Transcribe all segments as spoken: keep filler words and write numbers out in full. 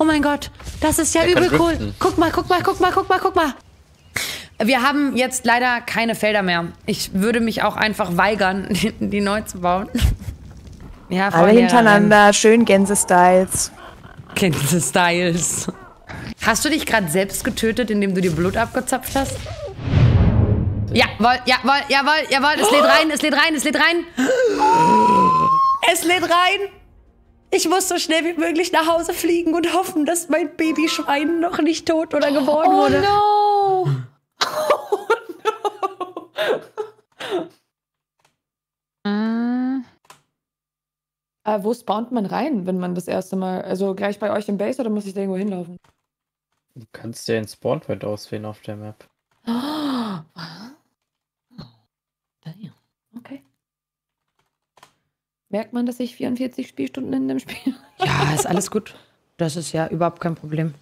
Oh mein Gott, das ist ja übel cool. Guck mal, guck mal, guck mal, guck mal, guck mal. Wir haben jetzt leider keine Felder mehr. Ich würde mich auch einfach weigern, die, die neu zu bauen. Ja, alle hintereinander, schön Gänse-Styles. Gänse-Styles. Hast du dich gerade selbst getötet, indem du dir Blut abgezapft hast? Jawohl, jawohl, jawohl, jawohl, es lädt rein, es lädt rein, es lädt rein. Es lädt rein. Ich muss so schnell wie möglich nach Hause fliegen und hoffen, dass mein Babyschwein noch nicht tot oder geboren wurde. Oh no. Oh no. Mm. Äh, wo spawnt man rein, wenn man das erste Mal, also gleich bei euch im Base oder muss ich da irgendwo hinlaufen? Du kannst dir den Spawnpoint auswählen auf der Map. Oh. Okay. Merkt man, dass ich vierundvierzig Spielstunden in dem Spiel habe? Ja, ist alles gut. Das ist ja überhaupt kein Problem.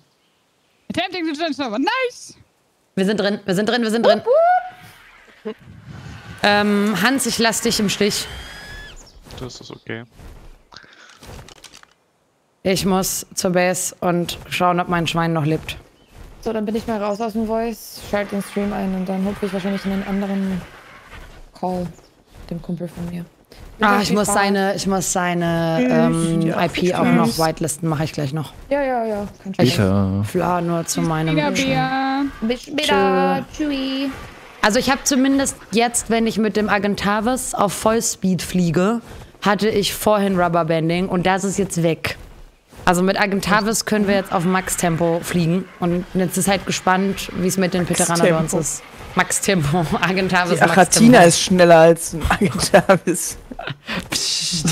Attempting to server. Nice! Wir sind drin, wir sind drin, wir sind drin. Uh, uh. Ähm, Hans, ich lass dich im Stich. Das ist okay. Ich muss zur Base und schauen, ob mein Schwein noch lebt. So, dann bin ich mal raus aus dem Voice, schalte den Stream ein und dann hupfe ich wahrscheinlich in einen anderen Call mit dem Kumpel von mir. Ah, ich muss seine, ich muss seine ähm, I P auch noch whitelisten, mache ich gleich noch. Ja, ja, ja. Ich fla nur zu meinem Schwein. Bis später. Tschüssi. Also ich habe zumindest jetzt, wenn ich mit dem Argentavis auf Vollspeed fliege, hatte ich vorhin Rubberbanding und das ist jetzt weg. Also mit Argentavis können wir jetzt auf Max-Tempo fliegen und jetzt ist halt gespannt, wie es mit den Veteranadons ist. Max-Tempo, Argentavis, Max-Tempo. Achatina ist schneller als ein Argentavis. Psst.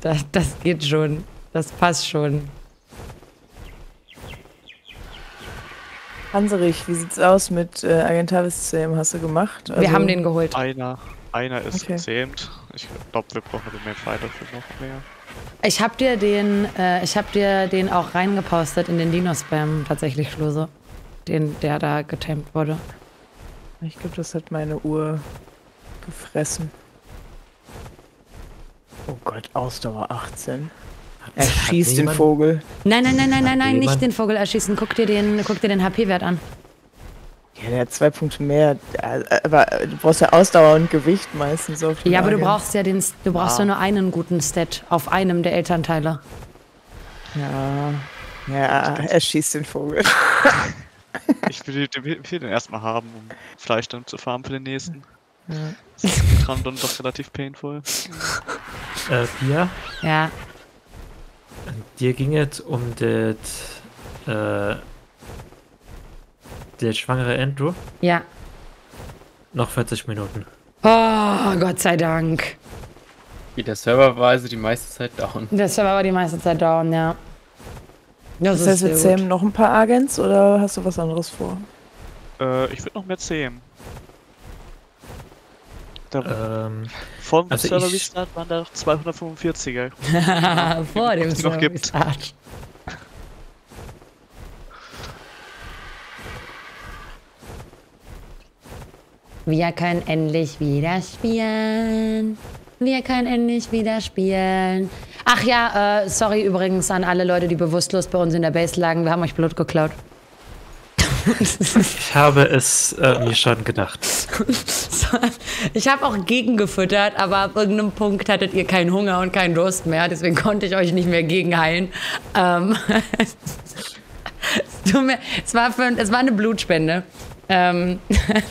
Das, das geht schon. Das passt schon. Hanserich, wie sieht's aus mit äh, Argentavis zähmen? Hast du gemacht? Also wir haben den geholt. Einer, einer ist okay. Gezähmt. Ich glaube, wir brauchen mehr Fighter für noch mehr. Ich hab dir den, äh, ich hab dir den auch reingepostet in den Dino-Spam tatsächlich, Schlose. Den, der da getamt wurde. Ich glaube, das hat meine Uhr gefressen. Oh Gott, Ausdauer achtzehn. Er schießt den Vogel. Nein, nein, nein, nein, nein, nein, nicht den Vogel erschießen. Guck dir den, guck dir den H P-Wert an. Ja, der hat zwei Punkte mehr. Aber du brauchst ja Ausdauer und Gewicht meistens auf die Lage. Ja, aber du brauchst ja den, du brauchst ja nur einen guten Stat auf einem der Elternteile. Ja, ja, er schießt den Vogel. Ich will den erstmal haben, um Fleisch dann zu farmen für den nächsten. Ja. Das ist mit Randon doch relativ painful. Äh, Pia? Ja. Dir ging es um das, äh, der schwangere Andrew? Ja. Noch vierzig Minuten. Oh, Gott sei Dank. Wie, der Server war also die meiste Zeit down. Der Server war die meiste Zeit down, ja. Das, das heißt, wir zähmen noch ein paar Agents oder hast du was anderes vor? Äh, ich würde noch mehr zähmen. Da ähm, vor dem also Server Restart waren da noch zweihundertfünfundvierziger. Vor dem Server Restart. Wir können endlich wieder spielen. Wir können endlich wieder spielen. Ach ja, äh, sorry übrigens an alle Leute, die bewusstlos bei uns in der Base lagen. Wir haben euch Blut geklaut. Ich habe es äh, mir schon gedacht. Ich habe auch gegengefüttert, aber ab irgendeinem Punkt hattet ihr keinen Hunger und keinen Durst mehr. Deswegen konnte ich euch nicht mehr gegenheilen. Ähm, es, mir, es, war für, es war eine Blutspende. Ähm,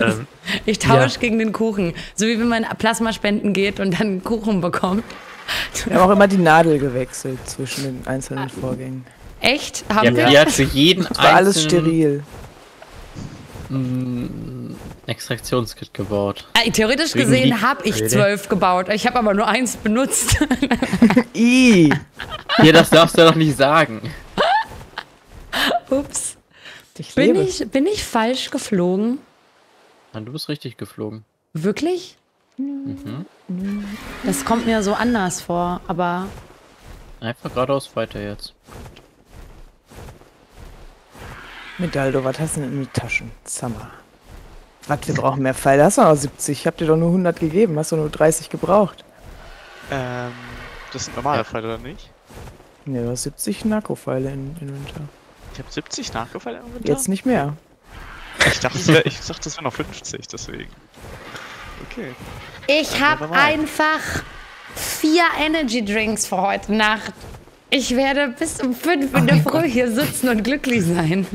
ähm, ich tausche ja. gegen den Kuchen. So wie wenn man Plasmaspenden geht und dann einen Kuchen bekommt. Wir haben auch immer die Nadel gewechselt zwischen den einzelnen Vorgängen. Echt? Haben ja, wir? Ja, für jeden einzelnen... war alles steril. Extraktionskit gebaut. Äh, theoretisch Deswegen gesehen habe ich zwölf gebaut. Ich habe aber nur eins benutzt. Ih. Ja, das darfst du doch nicht sagen. Ups. Ich bin, ich, bin ich falsch geflogen? Nein, du bist richtig geflogen. Wirklich? Mhm. Das kommt mir so anders vor, aber... Einfach geradeaus weiter jetzt. Medaldo, was hast du denn in den Taschen? Summer. Was, wir brauchen mehr Pfeile. Hast du noch siebzig? Ich hab dir doch nur hundert gegeben. Hast du nur dreißig gebraucht? Ähm, Das sind normale Pfeile, oder nicht? Ne, ja, du hast siebzig Narko-Pfeile im in, Inventar. Ich hab siebzig Narko-Pfeile im Inventar? Jetzt nicht mehr. Ich dachte, das wäre wär noch fünfzig, deswegen. Okay. Ich habe einfach vier Energy Drinks für heute Nacht. Ich werde bis um fünf in der Früh hier sitzen und glücklich sein.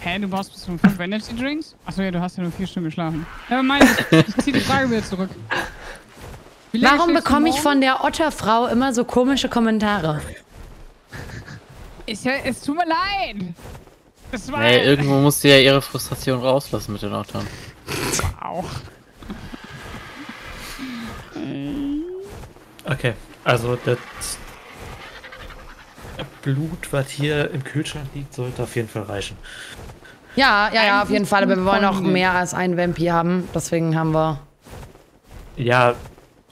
Hä, du brauchst bis um fünf Energy Drinks? Achso, ja, du hast ja nur vier Stunden geschlafen. Aber meine, ich zieh die Frage wieder zurück. Warum bekomme ich von der Otterfrau immer so komische Kommentare? Ich, es tut mir leid. Das war hey, irgendwo muss sie ja ihre Frustration rauslassen mit den Ottern. Wow. Okay, also das Blut, was hier im Kühlschrank liegt, sollte auf jeden Fall reichen. Ja, ja, ja, auf jeden Fall. Aber wir wollen auch mehr als einen Vampir haben. Deswegen haben wir... Ja,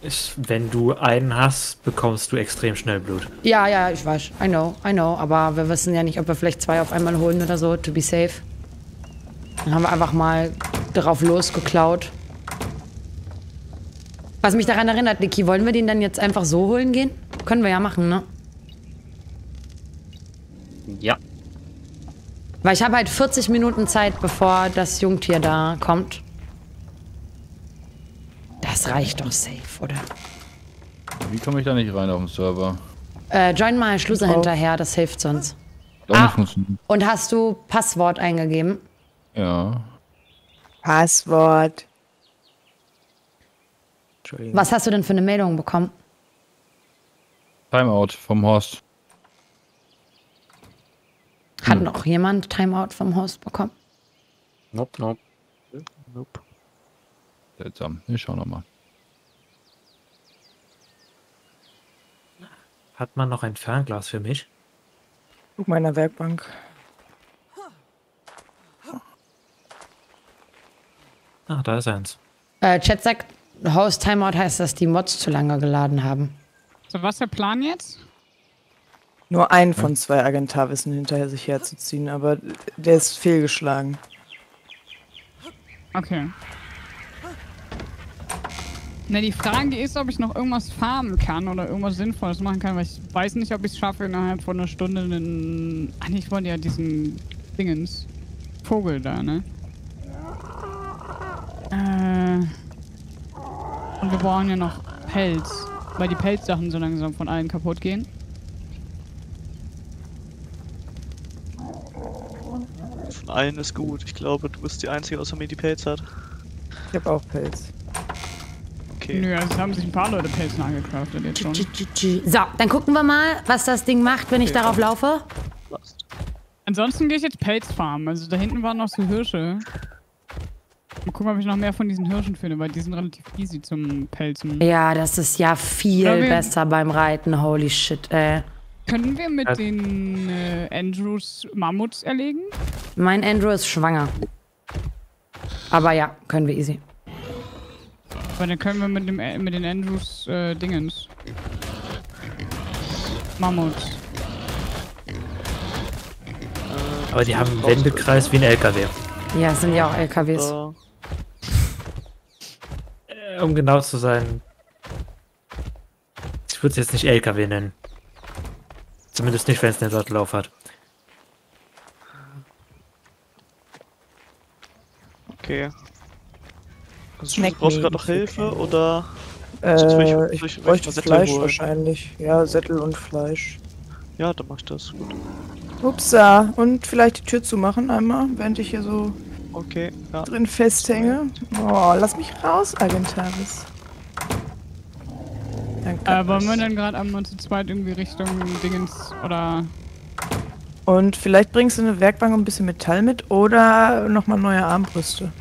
ich, wenn du einen hast, bekommst du extrem schnell Blut. Ja, ja, ich weiß. I know, I know. Aber wir wissen ja nicht, ob wir vielleicht zwei auf einmal holen oder so, to be safe. Dann haben wir einfach mal drauf losgeklaut. Was mich daran erinnert, Niki, wollen wir den dann jetzt einfach so holen gehen? Können wir ja machen, ne? Ja. Weil ich habe halt vierzig Minuten Zeit, bevor das Jungtier da kommt. Das reicht doch safe, oder? Wie komme ich da nicht rein auf dem Server? Äh, join mal Schlüssel oh. hinterher, das hilft sonst. Ah, und hast du Passwort eingegeben? Ja. Passwort. Was hast du denn für eine Meldung bekommen? Timeout vom Horst. Hat hm. noch jemand Timeout vom Horst bekommen? Nope, nope. Nope. Seltsam. Ich schau nochmal. Hat man noch ein Fernglas für mich? Auf meiner Werkbank. Ah, da ist eins. Äh, Chat sagt, Host Timeout heißt, dass die Mods zu lange geladen haben. So, was ist der Plan jetzt? Nur einen von zwei Agentarwissen hinterher sich herzuziehen, aber der ist fehlgeschlagen. Okay. Na, die Frage ist, ob ich noch irgendwas farmen kann oder irgendwas Sinnvolles machen kann, weil ich weiß nicht, ob ich es schaffe, innerhalb von einer Stunde einen... Ach, ich wollte ja diesen Dingens... Vogel da, ne? Äh... Und wir brauchen ja noch Pelz, weil die Pelzsachen so langsam von allen kaputt gehen. Von allen ist gut. Ich glaube, du bist die Einzige außer mir, die Pelz hat. Ich hab auch Pelz. Okay. Nö, also haben sich ein paar Leute Pelzen angecraftet jetzt schon. So, dann gucken wir mal, was das Ding macht, wenn okay, ich darauf laufe. Last. Ansonsten gehe ich jetzt Pelz farmen. Also da hinten waren noch so Hirsche. Mal gucken, ob ich noch mehr von diesen Hirschen finde, weil die sind relativ easy zum Pelzen. Ja, das ist ja viel besser beim Reiten, holy shit, ey. Können wir mit den äh, Andrews Mammuts erlegen? Mein Andrew ist schwanger. Aber ja, können wir easy. Aber dann können wir mit, dem, mit den Andrews äh, Dingens. Mammuts. Aber die haben einen Wendekreis wie ein L K W. Ja, es sind ja auch L K Ws. Uh. Um genau zu sein, ich würde es jetzt nicht L K W nennen. Zumindest nicht, wenn es einen Sattelauf hat. Okay. Also, du brauchst gerade noch Hilfe oder? Äh, ich, ich bräuchte Fleisch holen. Wahrscheinlich. Ja, Sättel und Fleisch. Ja, dann mach ich das. Gut. Upsa. Und vielleicht die Tür zumachen einmal, während ich hier so okay, ja. drin festhänge. Oh, lass mich raus, Agentaris. Äh, wollen wir denn gerade einmal zu zweit irgendwie Richtung Dingens oder... Und vielleicht bringst du eine Werkbank und ein bisschen Metall mit oder nochmal neue Armbrüste.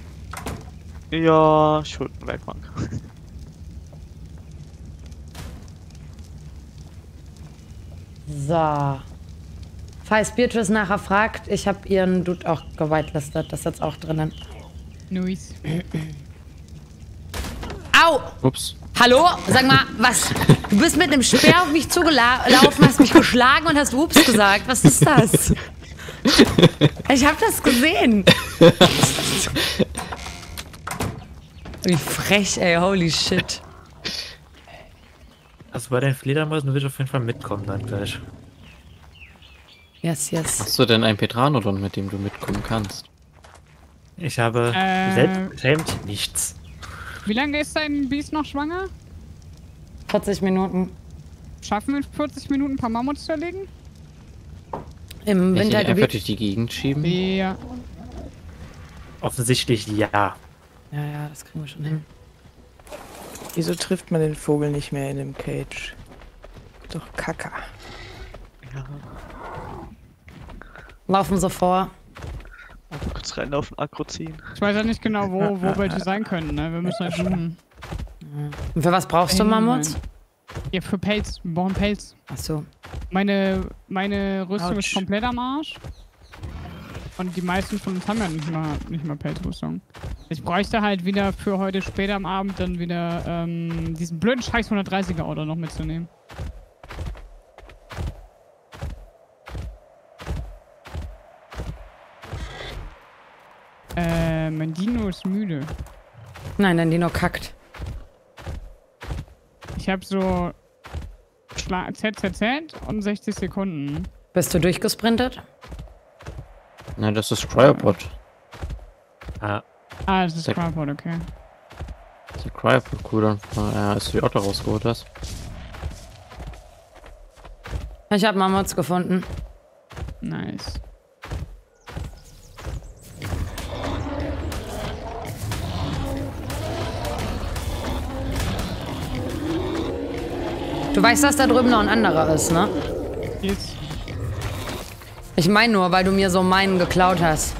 Ja, ich hol eine Werkbank. So. Falls Beatrice nachher fragt, ich habe ihren Dude auch gewitelistet. Das ist jetzt auch drinnen. Nice. Au! Ups. Hallo? Sag mal, was? Du bist mit einem Speer auf mich zugelaufen, hast mich geschlagen und hast Ups gesagt. Was ist das? Ich habe das gesehen. Wie frech, ey. Holy shit. Also bei den Fledermäusen will ich auf jeden Fall mitkommen dann gleich. Yes, yes. Hast du denn einen Petranodon, mit dem du mitkommen kannst? Ich habe äh, selbstbestimmt nichts. Wie lange ist dein Biest noch schwanger? vierzig Minuten. Schaffen wir in vierzig Minuten ein paar Mammuts zu erlegen? Im Wintergebiet? Einfach durch die Gegend schieben? Ja. Offensichtlich ja. Ja, ja, das kriegen wir schon hin. Wieso trifft man den Vogel nicht mehr in dem Cage? Doch Kacke. Ja. Laufen so vor. Also kurz reinlaufen, Aggro ziehen. Ich weiß ja nicht genau, wo, wo welche sein können, ne? Wir müssen halt suchen. Und für was brauchst du Mammuts? Ja, für Pelz. Wir brauchen Pelz. Achso. Meine, meine Rüstung Ouch. Ist komplett am Arsch. Und die meisten von uns haben ja nicht mal, nicht mal Pelzrüstung. Ich bräuchte halt wieder für heute später am Abend dann wieder ähm, diesen blöden Scheiß hundertdreißiger Auto noch mitzunehmen. Äh, mein Dino ist müde. Nein, dein Dino kackt. Ich habe so Z Z Z und sechzig Sekunden. Bist du durchgesprintet? Nein, das ist Cryopod. Ah. Ah, das ist Cryopod, okay. Das ist Cryopod, cool dann. Ja, als du die Otter rausgeholt hast. Ich habe Mammuts gefunden. Nice. Du weißt, dass da drüben noch ein anderer ist, ne? Jetzt. Ich meine nur, weil du mir so meinen geklaut hast.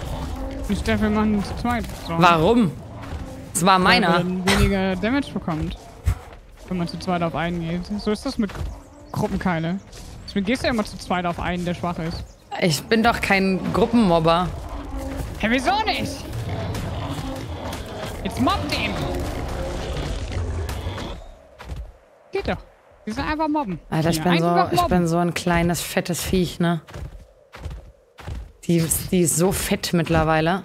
Ich darf ja mal zu zweit. Warum? Es war meiner. Weil man weniger Damage bekommt, wenn man zu zweit auf einen geht. So ist das mit Gruppenkeile. Deswegen gehst du ja immer zu zweit auf einen, der schwach ist. Ich bin doch kein Gruppenmobber. Hä, wieso nicht? Jetzt mobb den! Geht doch. Die sind einfach mobben. Alter, ich, ja, bin so, mobben. ich bin so ein kleines, fettes Viech, ne? Die, die ist so fett mittlerweile.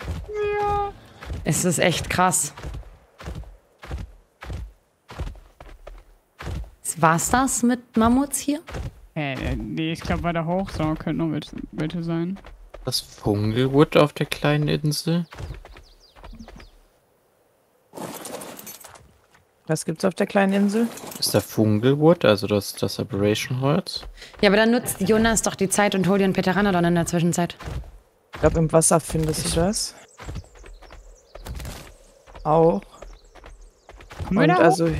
Ja. Es ist echt krass. War's das mit Mammuts hier? Äh, nee, ich glaube, bei der Hochsau könnte noch welche sein. Das Fungelwood auf der kleinen Insel? Was gibt's auf der kleinen Insel? Ist da Fungelwood, also das, das Aberration-Holz? Ja, aber dann nutzt Jonas doch die Zeit und hol dir einen Pteranodon in der Zwischenzeit. Ich glaube, im Wasser findest du das. Auch. Kommen wir da hoch? Also, ich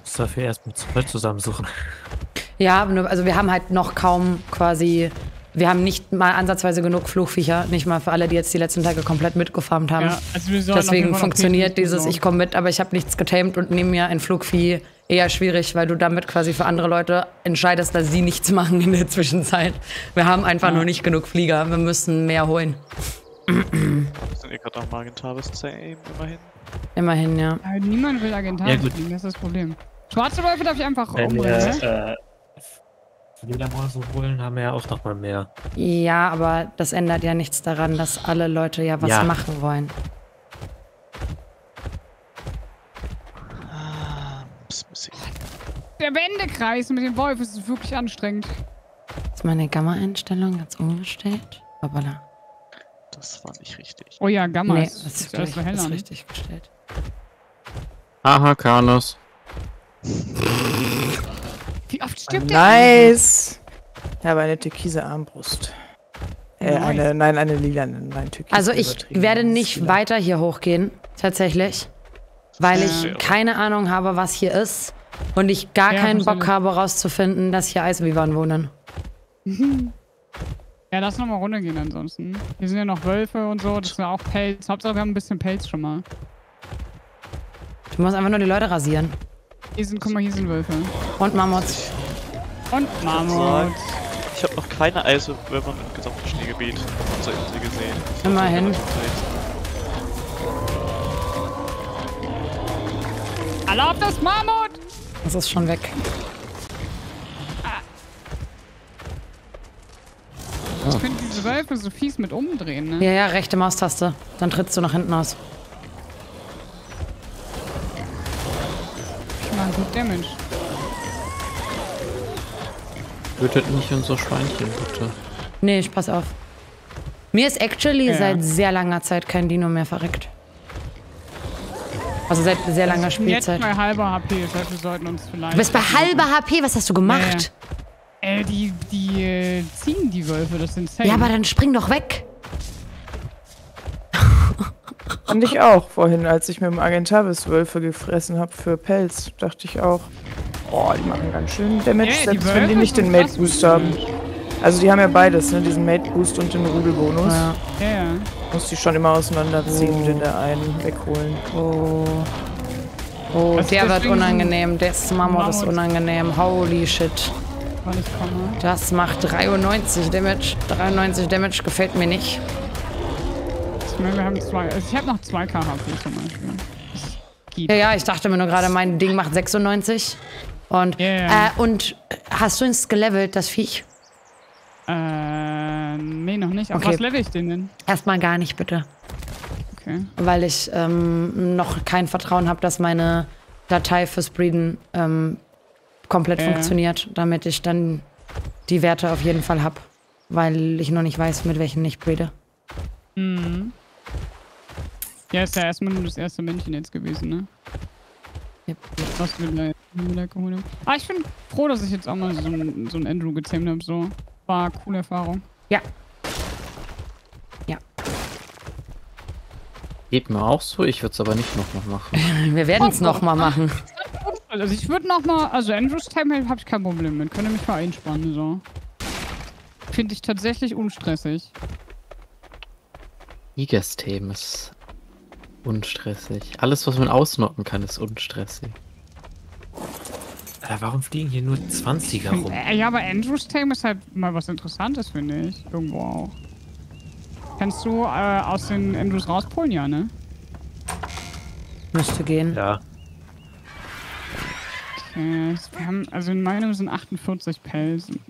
muss dafür erst mit zwei zusammensuchen. Ja, also wir haben halt noch kaum quasi... Wir haben nicht mal ansatzweise genug Fluchviecher, nicht mal für alle, die jetzt die letzten Tage komplett mitgefarmt haben. Ja, also deswegen funktioniert dieses, ich komme mit, aber ich habe nichts getamed und nehme mir ein Flugvieh eher schwierig, weil du damit quasi für andere Leute entscheidest, dass sie nichts machen in der Zwischenzeit. Wir haben einfach ja. nur nicht genug Flieger, wir müssen mehr holen. Sind ihr gerade auch mal Agentaris zähmen, immerhin? Immerhin, ja. Aber niemand will Agentaris ja, fliegen, das ist das Problem. Schwarze Wölfe darf ich einfach umbringen, ne? Fledermäuse holen, haben wir ja auch noch mal mehr. Ja, aber das ändert ja nichts daran, dass alle Leute ja was ja. machen wollen. Der Wendekreis mit dem Wolf ist wirklich anstrengend. Ist meine Gamma-Einstellung ganz umgestellt? Hoppala. Das war nicht richtig. Oh ja, Gamma nee, ist, das ist, gleich, das ist richtig gestellt. Aha, Carlos. Wie oft stirbt der? Nice! Ich habe eine türkise Armbrust. Äh, nice. eine, nein, eine lila, nein, türkise. Also ich werde nicht weiter hier hochgehen, tatsächlich. Weil ich keine Ahnung habe, was hier ist. Und ich gar ja, keinen Bock habe, rauszufinden, dass hier Eisbären wohnen. Mhm. Ja, lass nochmal runtergehen ansonsten. Hier sind ja noch Wölfe und so, das ist ja auch Pelz. Hauptsache wir haben ein bisschen Pelz schon mal. Du musst einfach nur die Leute rasieren. Hier sind, guck mal, hier sind Wölfe. Und Mammuts. Und Mammuts. Ich habe noch keine Eiswürmer im gesamten Schneegebiet auf unserer Insel gesehen. Immerhin. Erlaub das Mammut! Das ist schon weg. Ah. Ich oh. finde diese Wölfe so fies mit umdrehen, ne? Ja, ja, rechte Maustaste. Dann trittst du nach hinten aus. Gut Damage. Tötet nicht unser Schweinchen, bitte. Nee, ich pass auf. Mir ist actually ja. seit sehr langer Zeit kein Dino mehr verreckt. Also seit sehr langer Spielzeit. Ich bin jetzt bei halber H P, das heißt, wir sollten uns vielleicht... Du bist bei halber H P? Was hast du gemacht? Äh, äh die, die äh, ziehen die Wölfe, das sind insane. Ja, aber dann spring doch weg. Und ich auch vorhin, als ich mit dem Argentavis Wölfe gefressen habe für Pelz, dachte ich auch, oh, die machen ganz schön Damage, yeah, selbst wenn die nicht den Mate Boost haben. Also die haben ja beides, ne? Diesen Mate Boost und den Rudelbonus. Ja. Ja, ja. Muss die schon immer auseinanderziehen und oh. in der einen wegholen. Oh, oh also der wird unangenehm, das Mammut ist unangenehm, holy shit. Das macht dreiundneunzig Damage, dreiundneunzig Damage gefällt mir nicht. Wir haben zwei, also ich habe noch zwei K H P zum Beispiel. Ja, ja, ich dachte mir nur gerade, mein Ding macht sechsundneunzig. Und, yeah. äh, und hast du ins gelevelt, das Viech? Ähm, nee, noch nicht. Auf okay. was level ich den denn? Erstmal gar nicht, bitte. Okay. Weil ich ähm, noch kein Vertrauen habe, dass meine Datei fürs Breeden ähm, komplett yeah. funktioniert, damit ich dann die Werte auf jeden Fall habe. Weil ich noch nicht weiß, mit welchen ich breede. Mhm. Ja, ist ja erstmal nur das erste Männchen jetzt gewesen, ne? Yep. Was wir da, wir da geholt haben. Ah, ich bin froh, dass ich jetzt auch mal so einen so Andrew gezähmt habe. So. War eine coole Erfahrung. Ja. Ja. Geht mir auch so, ich würde es aber nicht nochmal machen. Wir werden es nochmal machen. Also ich würde nochmal, also Andrews Time habe ich kein Problem mit. Könnte mich mal einspannen, so. Finde ich tatsächlich unstressig. Gigas-Themen ist unstressig. Alles, was man ausnocken kann, ist unstressig. Alter, warum fliegen hier nur zwanziger rum? Ja, aber Andrews Theme ist halt mal was Interessantes, finde ich. Irgendwo auch. Kannst du äh, aus den Andrews rauspolen, ja, ne? Müsste gehen. Ja. Okay, wir haben, also in meinem sind achtundvierzig Pelzen.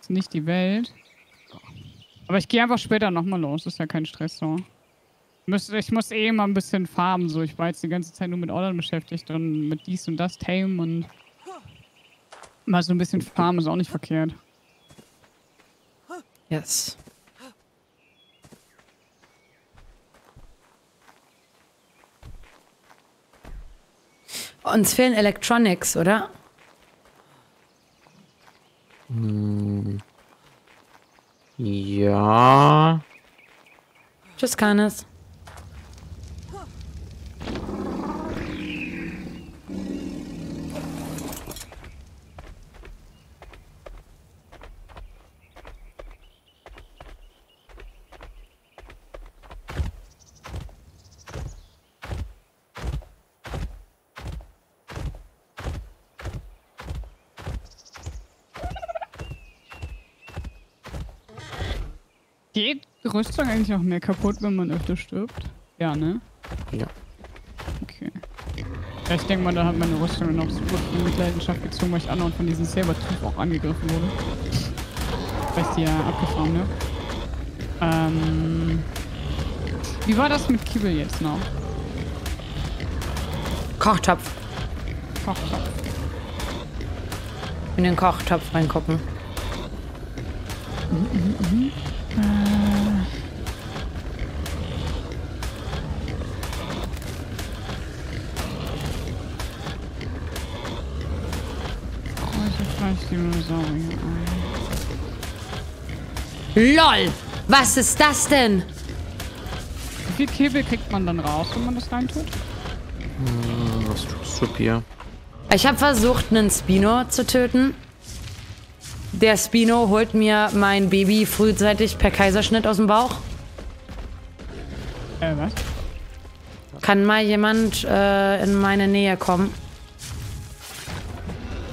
Ist nicht die Welt. Aber ich gehe einfach später nochmal los, ist ja kein Stress so. Ich muss eh mal ein bisschen farmen, so. Ich war jetzt die ganze Zeit nur mit Ordern beschäftigt und mit dies und das Tame und mal so ein bisschen farmen ist auch nicht verkehrt. Yes. Uns fehlen Electronics, oder? Hm. Ja. Tschüss, Kanis. Geht Rüstung eigentlich auch mehr kaputt, wenn man öfter stirbt? Ja, ne? Ja. Okay. Ja, ich denke mal, da hat meine Rüstung noch so gut in Mitleidenschaft gezogen, weil ich anderen von diesem Saber-Typ auch angegriffen wurde. Weil ich die ja abgefahren, ne? Ähm. Wie war das mit Kibbel jetzt noch? Kochtopf. Kochtopf. In den Kochtopf reingucken. Mhm, mhm, mhm. LOL! Was ist das denn? Wie viel Kibbel kriegt man dann raus, wenn man das reintut? Hm, was tust du hier? Ich habe versucht, einen Spino zu töten. Der Spino holt mir mein Baby frühzeitig per Kaiserschnitt aus dem Bauch. Äh, was? Kann mal jemand äh, in meine Nähe kommen?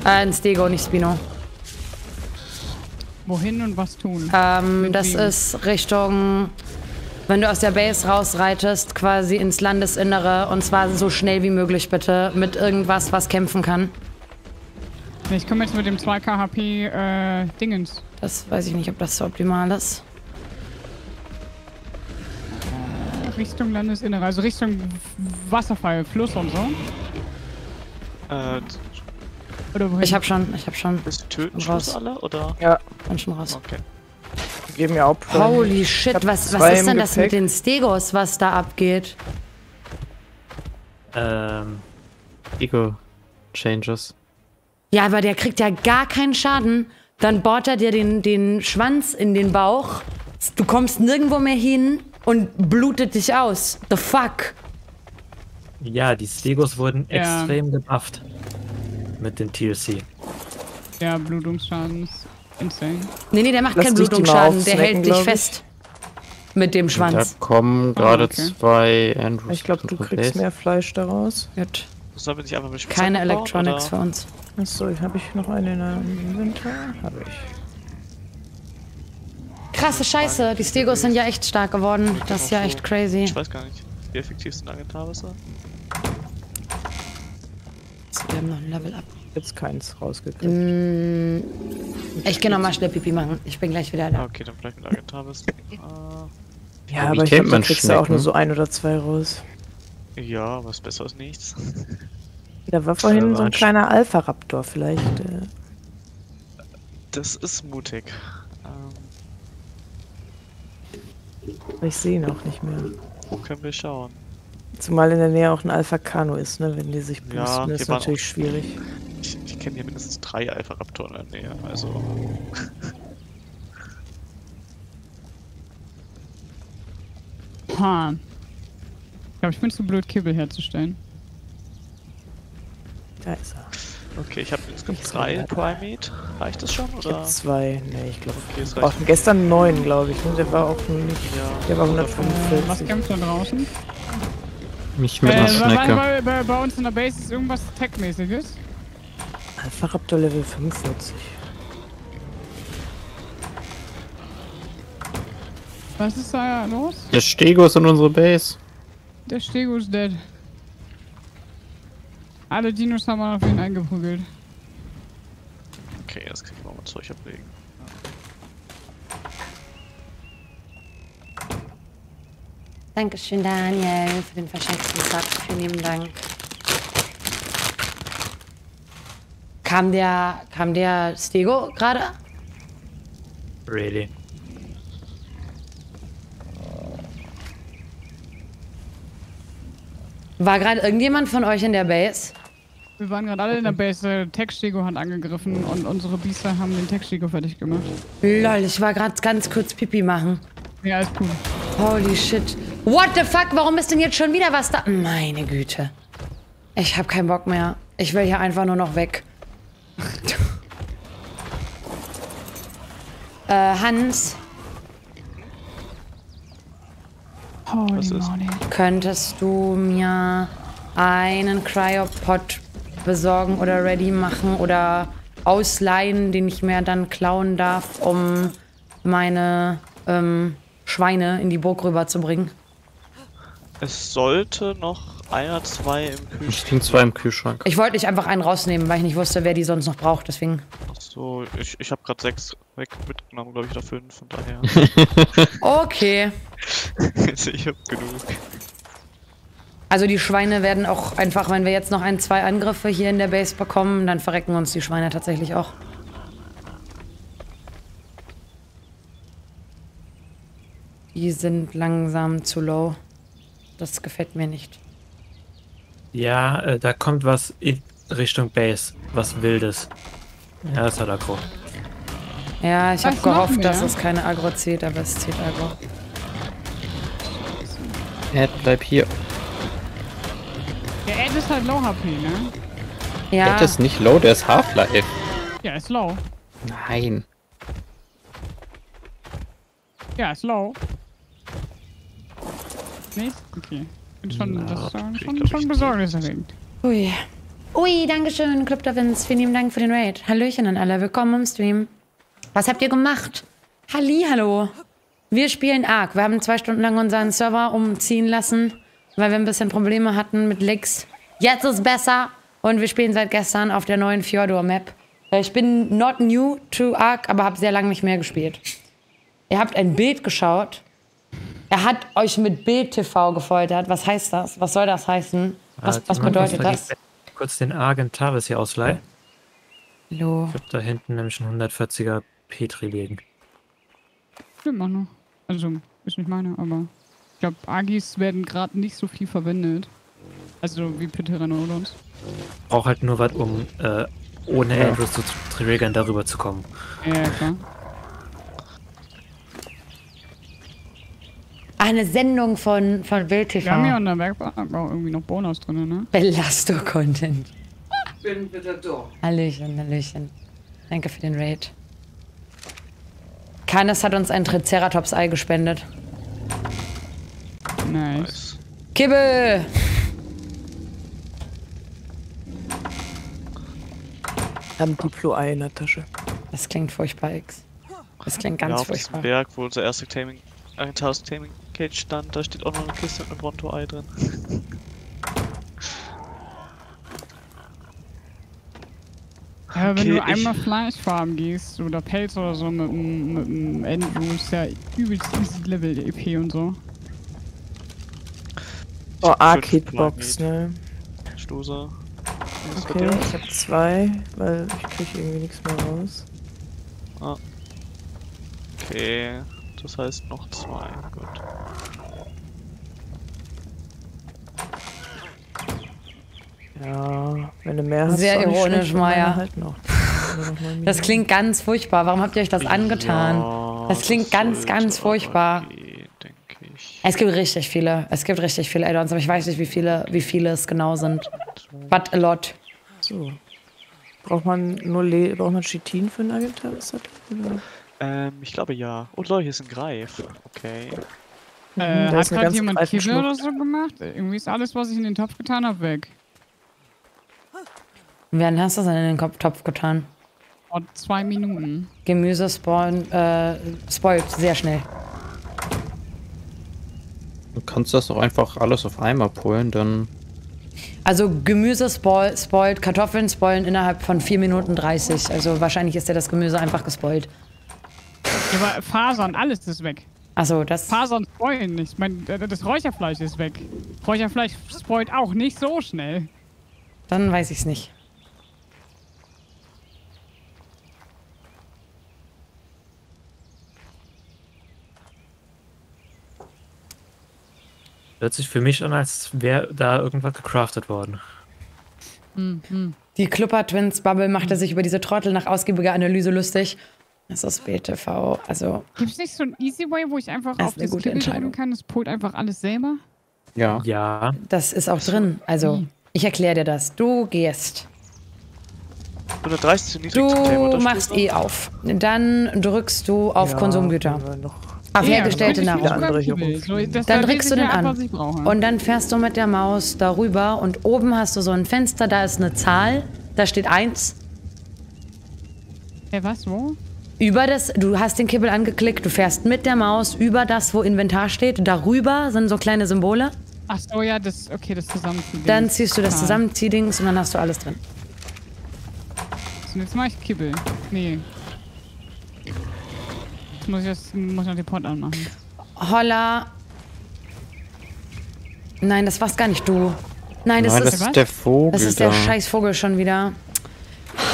Äh, ein Stego, nicht Spino. Wohin und was tun? Ähm, das wem? Ist Richtung, wenn du aus der Base rausreitest, quasi ins Landesinnere. Und zwar so schnell wie möglich, bitte. Mit irgendwas, was kämpfen kann. Ich komme jetzt mit dem zwei K H P äh, Dingens. Das weiß ich nicht, ob das so optimal ist. Richtung Landesinnere, also Richtung Wasserfall, Fluss und so. Äh, Oder wohin? Ich hab schon, ich hab schon. Willst du töten schon alle, oder? Ja. Und schon raus. Okay. Gib mir ab. Holy shit, was, was ist denn das mit den Stegos, was da abgeht? Ähm, Eco-Changes. Ja, aber der kriegt ja gar keinen Schaden. Dann bohrt er dir den, den Schwanz in den Bauch. Du kommst nirgendwo mehr hin und blutet dich aus. The fuck? Ja, die Stegos wurden ja extrem gebufft mit dem T L C. Ja, Blutungsschaden ist insane. Nee, nee, der macht Lass keinen Blutungsschaden, der hält dich fest. Mit dem Schwanz. Und da kommen gerade oh, okay. zwei Andrews. Ich glaube, du kriegst mehr Fleisch daraus. Gut. Sollen wir dich einfach mit Keine bauen, Electronics oder? Für uns. Achso, habe ich noch eine in der Inventar? Habe ich. Krasse Scheiße, die Stegos sind ja echt stark geworden. Das ist ja echt crazy. Ich weiß gar nicht, wie effektiv sind Agentarwasser? Wir haben noch ein Level up. Jetzt keins rausgekriegt. Mm, ich geh nochmal schnell Pipi machen. Ich bin gleich wieder da. Okay, dann vielleicht mit Agentarwasser. Ja, aber ich glaube, man kriegst da auch nur so ein oder zwei raus. Ja, was besser als nichts. Da war vorhin ja, so ein kleiner Alpha-Raptor vielleicht. Äh. Das ist mutig. Ähm. Ich sehe ihn auch nicht mehr. Wo können wir schauen? Zumal in der Nähe auch ein Alpha-Kano ist, ne? Wenn die sich boosten, ja, ist natürlich auch schwierig. Ich, ich kenne hier mindestens drei Alpha-Raptoren in der Nähe, also... Ha. Ich glaube, ich bin zu blöd, Kibbel herzustellen. Da ist er. Okay, ich habe insgesamt drei Primate. Reicht das schon? Oder? Ich hab zwei. Ne, ich glaube. Okay, es reicht. Gestern neun, glaube ich. Der war auch ein. Ja, der war hundertfünfundvierzig. Was kämpft da draußen? Mich mit einer äh, Schnecke. Bei, bei, bei uns in der Base ist irgendwas Tech-mäßiges. Alpha Raptor Level fünfundvierzig. Was ist da los? Der Stego ist in unsere Base. Der Stego ist dead. Alle Dinos haben wir auf ihn eingeprügelt. Okay, das kriegen wir mal Zeug ablegen. Dankeschön, Daniel, für den verschenkten Satz. Vielen lieben Dank. Kam der, kam der Stego gerade? Really? War gerade irgendjemand von euch in der Base? Wir waren gerade alle in der Base, der Tech-Stego hat angegriffen und unsere Biester haben den Tech-Stego fertig gemacht. Lol, ich war gerade ganz kurz Pipi machen. Ja, ist cool. Holy shit. What the fuck, warum ist denn jetzt schon wieder was da? Meine Güte. Ich hab keinen Bock mehr. Ich will hier einfach nur noch weg. äh, Hans. Holy was ist? Könntest du mir einen Cryopod besorgen oder ready machen oder ausleihen, den ich mir dann klauen darf, um meine ähm, Schweine in die Burg rüberzubringen? Es sollte noch einer, zwei im Kühlschrank. Es sind zwei im Kühlschrank. Ich wollte nicht einfach einen rausnehmen, weil ich nicht wusste, wer die sonst noch braucht, deswegen. Achso, ich, ich habe gerade sechs weg mitgenommen, glaube ich, oder fünf, von daher. Okay. Ich hab genug. Also die Schweine werden auch einfach, wenn wir jetzt noch ein, zwei Angriffe hier in der Base bekommen, dann verrecken uns die Schweine tatsächlich auch. Die sind langsam zu low. Das gefällt mir nicht. Ja, äh, da kommt was in Richtung Base. Was Wildes. Ja, das hat Aggro. Ja, ich habe gehofft, dass es keine Aggro zieht, aber es zieht Aggro. Ed, bleib hier. Der Ed ist halt low H P, ne? Ja. Ed ist nicht low, der ist Half-Life. Ja, ist low. Nein. Ja, ist low. Nicht? Okay. Bin schon, no, das, schon, schon, schon besorgniserregend. Ui. Ui, dankeschön, Club da Vince. Vielen lieben Dank für den Raid. Hallöchen an alle. Willkommen im Stream. Was habt ihr gemacht? Hallihallo. Wir spielen Ark. Wir haben zwei Stunden lang unseren Server umziehen lassen, weil wir ein bisschen Probleme hatten mit Licks. Jetzt ist besser. Und wir spielen seit gestern auf der neuen Fjordur-Map. Ich bin not new to Ark, aber habe sehr lange nicht mehr gespielt. Ihr habt ein Bild geschaut. Er hat euch mit Bild T V gefoltert. Was heißt das? Was soll das heißen? Was, was bedeutet das? Kurz den Argentavis hier ausleihen. Hallo. Ich hab da hinten nämlich einen hundertvierziger Petri liegen. Stimmt auch noch. Also, ist nicht meine, aber... Ich glaube, Agis werden gerade nicht so viel verwendet. Also, wie Pteranodons. Braucht halt nur was, um äh, ohne ja. Andrews zu triggern, darüber zu kommen. Ja, klar. Eine Sendung von, von Bild T V. Wir haben ja in der Werkbank auch irgendwie noch Bonus drin, ne? Belasto-Content. Ich bin wieder da. Hallöchen, hallöchen. Danke für den Raid. Keines hat uns ein Triceratops-Ei gespendet. Nice. Kibbel! Wir haben Diplo-Ei in der Tasche. Das klingt furchtbar, X. Das klingt ganz ja, furchtbar. Auf dem Berg, wo unser erster Taming, ein Task Taming Cage stand, da steht auch noch eine Kiste mit einem Bronto-Ei drin. Ja, okay, wenn du einmal Fleischfarben gehst oder Pelz oder so mit einem Andrew, ist ja übelst easy Level der E P und so. Oh, Arcade-Box, ne? Stoßer. Okay, ich hab zwei, weil ich krieg irgendwie nichts mehr raus. Ah. Okay, das heißt noch zwei, gut. Ja, wenn du mehr hast, sehr ironisch, Maya. Halt noch. Das klingt ganz furchtbar. Warum habt ihr euch das angetan? Ja, das klingt das ganz, ganz furchtbar. Gehen, denke ich. Es gibt richtig viele. Es gibt richtig viele Add-ons, aber ich weiß nicht, wie viele, wie viele es genau sind. But a lot. So. Braucht man nur Le braucht man Chitin für einen Agentar? Ähm, ich glaube ja. Oh Leute, hier ist ein Greif. Okay. Äh, hat gerade jemand Kibbel oder so gemacht? Irgendwie ist alles, was ich in den Topf getan habe, weg. Wann hast du das denn in den Topf getan? Vor zwei Minuten. Gemüse spawn, äh, spoilt sehr schnell. Du kannst das doch einfach alles auf einmal pullen, dann... Also Gemüse spoil, spoilt, Kartoffeln spoilen innerhalb von vier Minuten dreißig. Also wahrscheinlich ist ja das Gemüse einfach gespoilt. Ja, aber Fasern, alles ist weg. Achso, das... Fasern spoilen nicht. Ich mein, das Räucherfleisch ist weg. Räucherfleisch spoilt auch nicht so schnell. Dann weiß ich's nicht. Hört sich für mich an, als wäre da irgendwas gecraftet worden. Mhm. Die Clupper-Twins-Bubble machte sich über diese Trottel nach ausgiebiger Analyse lustig. Das ist B T V, also... Gibt es nicht so einen Easy Way, wo ich einfach auf das Bild drücken kann? Das pullt einfach alles selber? Ja. Ja. Das ist auch drin, also ich erkläre dir das. Du gehst. hundertdreißig du machst eh auf. Dann drückst du auf ja, Konsumgüter. Auf ja, hergestellte Nahrung. Dann drückst du den an. Und dann fährst du mit der Maus darüber und oben hast du so ein Fenster, da ist eine Zahl, da steht eins. Hey, was, wo? Über das, du hast den Kibbel angeklickt, du fährst mit der Maus über das, wo Inventar steht, darüber sind so kleine Symbole. Ach so, ja, das, okay, das Zusammenziehen. Dann ziehst du das Zusammenziehen-Dings und dann hast du alles drin. So, jetzt mach ich Kibbel. Nee. Muss ich das, muss noch den Pott anmachen. Holla. Nein, das warst gar nicht du. Nein, das, Nein, ist, das ist der Vogel. Das ist der da. scheiß Vogel schon wieder.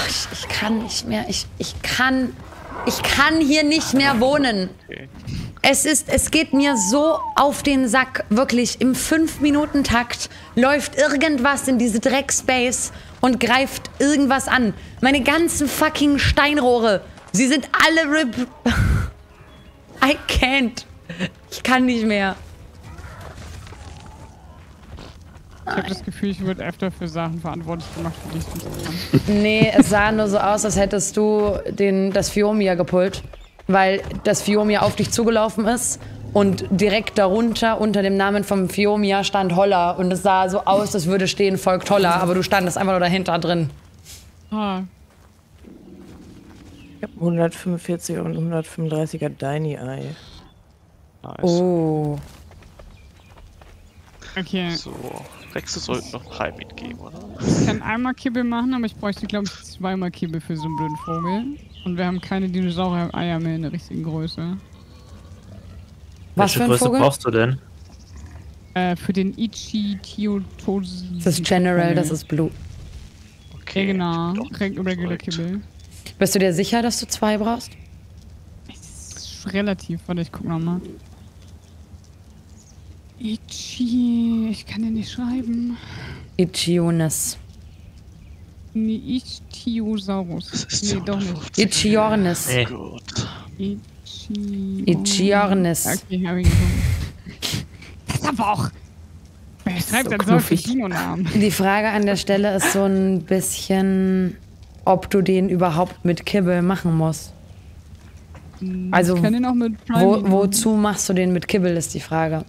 Ich, ich kann nicht mehr. Ich, ich kann. Ich kann hier nicht mehr wohnen. Okay. Es ist, es geht mir so auf den Sack, wirklich. Im fünf Minuten Takt läuft irgendwas in diese Dreckspace und greift irgendwas an. Meine ganzen fucking Steinrohre. Sie sind alle rip... I can't. Ich kann nicht mehr. Ich habe das Gefühl, ich würde öfter für Sachen verantwortlich gemacht, die ich nicht kann. Nee, es sah nur so aus, als hättest du den, das Fiomia gepult. Weil das Fiomia auf dich zugelaufen ist und direkt darunter unter dem Namen vom Fiomia stand Holla und es sah so aus, als würde stehen folgt Holla, aber du standest einfach nur dahinter drin. Ah. Ich habe hundertfünfundvierzig und hundertfünfunddreißiger Diny-Ei. Nice. Oh. Okay. So, Rexus sollte noch High mitgeben, oder? Ich kann einmal Kibbel machen, aber ich bräuchte, glaube ich, zweimal Kibbel für so einen blöden Vogel. Und wir haben keine Dinosaurier-Eier mehr in der richtigen Größe. Was Welche für Größe Vogel? brauchst du denn? Äh, für den Ichi-Tiotosis. Das ist General, das ist Blue. okay. Genau, Regular Kibble. Bist du dir sicher, dass du zwei brauchst? Relativ, warte, ich guck nochmal. Ichi, ich kann dir nicht schreiben. Ichionis. Nee, Ichiosaurus. Nee, doch nicht. Ichionis. Hey. Ichionis. Ichionis. Okay, hab ich gefunden. Das aber auch. Wer schreibt denn so viel Dino-Namen? Die Frage an der Stelle ist so ein bisschen, ob du den überhaupt mit Kibble machen musst. Also, ich kann den auch mit Prime wo, wozu machst du den mit Kibble, ist die Frage.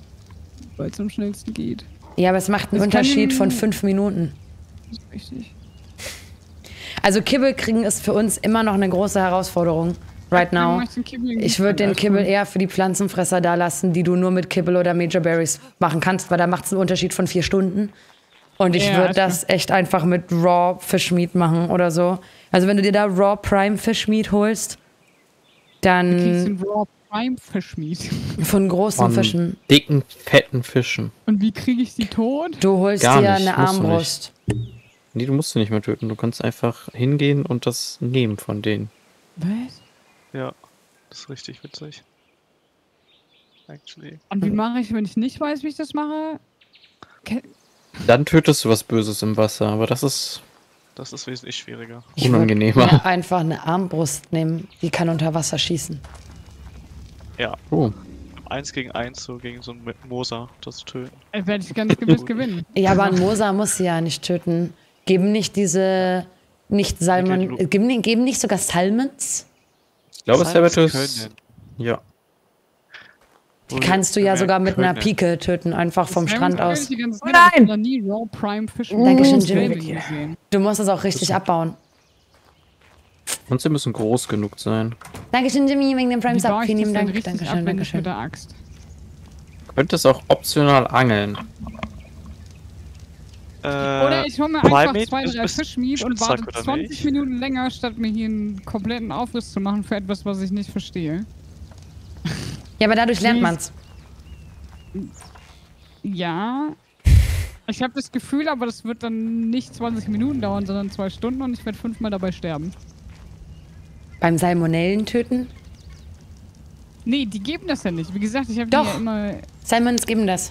Weil es am schnellsten geht. Ja, aber es macht einen das Unterschied von fünf Minuten. Das ist richtig. Also Kibble kriegen ist für uns immer noch eine große Herausforderung. Right now. Ich würde den Kibble eher für die Pflanzenfresser da lassen, die du nur mit Kibble oder Major Berries machen kannst, weil da macht es einen Unterschied von vier Stunden. Und ich ja, würde das echt einfach mit Raw Fish Meat machen oder so. Also wenn du dir da Raw Prime Fish Meat holst, dann... Du kriegst den Raw Prime Fish Meat. Von großen von Fischen. Dicken, fetten Fischen. Und wie kriege ich die tot? Du holst Gar dir nicht, eine Armbrust. Nee, du musst sie nicht mehr töten. Du kannst einfach hingehen und das nehmen von denen. Was? Ja, das ist richtig witzig. Actually. Und wie mache ich, wenn ich nicht weiß, wie ich das mache? Ke Dann tötest du was Böses im Wasser, aber das ist... Das ist wesentlich schwieriger. Unangenehmer. Ich würde einfach eine Armbrust nehmen, die kann unter Wasser schießen. Ja. Oh. Eins gegen eins, so gegen so einen Moser, das töten. Ey, werde ich ganz gewiss gewinnen. Ja, aber ein Moser muss sie ja nicht töten. Geben nicht diese... Nicht Salmon... Äh, geben, geben nicht sogar Salmons? Ich glaube, Salvatus. Ja. Die kannst du ja sogar mit einer Pike töten, einfach vom Strand aus. Nein! Dankeschön, Jimmy. Du musst das auch richtig abbauen. Und sie müssen groß genug sein. Dankeschön, Jimmy, wegen dem Prime Sub. Vielen lieben Dank. Dankeschön, Dankeschön. Du könntest auch optional angeln. Oder ich hole mir einfach zwei, drei Fischmeat und warte zwanzig Minuten länger, statt mir hier einen kompletten Aufriss zu machen für etwas, was ich nicht verstehe. Ja, aber dadurch lernt man's. Ja. Ich habe das Gefühl, aber das wird dann nicht zwanzig Minuten dauern, sondern zwei Stunden und ich werde fünfmal dabei sterben. Beim Salmonellen töten? Nee, die geben das ja nicht. Wie gesagt, ich habe die ja immer... Salmons geben das.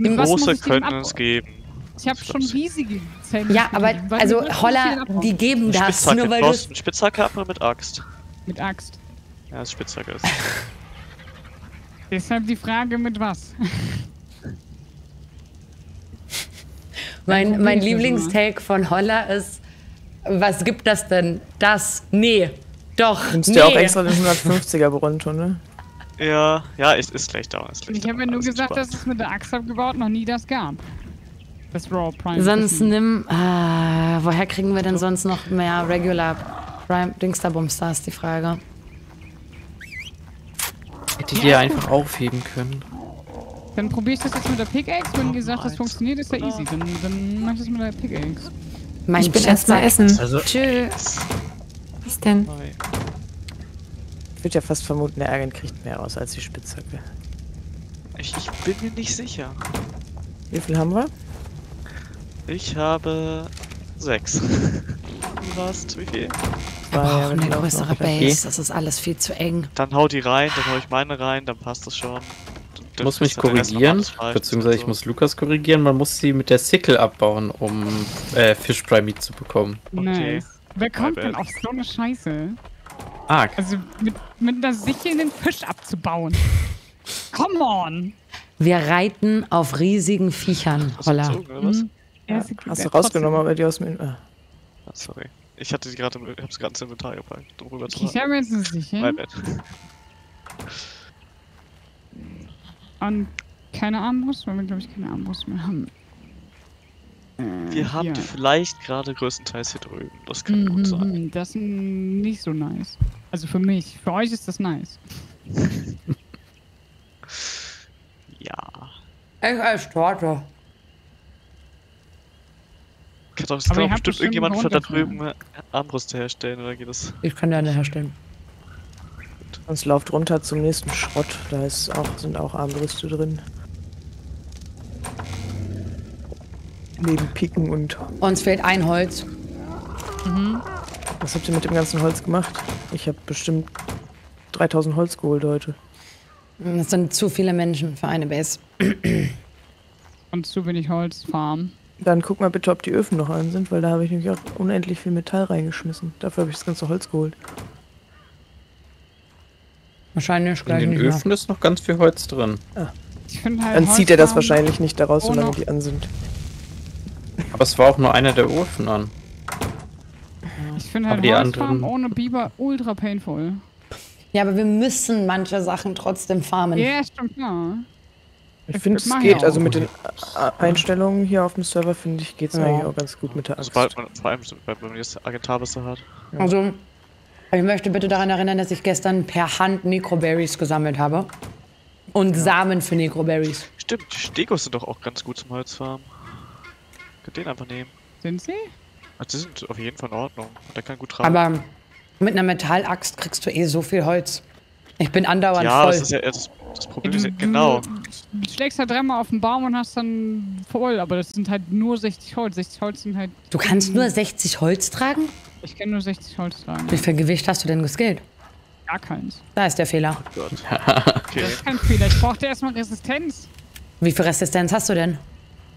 Große können es geben. Ich habe schon riesige Zähne. Ja, aber also Holla, die geben das nur weil du Spitzhacke ab oder mit Axt. Mit Axt. Ja, das Spitzhacke ist. Deshalb die Frage mit was. mein mein Lieblingstake von Holla ist, was gibt das denn? Das nee, doch nee. Du nimmst ja auch extra den hundertfünfziger Brunto, ne? Ja, ja, ist ist gleich da. Ich habe ja nur gesagt, dass es mit der Axt abgebaut noch nie das gab. Das Raw Prime sonst Fischen. nimm... Ah, woher kriegen wir denn sonst noch mehr Regular Prime Dingsterbumster, ist die Frage. Hätte ich ja, dir einfach aufheben können. Dann probiere ich das jetzt mit der Pickaxe. Wenn gesagt, das funktioniert, ist ja easy. Dann, dann mach ich das mit der Pickaxe. Mein ich bin erstmal essen. Also Tschüss. Was denn? Ich würde ja fast vermuten, der Ärger kriegt mehr raus als die Spitzhacke. Ich, ich bin mir nicht sicher. Wie viel haben wir? Ich habe sechs. Du warst, wie viel? Wir brauchen eine größere Base, das ist alles viel zu eng. Dann hau die rein, dann hau ich meine rein, dann passt das schon. Ich muss mich korrigieren, beziehungsweise ich muss Lukas korrigieren, man muss sie mit der Sickle abbauen, um äh, Fish Prime Meat zu bekommen. Okay. Nice. Wer kommt denn auf so eine Scheiße? Arg. Also mit, mit einer Sichel den Fisch abzubauen. Come on! Wir reiten auf riesigen Viechern, Holla. Ja, hast du rausgenommen, aber die aus dem Inventar. Ah, sorry. Ich hatte die gerade, ich hab's gerade ins Inventar gepackt, um rüber zu fahren. Ich habe jetzt nicht sicher. Und keine Armbrust, weil wir glaube ich keine Armbrust mehr haben. Äh, wir haben ja. die vielleicht gerade größtenteils hier drüben. Das kann mhm, gut sein. Das ist nicht so nice. Also für mich. Für euch ist das nice. Ja. Ich als Torte. Kann doch, kann doch bestimmt irgendjemand von da drüben Armbrust herstellen, oder geht das? Ich kann ja eine herstellen. Sonst lauft runter zum nächsten Schrott, da ist auch, sind auch Armbrüste drin. Neben Piken und... Uns fehlt ein Holz. Mhm. Was habt ihr mit dem ganzen Holz gemacht? Ich habe bestimmt dreitausend Holz geholt heute. Das sind zu viele Menschen für eine Base. Und zu wenig Holzfarm. Dann guck mal bitte, ob die Öfen noch an sind, weil da habe ich nämlich auch unendlich viel Metall reingeschmissen. Dafür habe ich das ganze Holz geholt. Wahrscheinlich gleich nicht. In den Öfen ist noch ganz viel Holz drin. Ah. Ich find halt Dann Holz zieht er das wahrscheinlich nicht daraus, oh, solange noch. die an sind. Aber es war auch nur einer der Öfen an. Ich finde halt Holzfarm ohne Biber ultra painful. Ja, aber wir müssen manche Sachen trotzdem farmen. Ja, stimmt, ja. Ich finde, es geht. Also mit den Einstellungen hier auf dem Server, finde ich, geht es eigentlich auch ganz gut mit der Axt. Sobald man, vor allem, wenn man jetzt Agentarwasser hat. Also, ich möchte bitte daran erinnern, dass ich gestern per Hand Necroberries gesammelt habe. Und ja. Samen für Necroberries. Stimmt, die Stegos sind doch auch ganz gut zum Holzfarmen. Könnt ihr den einfach nehmen. Sind sie? Also, sie sind auf jeden Fall in Ordnung. Der kann gut tragen. Aber mit einer Metallaxt kriegst du eh so viel Holz. Ich bin andauernd ja, voll. Das ist ja, das, das Problem ist ja, genau. Du schlägst halt dreimal auf den Baum und hast dann voll, aber das sind halt nur sechzig Holz. sechzig Holz sind halt... Du kannst nur sechzig Holz tragen? Ich kann nur sechzig Holz tragen. Wie viel Gewicht hast du denn geskillt? Gar keins. Da ist der Fehler. Oh Gott. Okay. Das ist kein Fehler. Ich brauchte erstmal Resistenz. Wie viel Resistenz hast du denn?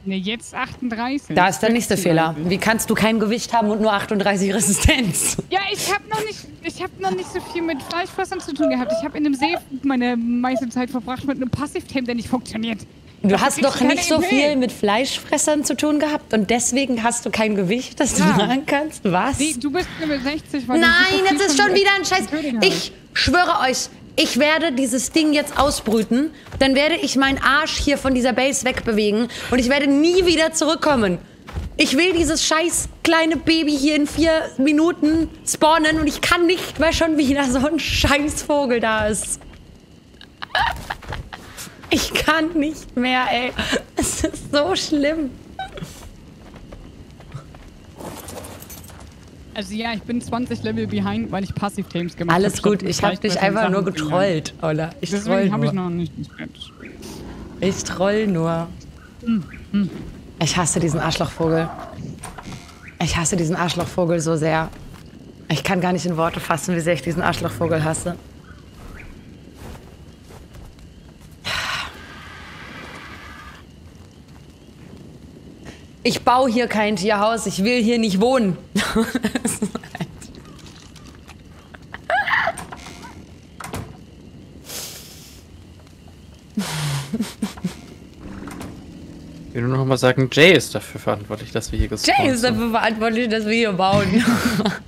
Ne, jetzt achtunddreißig. Da ist der nächste Fehler. Wie kannst du kein Gewicht haben und nur achtunddreißig Resistenz? Ja, ich habe noch nicht, ich habe noch nicht so viel mit Fleischfressern zu tun gehabt. Ich habe in dem See meine meiste Zeit verbracht mit einem Passivtame, der nicht funktioniert. Du das hast doch nicht so viel mit Fleischfressern zu tun gehabt und deswegen hast du kein Gewicht, das ja. du tragen kannst? Was? Die, du bist mit sechzig, weil Nein, du jetzt ist schon wieder ein Scheiß. Ich schwöre euch. Ich werde dieses Ding jetzt ausbrüten, dann werde ich meinen Arsch hier von dieser Base wegbewegen und ich werde nie wieder zurückkommen. Ich will dieses scheiß kleine Baby hier in vier Minuten spawnen und ich kann nicht, weil schon wieder so ein scheiß Vogel da ist. Ich kann nicht mehr, ey. Es ist so schlimm. Also ja, ich bin zwanzig Level behind, weil ich Passiv-Tames gemacht habe. Alles gut, ich habe dich einfach Sachen nur getrollt, Ola. Ich Deswegen habe ich noch nicht gespielt. Ich troll nur. Hm. Hm. Ich hasse diesen Arschlochvogel. Ich hasse diesen Arschlochvogel so sehr. Ich kann gar nicht in Worte fassen, wie sehr ich diesen Arschlochvogel hasse. Ich baue hier kein Tierhaus, ich will hier nicht wohnen. Ich will nur noch mal sagen, Jay ist dafür verantwortlich, dass wir hier gespawnt sind. Jay ist dafür verantwortlich, dass wir hier bauen.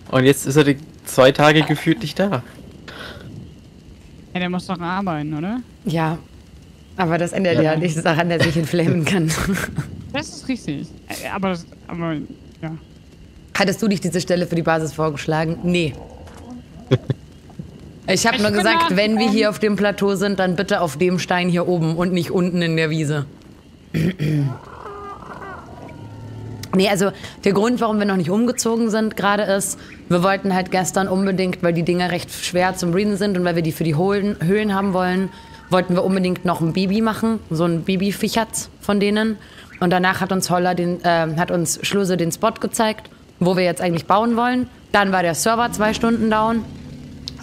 Und jetzt ist er die zwei Tage gefühlt nicht da. Ja, der muss doch arbeiten, oder? Ja, aber das ändert ja, ja nichts daran, dass ich ihn flammen kann. Das ist richtig. Aber, das, aber ja. Hattest du dich diese Stelle für die Basis vorgeschlagen? Nee. Ich habe nur gesagt, wenn wir hier auf dem Plateau sind, dann bitte auf dem Stein hier oben und nicht unten in der Wiese. Nee, also der Grund, warum wir noch nicht umgezogen sind gerade ist, wir wollten halt gestern unbedingt, weil die Dinger recht schwer zum Breeden sind und weil wir die für die Höhlen, Höhlen haben wollen, wollten wir unbedingt noch ein Baby machen, so ein Baby-Fichertz von denen. Und danach hat uns Holler den, äh, hat uns Schluse den Spot gezeigt, wo wir jetzt eigentlich bauen wollen. Dann war der Server zwei Stunden down.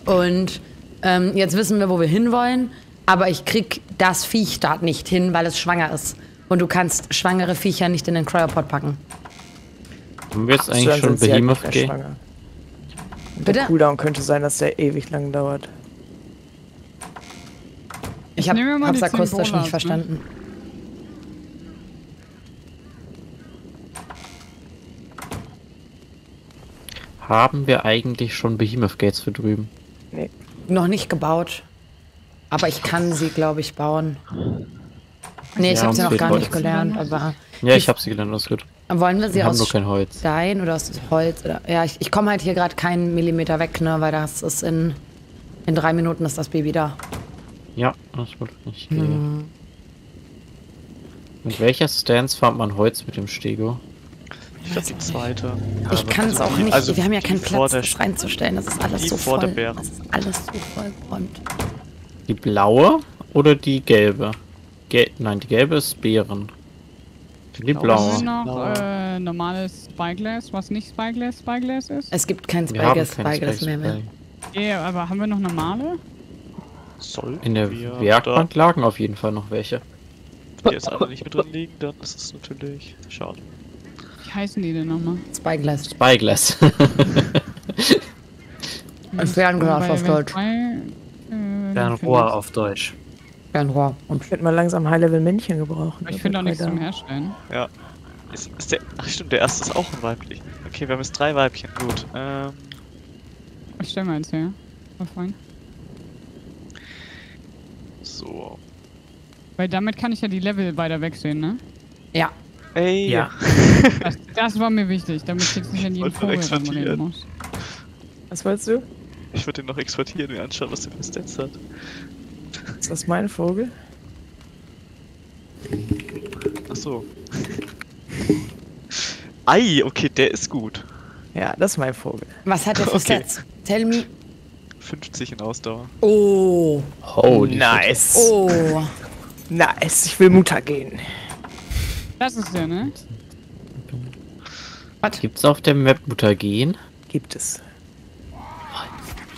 Und ähm, jetzt wissen wir, wo wir hinwollen. Aber ich krieg das Viech da nicht hin, weil es schwanger ist. Und du kannst schwangere Viecher nicht in den Cryopod packen. Haben wir jetzt eigentlich schon Behemoth gehen? Bitte? Der Cooldown könnte sein, dass der ewig lang dauert. Ich hab, hab's akustisch nicht verstanden. Haben wir eigentlich schon Behemoth Gates für drüben? Nee. Noch nicht gebaut. Aber ich kann sie, glaube ich, bauen. Nee, ich ja, habe sie noch gar Holz. nicht gelernt, aber... Ja, ich habe sie gelernt, das ist gut. Wollen wir sie wir aus haben nur kein Holz. Stein oder aus Holz? Oder, ja, ich, ich komme halt hier gerade keinen Millimeter weg, ne, weil das ist in... In drei Minuten ist das Baby da. Ja, das wird nicht gehen. Mhm. Mit welcher Stance farmt man Holz mit dem Stego? Ich glaube, die zweite. Ich ja, kann es auch nicht. Also wir haben ja keinen Platz, das reinzustellen. Das ist alles so voll. Das ist alles so vollgeräumt. Die blaue oder die gelbe? Gel Nein, die gelbe ist Beeren. Die blaue. Noch äh, normales Spyglass, was nicht Spyglass, Spyglass ist? Es gibt kein Spyglass, Spyglass mehr mehr. Okay, aber haben wir noch normale? Sollten in der Werkbank da lagen auf jeden Fall noch welche. Wenn die jetzt alle nicht mit drin liegen, dann ist es natürlich schade. Wie heißen die denn nochmal? Spyglass. Spyglass. Ein Fernglas auf Deutsch. Fernrohr auf Deutsch. Fernrohr. Und ich würde mal langsam High-Level-Männchen gebrauchen. Ich finde auch nichts zum Herstellen. Ja. Ist, ist der, ach stimmt, der erste ist auch ein Weibchen. Okay, wir haben jetzt drei Weibchen, gut. Ähm. Ich stell mal eins her. Mal freuen. So. Weil damit kann ich ja die Level weiter wegsehen, ne? Ja. Ey. Ja. Das, das war mir wichtig, damit ich jetzt nicht an jedem Vogel rumreden muss. Was wolltest du? Ich würde den noch exportieren, mir anschauen, was der für Stats hat. Ist das mein Vogel? Ach so. Ei, okay, der ist gut. Ja, das ist mein Vogel. Was hat der für okay Stats? Tell me. fünfzig in Ausdauer. Oh. Oh, nice. Oh. Nice, ich will Mutter gehen. Das ist ja, ne? Was? Gibt's auf der Map Mutter gehen? Gibt es.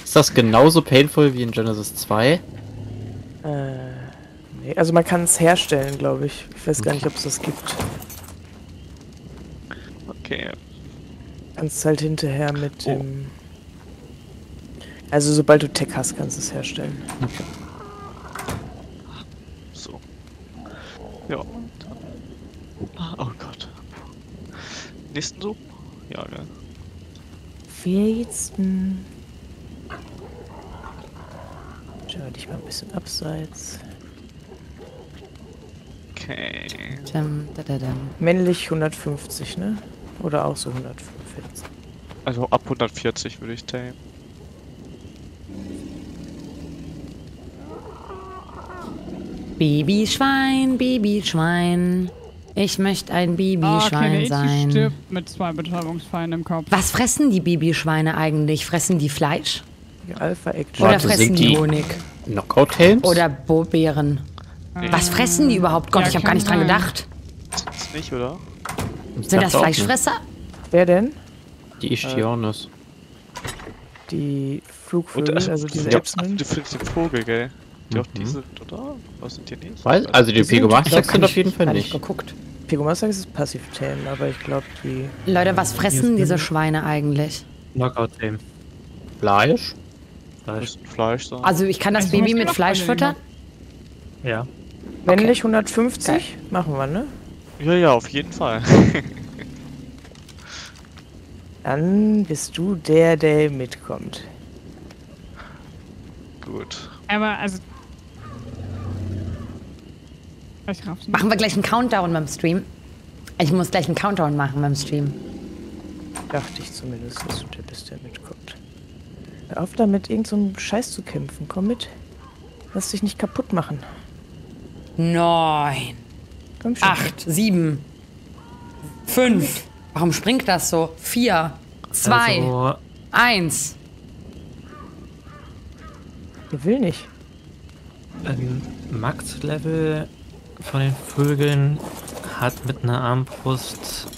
Ist das genauso painful wie in Genesis zwei? Äh, nee, also man kann es herstellen, glaube ich. Ich weiß okay gar nicht, ob es das gibt. Okay. Kannst es halt hinterher mit oh dem... Also sobald du Tech hast, kannst du es herstellen. Okay. So. Ja. Ah, oh Gott. Nächsten so? Ja, geil. Nächsten. Schau dich mal ein bisschen abseits. Okay. Dum, da, da, dum. Männlich hundertfünfzig, ne? Oder auch so hundertfünfundvierzig. Also ab hundertvierzig würde ich teilen. Babyschwein, Babyschwein. Ich möchte ein Babyschwein okay sein. Ich stirbt mit zwei Betäubungsfallen im Kopf. Was fressen die Babyschweine eigentlich? Fressen die Fleisch? Alpha Action. Oder fressen die Honig? Knockout Helms? Oder Beeren? Nee. Was fressen die überhaupt? Gott, ja, ich habe gar nicht dran gedacht. Ist nicht, oder? Sind das, das Fleischfresser? Wer denn? Die Ischionis. Äh, die Flugvögel, und, äh, also diese Echsen. Du findest den Vogel, gell? Die mhm auch die sind, oder? Was sind die nicht? Weil, also die, die Pegomastax sind, sind auf jeden Fall nicht. Ich geguckt. Pegomastax ist Passivtame, aber ich glaube die... Leute, was fressen diese Schweine eigentlich? Knockout-Tame. Fleisch? Fleisch. Fleisch sein. Also ich kann das also Baby mit Fleisch füttern? Ja. Wenn okay nicht hundertfünfzig, okay, machen wir, ne? Ja, ja, auf jeden Fall. Dann bist du der, der mitkommt. Gut. Aber also... Ich raff's nicht. Machen wir gleich einen Countdown beim Stream? Ich muss gleich einen Countdown machen beim Stream. Dachte ich zumindest, dass du der bist, der mitkommt. Hör auf damit, irgend so einen Scheiß zu kämpfen. Komm mit. Lass dich nicht kaputt machen. Neun. Komm schon. Acht. Sieben. Fünf. Warum springt das so? Vier. Zwei. Also. Eins. Der will nicht. Ähm, Max-Level von den Vögeln hat mit einer Armbrust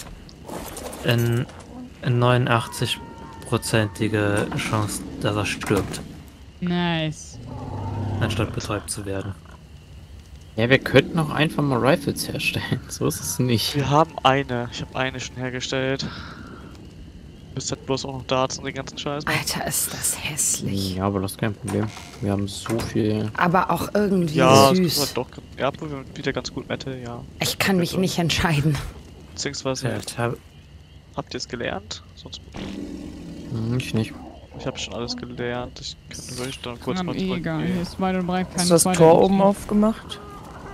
in, in neunundachtzig prozentige Chance, dass er stirbt. Nice. Anstatt betäubt zu werden. Ja, wir könnten auch einfach mal Rifles herstellen. So ist es nicht. Wir haben eine. Ich habe eine schon hergestellt. Bis halt bloß auch noch Darts und den ganzen Scheiß. Alter, ist das hässlich. Ja, aber das ist kein Problem. Wir haben so viel. Aber auch irgendwie ja, süß. Das doch, ja, wir haben wieder ganz gut Metal, ja. Ich kann mich Metal nicht entscheiden. Beziehungsweise. Alter. Habt ihr es gelernt? Sonst. Ich nicht. Ich habe schon alles gelernt. Ich könnte wirklich dann kurz mal drücken. Hast du das Tor oben aufgemacht?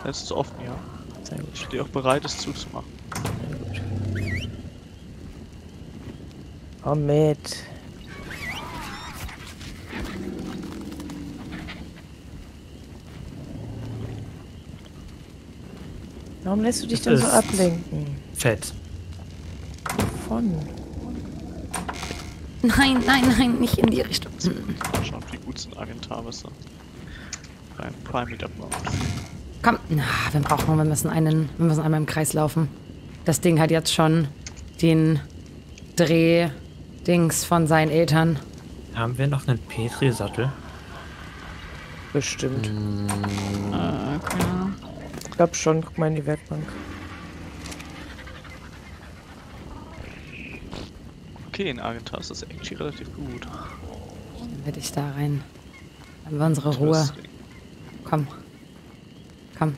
Es ist offen, ja. Sehr gut. Ich stehe auch bereit, es zuzumachen. Sehr gut. Komm mit. Warum lässt du dich denn so ablenken? Fett. Wovon? Nein, nein, nein, nicht in die Richtung. Mal schauen, wie gut sind Agentarwasser. Beim Prime Meetup. Komm, na, wir brauchen, wir müssen einen, wir müssen einmal im Kreis laufen. Das Ding hat jetzt schon den Drehdings von seinen Eltern. Haben wir noch einen Petri-Sattel? Bestimmt. Hm. Äh, keine Ahnung. Ich glaube schon, guck mal in die Werkbank. Okay, in Argentas ist das actually relativ gut. Dann werde ich da rein. Dann haben wir unsere Ruhe. Komm. Komm.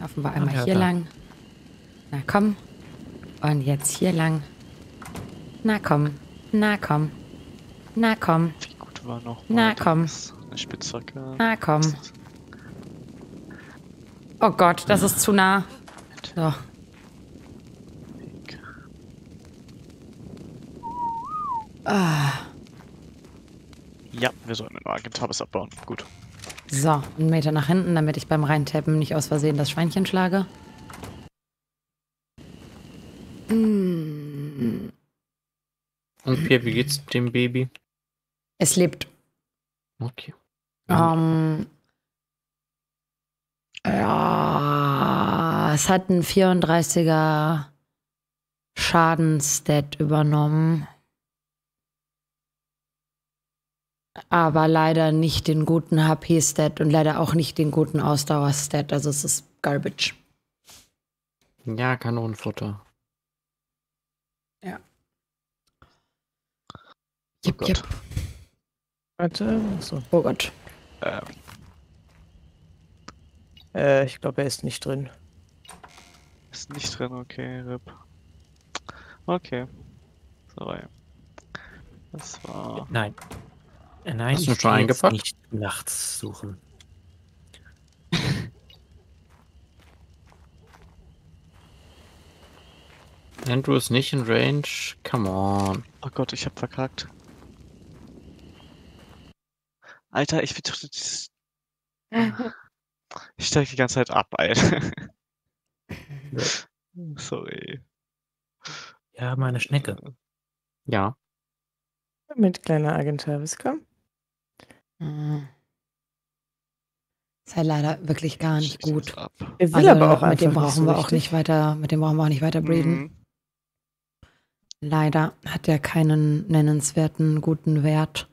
Laufen wir einmal hier lang. Na komm. Und jetzt hier lang. Na komm. Na komm. Na komm. Wie gut war noch mal. Na komm. Eine Spitzhacke. Na komm. Oh Gott, das ist zu nah. So. Ah. Ja, wir sollten den Argentabis abbauen. Gut. So, einen Meter nach hinten, damit ich beim Reintappen nicht aus Versehen das Schweinchen schlage. Mm. Und Pierre, wie geht's dem Baby? Es lebt. Okay. Um, ja, es hat einen vierunddreißiger Schadensstat übernommen. Aber leider nicht den guten H P-Stat und leider auch nicht den guten Ausdauer-Stat. Also es ist Garbage. Ja, Kanonenfutter. Ja. Jep, oh jep. Warte, so. Oh Gott. Ähm. Äh, ich glaube, er ist nicht drin. Ist nicht drin, okay, RIP. Okay. Sorry. Das war... Nein. Nein, hast du schon eingepackt? Nicht nachts suchen. Andrew ist nicht in Range. Come on. Oh Gott, ich hab verkackt. Alter, ich will doch dieses... Ich steig die ganze Zeit ab, Alter. Sorry. Ja, meine Schnecke. Ja. Mit kleiner Argentabis, komm. Ist halt leider wirklich gar nicht gut. Er will also, aber auch mit dem brauchen wir auch nicht weiter, mit dem brauchen wir auch nicht weiter breeden. Mhm. Leider hat er keinen nennenswerten guten Wert.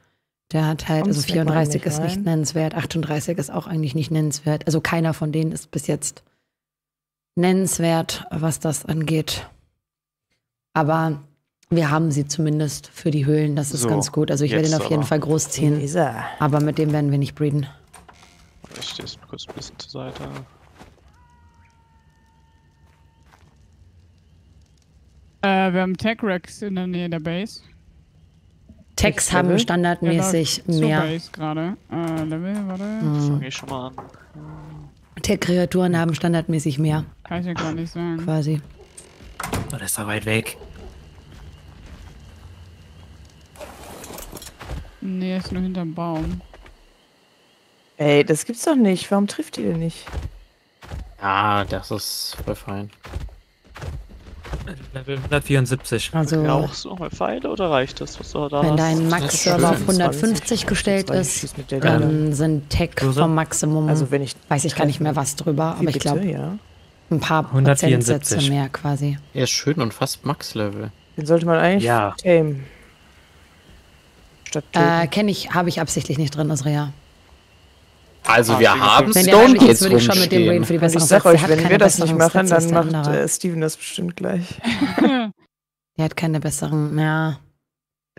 Der hat halt, Kommst also vierunddreißig ist nicht nennenswert, achtunddreißig ist auch eigentlich nicht nennenswert. Also keiner von denen ist bis jetzt nennenswert, was das angeht. Aber wir haben sie zumindest für die Höhlen, das ist so, ganz gut. Also ich werde ihn auf jeden Fall großziehen, aber mit dem werden wir nicht breeden. Ich stehe jetzt kurz ein bisschen zur Seite. Äh, wir haben Tech-Racks in der Nähe der Base. Techs haben standardmäßig mehr. Base gerade. Äh, Level, warte. Mhm. Fang ich schon mal an. Tech-Kreaturen haben standardmäßig mehr. Kann ich ja gar nicht sagen. Quasi. Oh, das ist da weit weg. Nee, ist nur hinterm Baum. Ey, das gibt's doch nicht. Warum trifft ihr den nicht? Ah, das ist voll fein. Level hundertvierundsiebzig. Also ja, auch so mal Pfeile oder reicht das, was du da wenn hast? Dein Max-Server auf hundertfünfzig gestellt ist, dann sind Tech vom Maximum. Also wenn ich weiß ich gar nicht mehr was drüber, aber ich glaube ja. Ein paar Prozentsätze mehr quasi. Er ist schön und fast Max-Level. Den sollte man eigentlich ja. Tamen. Äh, kenne ich, habe ich absichtlich nicht drin, Osrea. Also ah, wir haben Stone wenn der jetzt würde ich schon mit dem Rain für die besseren. Ich sag euch, wenn wir das nicht machen, Stats, dann macht äh, Steven das bestimmt gleich. Der hat keine besseren, ja.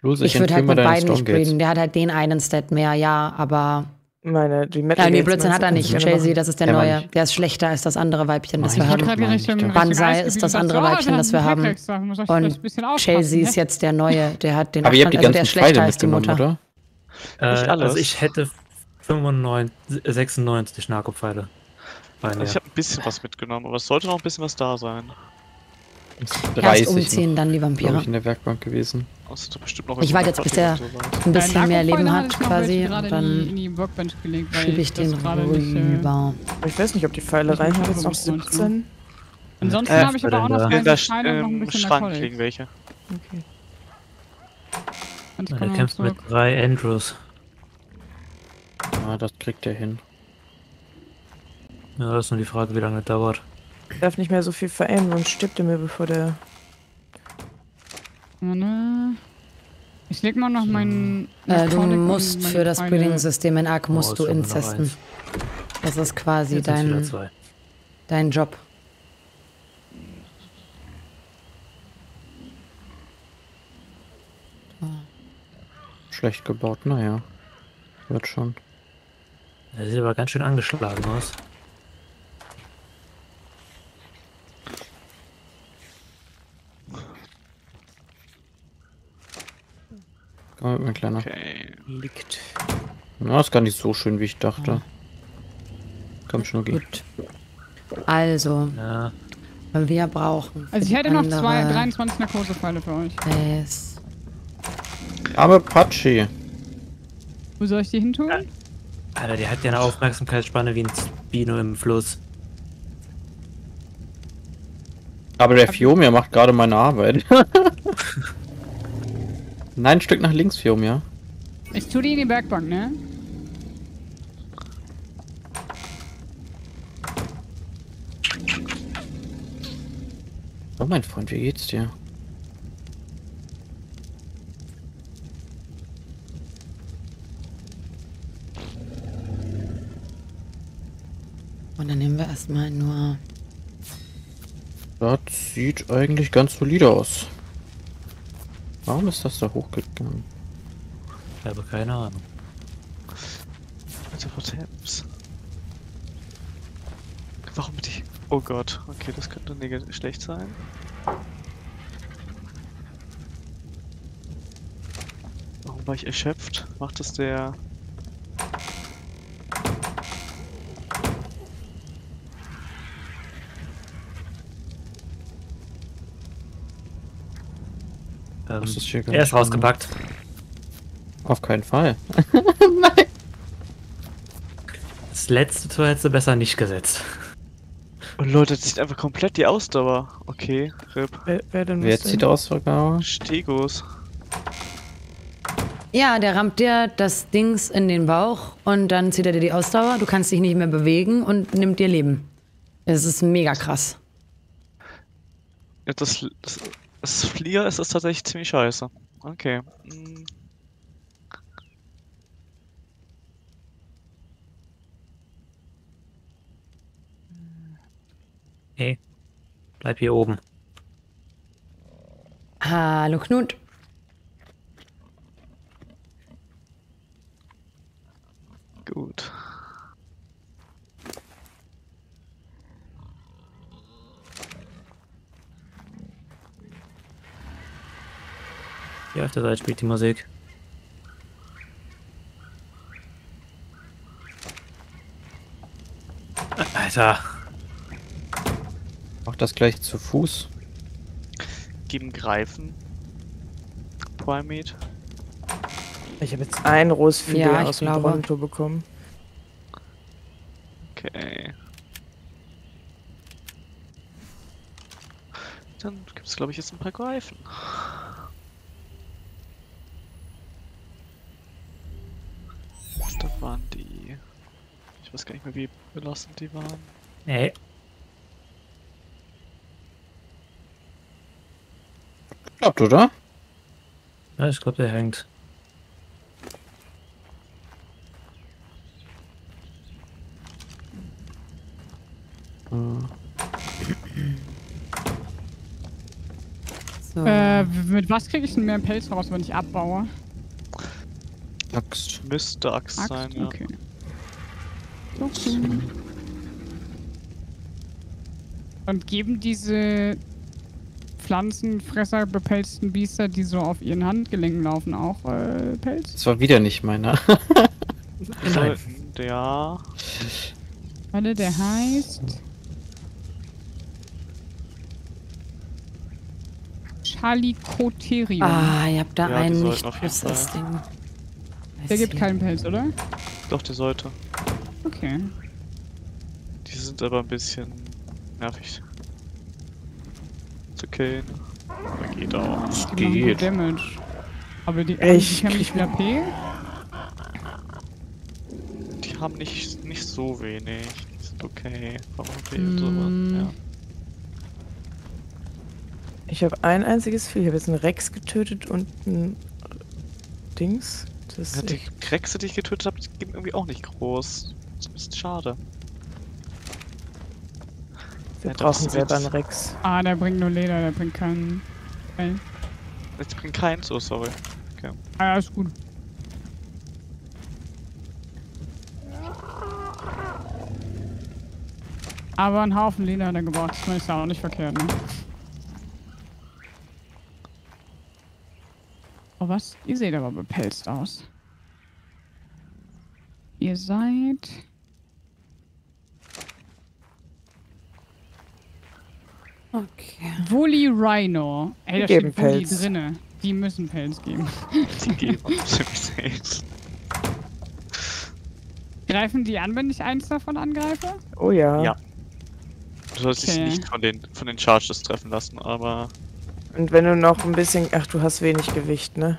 Los, ich ich würde halt mit beiden nicht breeden. Der hat halt den einen Stat mehr, ja, aber... Meine, die Metal ja, die Blödsinn hat er nicht. Jay-Z, das ist der, der neue. Der ist schlechter als das andere Weibchen, das wir haben. Banzai ist das andere Weibchen, das wir haben. Und Jay-Z ist jetzt der neue. Der hat den. Aber ihr habt die ganzen also der schlechter als die Mutter. Oder? Äh, also ich hätte fünfundneunzig, sechsundneunzig Narkopfeile. Also ich habe ein bisschen was mitgenommen, aber es sollte noch ein bisschen was da sein. dreißig Erst umziehen, dann die Vampire. Ich in der Werkbank gewesen. Ich warte jetzt, bis der ein bisschen mehr Leben hat, quasi. Und dann schiebe ich den rüber. Ich weiß nicht, ob die Pfeile rein haben. Jetzt noch siebzehn. Ansonsten habe ich aber auch noch keine Pfeile. Im Schrank liegen welche. Okay. Du kämpfst mit drei Andrews. Ah, das kriegt er hin. Ja, das ist nur die Frage, wie lange dauert. Ich darf nicht mehr so viel verändern, sonst stirbt er mir, bevor der... Ich leg mal noch meinen... Äh, du musst für das Breeding-System in Ark musst du inzesten. Das ist quasi dein... dein Job. Schlecht gebaut, naja. Wird schon. Der sieht aber ganz schön angeschlagen aus. Komm mit, mein Kleiner. Okay. Liegt. Na, ist gar nicht so schön, wie ich dachte. Komm, Schnucki. Gut. Also. Ja. Weil wir brauchen. Also ich hätte noch zwei, dreiundzwanzig Narkosepfeile für euch. Yes. Aber Patschi. Wo soll ich die hin tun? Alter, die hat ja eine Aufmerksamkeitsspanne wie ein Spino im Fluss. Aber der Fiomia macht gerade meine Arbeit. Nein, ein Stück nach links, Fiomia. Ich tue die in die Bergbank, ne? Oh mein Freund, wie geht's dir? Und dann nehmen wir erstmal nur... Das sieht eigentlich ganz solide aus. Warum ist das da hochgegangen? Ich habe keine Ahnung. Also Tabs. Warum bin ich... Oh Gott, okay, das könnte negativ schlecht sein. Warum war ich erschöpft? Macht das der... Ähm, das ist hier er ist rausgepackt. Auf keinen Fall. Nein. Das letzte Tor hättest du besser nicht gesetzt. Und Leute, das sieht einfach komplett die Ausdauer. Okay, R I P. Wer, wer denn Wer zieht Ausdauer? Stegos. Ja, der rammt dir das Dings in den Bauch und dann zieht er dir die Ausdauer. Du kannst dich nicht mehr bewegen und nimmt dir Leben. Es ist mega krass. Ja, das... das Das Flieger ist das tatsächlich ziemlich scheiße. Okay. Hm. Hey, bleib hier oben. Hallo Knut. Gut. Hier auf der Seite spielt die Musik. Alter. Mach das gleich zu Fuß. Geben Greifen. Primate. Ich habe jetzt ein rohes Filet ja, aus dem Toronto bekommen. Okay. Dann gibt es glaube ich jetzt ein paar Greifen. Waren die... Ich weiß gar nicht mehr, wie belastend die waren. Nee. Klappt, oder? Ja, ich glaube, der hängt. Hm. So. Äh, mit was kriege ich denn mehr Pelz raus, wenn ich abbaue? Axt. Müsste Axt, Axt sein, ja. Okay. Okay. Und geben diese Pflanzenfresser, bepelzten Biester, die so auf ihren Handgelenken laufen, auch äh, Pelz? Das war wieder nicht meiner. Nein. Ja. Warte, der heißt... Chalicotherium. Ah, ihr habt da ja, einen nicht das Ding. Der gibt keinen Pelz, oder? Doch, der sollte. Okay. Die sind aber ein bisschen nervig. Ist okay. Aber geht auch. Das die geht. Machen Damage. Aber die, ich, die haben nicht viel A P? Die haben nicht, nicht so wenig. Die sind okay. Vom A P mm. und sowas, ja. Ich habe ein einziges Vieh. Ich habe jetzt einen Rex getötet und einen Dings. Das ja, die Rexe, die ich getötet habe, geben irgendwie auch nicht groß. Das ist ein bisschen schade. Wir ja, brauchen selber einen Rex. Ah, der bringt nur Leder, der bringt keinen. Nein. Jetzt bringt keinen, so, sorry. Okay. Ah, ja, ist gut. Aber einen Haufen Leder hat er gebraucht. Das ist ja auch nicht verkehrt, ne? Oh, was? Ihr seht aber bepelzt aus. Ihr seid... Okay. Wooly Rhino. Ey, da steht Wooly drinne. Die müssen Pelz geben. Die geben Pelz. Greifen die an, wenn ich eins davon angreife? Oh ja. Ja. Du sollst okay. dich nicht von den, von den Charges treffen lassen, aber... Und wenn du noch ein bisschen... Ach, du hast wenig Gewicht, ne?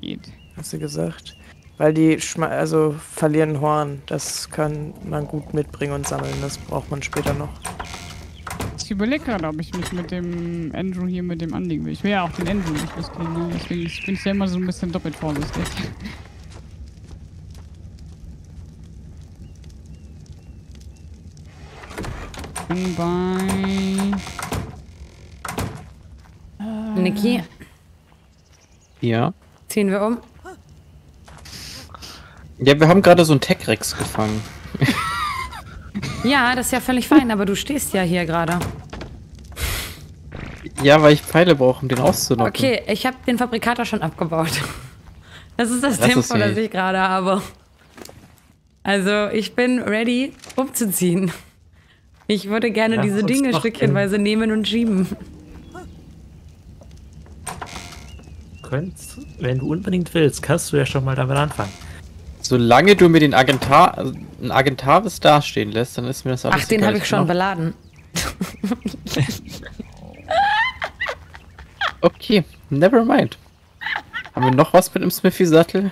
Geht. Hast du gesagt. Weil die schma also verlieren Horn. Das kann man gut mitbringen und sammeln. Das braucht man später noch. Ich überlege gerade, ob ich mich mit dem Andrew hier mit dem anlegen will. Ich will ja auch den Andrew nicht riskieren, ne? Deswegen bin ich ja immer so ein bisschen doppelt vorsichtig. Und bei... Äh, Niki? Ja? Ziehen wir um? Ja, wir haben gerade so einen Tech-Rex gefangen. Ja, das ist ja völlig fein, aber du stehst ja hier gerade. Ja, weil ich Pfeile brauche, um den auszunocken. Okay, ich habe den Fabrikator schon abgebaut. Das ist das, das Tempo, ist das ich gerade habe. Also, ich bin ready, umzuziehen. Ich würde gerne Lass diese Dinge stückchenweise in. nehmen und schieben. Könntest, wenn du unbedingt willst, kannst du ja schon mal damit anfangen. Solange du mir den Agentar, also einen Agentaris dastehen lässt, dann ist mir das alles. Ach, den habe ich schon beladen. Okay, never mind. Haben wir noch was mit dem Smithy-Sattel?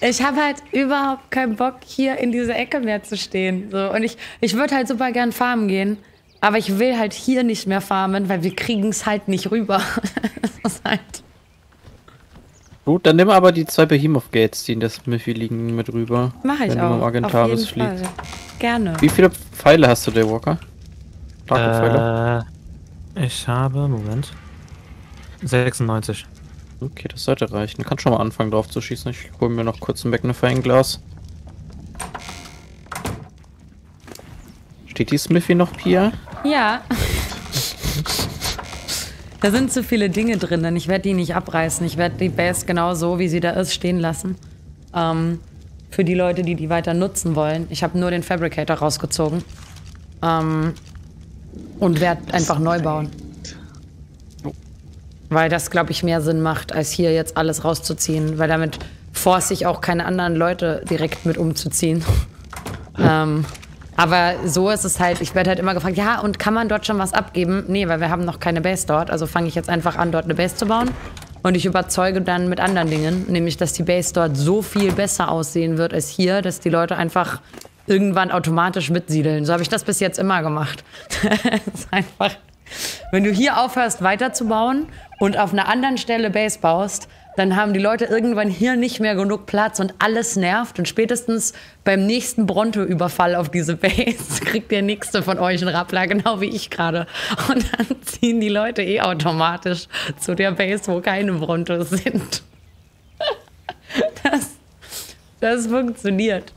Ich habe halt überhaupt keinen Bock, hier in dieser Ecke mehr zu stehen. So. Und ich, ich würde halt super gern farmen gehen, aber ich will halt hier nicht mehr farmen, weil wir kriegen es halt nicht rüber. Das ist halt... Gut, dann nimm aber die zwei Behemoth-Gates, die in der Smithy liegen, mit rüber. Mach ich auch, wenn du mit dem Agentaris fliegst. Gerne. Wie viele Pfeile hast du, der Walker? Pfeile? Äh, ich habe, Moment, sechsundneunzig. Okay, das sollte reichen. Du kannst schon mal anfangen drauf zu schießen. Ich hole mir noch kurz ein Magnifying-Glas. Steht die Smithy noch hier? Ja. Da sind zu viele Dinge drin, denn ich werde die nicht abreißen. Ich werde die Base genau so, wie sie da ist, stehen lassen. Ähm, für die Leute, die die weiter nutzen wollen. Ich habe nur den Fabricator rausgezogen. Ähm, und werde einfach neu bauen. Weil das, glaube ich, mehr Sinn macht, als hier jetzt alles rauszuziehen. Weil damit force ich auch keine anderen Leute direkt mit umzuziehen. ähm... Aber so ist es halt, ich werde halt immer gefragt, ja, und kann man dort schon was abgeben? Nee, weil wir haben noch keine Base dort, also fange ich jetzt einfach an, dort eine Base zu bauen. Und ich überzeuge dann mit anderen Dingen, nämlich, dass die Base dort so viel besser aussehen wird als hier, dass die Leute einfach irgendwann automatisch mitsiedeln. So habe ich das bis jetzt immer gemacht. Das ist einfach, wenn du hier aufhörst, weiterzubauen und auf einer anderen Stelle Base baust, dann haben die Leute irgendwann hier nicht mehr genug Platz und alles nervt. Und spätestens beim nächsten Bronto-Überfall auf diese Base kriegt der nächste von euch einen Rappler, genau wie ich gerade. Und dann ziehen die Leute eh automatisch zu der Base, wo keine Brontos sind. Das, das funktioniert.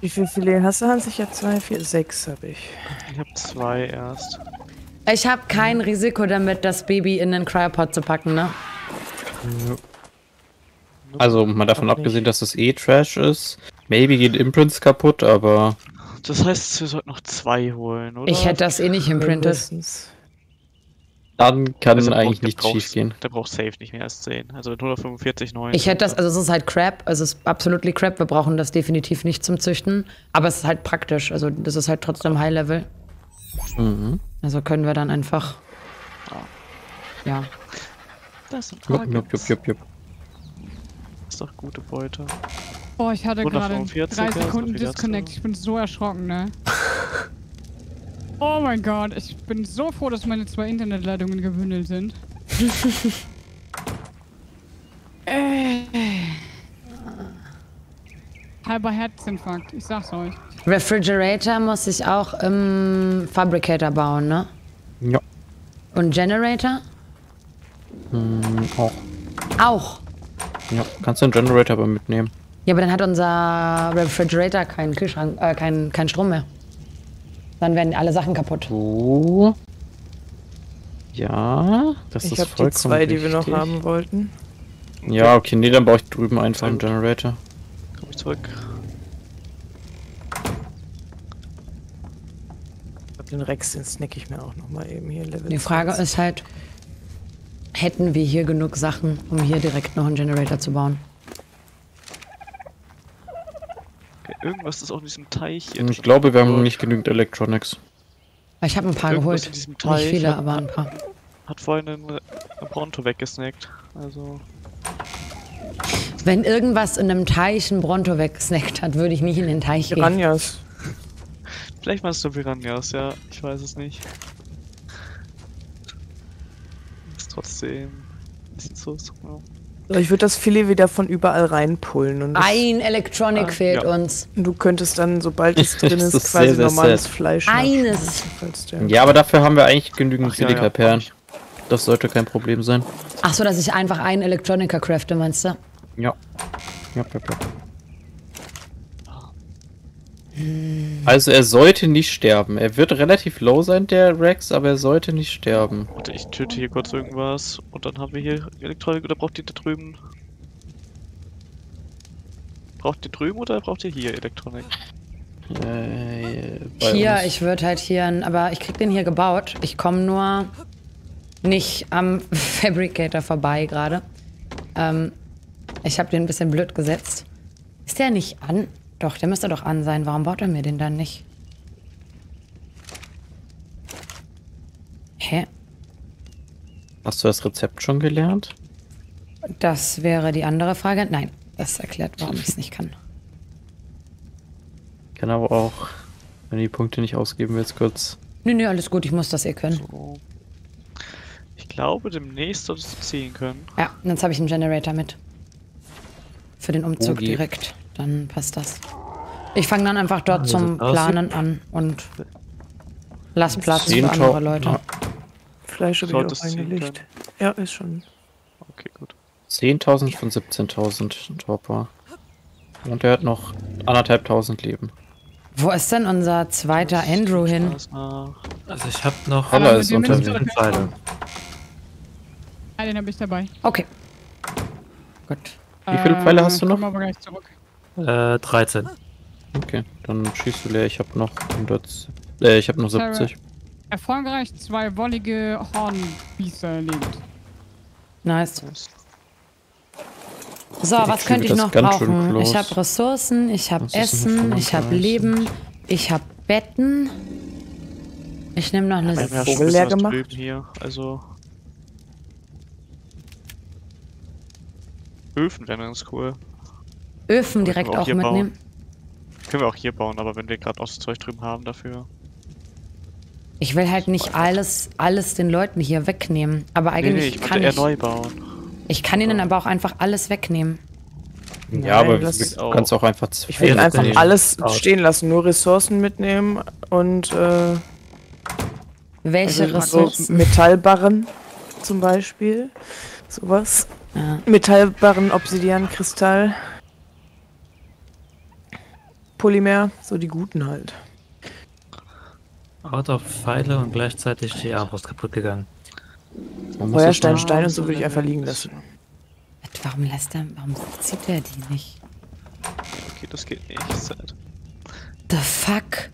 Wie viel Filet hast du, Hans? Ich habe zwei, vier, sechs habe ich. Ich habe zwei erst. Ich habe kein Risiko damit, das Baby in den Cryopod zu packen, ne? Also mal davon abgesehen, dass das eh Trash ist. Maybe geht Imprints kaputt, aber... Das heißt, wir sollten noch zwei holen, oder? Ich hätte das eh nicht imprintet. Dann kann also eigentlich nichts schief gehen. Der braucht safe nicht mehr als zehn. Also mit hundertfünfundvierzig, neun... Ich hätte das, also es ist halt crap, also es ist absolutely crap. Wir brauchen das definitiv nicht zum Züchten. Aber es ist halt praktisch, also das ist halt trotzdem High Level. Mhm. Also können wir dann einfach... Ja. Das sind jupp, jupp, jupp, jupp. Das ist doch gute Beute. Oh, ich hatte gerade drei Sekunden Disconnect. Ich bin so erschrocken, ne? Oh mein Gott, ich bin so froh, dass meine zwei Internetleitungen gebündelt sind. äh. Halber Herzinfarkt, ich sag's euch. Refrigerator muss ich auch im Fabricator bauen, ne? Ja. Und Generator? Hm, auch. Auch? Ja, kannst du einen Generator aber mitnehmen. Ja, aber dann hat unser Refrigerator keinen Kühlschrank, äh, keinen, keinen Strom mehr. Dann werden alle Sachen kaputt. So. Ja, das ich ist vollkommen Ich die zwei, richtig. die wir noch haben wollten. Ja, okay, nee, dann baue ich drüben einfach einen Generator. Komm ich zurück. Ich glaube, den Rex, den snack ich mir auch nochmal eben hier. Level die Frage zwanzig. Ist halt, hätten wir hier genug Sachen, um hier direkt noch einen Generator zu bauen? Irgendwas ist auch in diesem Teich hier. Ich drin. glaube, wir haben nicht genügend Electronics. Ich habe ein paar Irgendwas geholt. In Teich, nicht viele, hat, aber ein paar. Hat vorhin einen Bronto weggesnackt. Also. Wenn irgendwas in einem Teich einen Bronto weggesnackt hat, würde ich nicht in den Teich Piranhas. gehen. Piranhas. Vielleicht machst du Piranhas, ja. Ich weiß es nicht. Ist trotzdem ein bisschen so. Genau. Ich würde das Filet wieder von überall reinpullen. Und ein Electronic ah, fehlt ja. uns. Du könntest dann, sobald es drin ist, ist quasi sehr, sehr normales sad. Fleisch Eines. Ja, aber dafür haben wir eigentlich genügend Silikaperlen. Ja, ja. Das sollte kein Problem sein. Ach so, dass ich einfach einen Electronica crafte, meinst du? Ja. Ja, ja, ja. Hm. Also er sollte nicht sterben. Er wird relativ low sein, der Rex, aber er sollte nicht sterben. Warte, ich töte hier kurz irgendwas und dann haben wir hier Elektronik oder braucht ihr da drüben? Braucht ihr drüben oder braucht ihr hier Elektronik? Äh, hier, uns. ich würde halt hier, aber ich krieg den hier gebaut. Ich komme nur nicht am Fabricator vorbei gerade. Ähm, ich habe den ein bisschen blöd gesetzt. Ist der nicht an? Doch, der müsste doch an sein. Warum baut er mir den dann nicht? Hä? Hast du das Rezept schon gelernt? Das wäre die andere Frage. Nein, das erklärt, warum ich es nicht kann. Ich kann aber auch, wenn du die Punkte nicht ausgeben willst, kurz... Nö, nö, alles gut. Ich muss das eh können. So. Ich glaube, demnächst solltest du ziehen können. Ja, und jetzt habe ich einen Generator mit. Für den Umzug okay. direkt. Dann passt das. Ich fange dann einfach dort also zum Planen an und lass Platz für andere Leute. Ja. Fleisch habe ich auch eingelegt. Ja, ist schon. Okay, gut. zehntausend von siebzehntausend Torpor. Und er hat noch anderthalbtausend Leben. Wo ist denn unser zweiter Andrew hin? Also ich habe noch... Holla ist unter den Pfeilen. Ah, den habe ich dabei. Okay. Gut. Wie viele Pfeile äh, hast du noch? Aber gleich zurück. Äh, dreizehn. Okay, dann schießt du leer. Ich habe noch hundert, äh, ich habe noch siebzig. Erfolgreich zwei wollige Hornbiester erlebt. Nice. So, was könnte ich noch brauchen? Ich habe Ressourcen, ich habe Essen, ich habe Leben, ich habe Betten. Ich nehme noch eine Vogel leer gemacht. Hier, also Öfen wären ganz cool. Öfen direkt auch, auch mitnehmen. Bauen. Können wir auch hier bauen, aber wenn wir gerade auch das Zeug drüben haben dafür. Ich will halt nicht alles, alles den Leuten hier wegnehmen. Aber eigentlich nee, nee, ich kann ich... eher neu bauen. Ich kann ihnen aber auch einfach alles wegnehmen. Ja, ja aber das kannst auch. kannst auch einfach... Ich will einfach alles stehen lassen, nur Ressourcen mitnehmen und... Äh, Welche also Ressourcen? Metallbarren zum Beispiel. Sowas. Ja. Metallbarren, Obsidian, Kristall. Polymer, so die guten halt. Out of Pfeile und gleichzeitig die Armbrust kaputt gegangen. Feuerstein, Stein und so würde ich einfach liegen lassen. Warum lässt er, warum zieht er die nicht? Okay, das geht nicht. The fuck?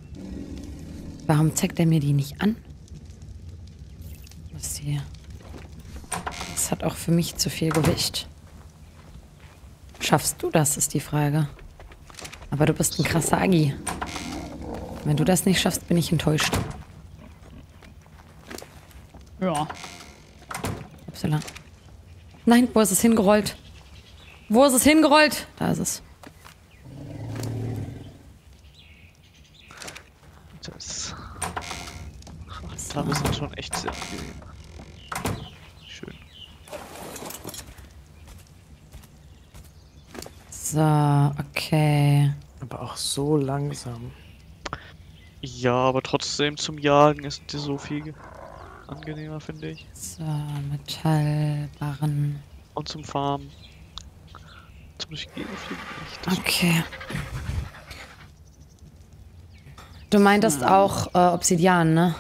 Warum zeigt er mir die nicht an? Was hier? Das hat auch für mich zu viel Gewicht. Schaffst du das, ist die Frage. Aber du bist ein krasser Agi. Wenn du das nicht schaffst, bin ich enttäuscht. Ja. Upsala. Nein, wo ist es hingerollt? Wo ist es hingerollt? Da ist es. Das. So, okay. Aber auch so langsam. Ja, aber trotzdem zum Jagen ist die so viel angenehmer, finde ich. So, Metallbarren. Und zum Farmen. Zum Durchgehen fliegt nicht. Okay. Du meintest ja auch äh, Obsidian, ne?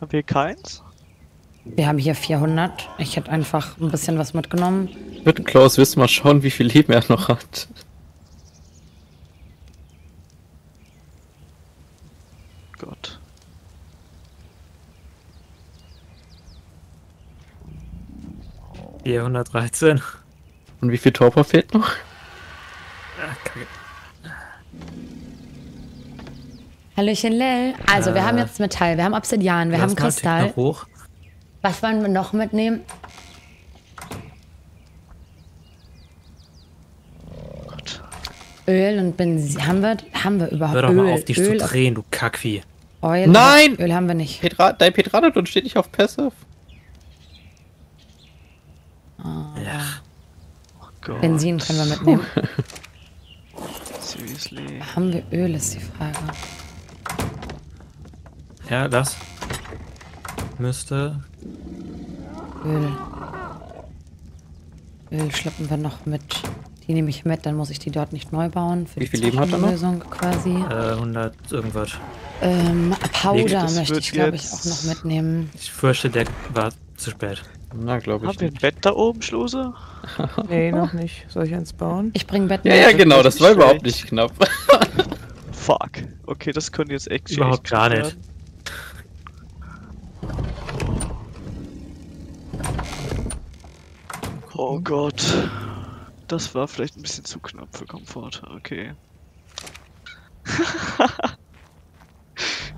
Haben wir keins? Wir haben hier vierhundert. Ich hätte einfach ein bisschen was mitgenommen. Ich würde Klaus wissen, mal schauen, wie viel Leben er noch hat. Gott. vierhundertdreizehn. Und wie viel Torpor fehlt noch? Ach, kacke. Hallöchen, Lell. Also, äh, wir haben jetzt Metall, wir haben Obsidian, wir haben Kristall. Hoch. Was wollen wir noch mitnehmen? Oh Gott. Öl und Benzin. Haben wir, haben wir überhaupt Öl? Hör doch Öl, mal auf, dich Öl, zu drehen, du Kackvieh. Öl, nein! Öl haben wir nicht. Petra, dein Petranodon steht nicht auf Passive. Oh. Ja. Oh Gott. Benzin können wir mitnehmen. Seriously. Haben wir Öl, ist die Frage. Ja, das müsste... Öl. Öl schleppen wir noch mit. Die nehme ich mit, dann muss ich die dort nicht neu bauen. Für wie viel Leben hat er noch? Quasi. Äh, hundert irgendwas. Ähm, Powder nee, möchte ich, glaube ich, auch noch mitnehmen. Ich fürchte, der war zu spät. Na, glaube ich. Haben wir ein Bett da oben, Schlose? Nee, noch nicht. Soll ich eins bauen? Ich bringe Bett mit. Ja, ja, genau, das war schlecht. Überhaupt nicht knapp. Fuck. Okay, das können jetzt echt überhaupt gar nicht. Werden. Oh Gott. Das war vielleicht ein bisschen zu knapp für Komfort. Okay.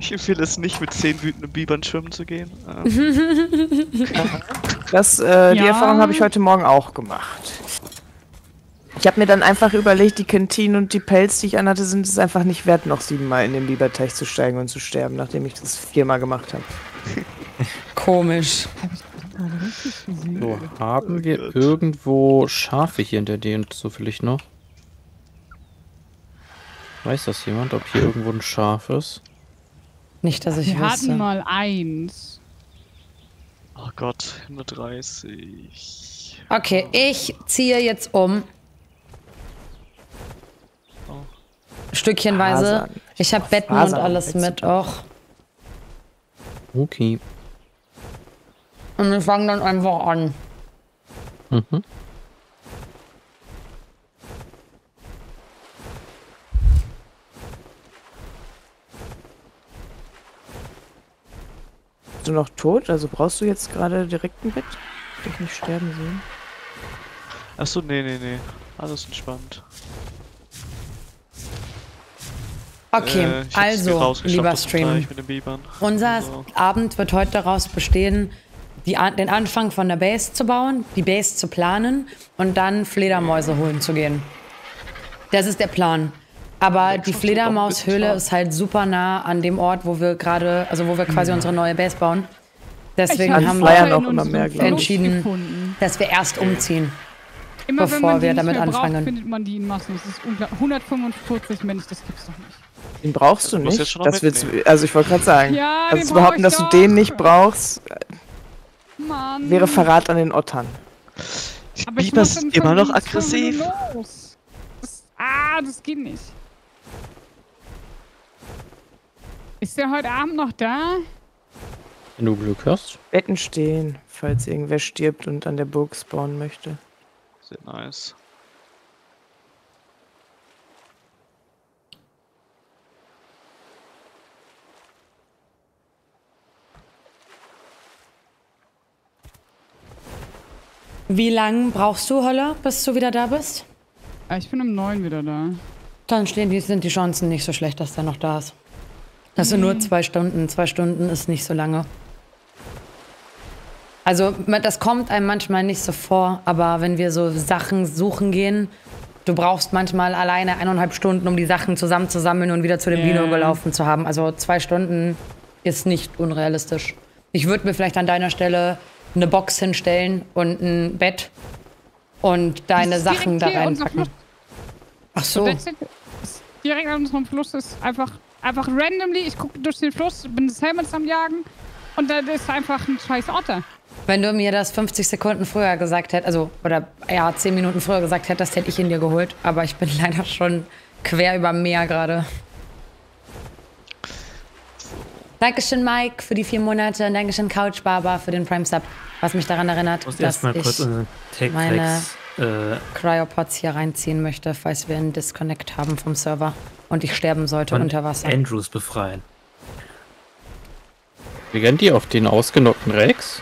Ich empfehle es nicht, mit zehn wütenden Bibern schwimmen zu gehen. Das, äh, ja. Die Erfahrung habe ich heute Morgen auch gemacht. Ich habe mir dann einfach überlegt, die Kantine und die Pelz, die ich anhatte, sind es einfach nicht wert, noch siebenmal in den Biberteich zu steigen und zu sterben, nachdem ich das viermal gemacht habe. Komisch. So, haben wir oh irgendwo Schafe hier hinter denen zufällig noch? Weiß das jemand, ob hier irgendwo ein Schaf ist? Nicht, dass ich wir wüsste. Wir hatten mal eins. Oh Gott, hundertdreißig. Okay, ich ziehe jetzt um. Oh. Stückchenweise. Fasern. Ich habe Betten Fasern. Und alles mit auch. Okay. Und wir fangen dann einfach an. Mhm. Bist du noch tot? Also brauchst du jetzt gerade direkt ein Bett? Ich will dich nicht sterben sehen. Achso, nee, nee, nee. Alles entspannt. Okay, äh, also, lieber Stream. Unser also. Abend wird heute daraus bestehen, Die An den Anfang von der Base zu bauen, die Base zu planen und dann Fledermäuse holen zu gehen. Das ist der Plan. Aber die Fledermaushöhle ist halt super nah an dem Ort, wo wir gerade, also wo wir quasi unsere neue Base bauen. Deswegen haben wir noch immer mehr entschieden, dass wir erst umziehen, immer bevor wir damit anfangen. Braucht, findet man die in Massen. Das ist hundertfünfundvierzig Mensch, das gibt's doch nicht. Den brauchst du nicht. Das wird's, also ich wollte gerade sagen, ja, also zu behaupten, dass du den nicht brauchst. Mann. Wäre Verrat an den Ottern. Die Biber ist immer noch aggressiv. Das, ah, das geht nicht. Ist der heute Abend noch da? Wenn du Glück hast. Betten stehen, falls irgendwer stirbt und an der Burg spawnen möchte. Sehr nice. Wie lange brauchst du, Holler, bis du wieder da bist? Ich bin um neun wieder da. Dann stehen die, sind die Chancen nicht so schlecht, dass der noch da ist. Das sind mhm. nur zwei Stunden. Zwei Stunden ist nicht so lange. Also, das kommt einem manchmal nicht so vor, aber wenn wir so Sachen suchen gehen, du brauchst manchmal alleine eineinhalb Stunden, um die Sachen zusammenzusammeln und wieder zu dem Dino äh. gelaufen zu haben. Also, zwei Stunden ist nicht unrealistisch. Ich würde mir vielleicht an deiner Stelle eine Box hinstellen und ein Bett und deine Sachen da reinpacken. Ach so. Direkt an unserem Fluss ist einfach, einfach randomly, ich gucke durch den Fluss, bin das Helmets am Jagen und da ist einfach ein scheiß Otter. Wenn du mir das fünfzig Sekunden früher gesagt hättest, also, oder ja, zehn Minuten früher gesagt hättest, hätte ich ihn dir geholt. Aber ich bin leider schon quer über Meer gerade. Dankeschön, Mike, für die vier Monate. Und Dankeschön, Couch Barber, für den Prime Sub. Was mich daran erinnert, dass erst mal ich kurz meine äh, Cryopods hier reinziehen möchte, falls wir einen Disconnect haben vom Server und ich sterben sollte unter Wasser. Andrews befreien. Wie gehen die auf den ausgenockten Rex?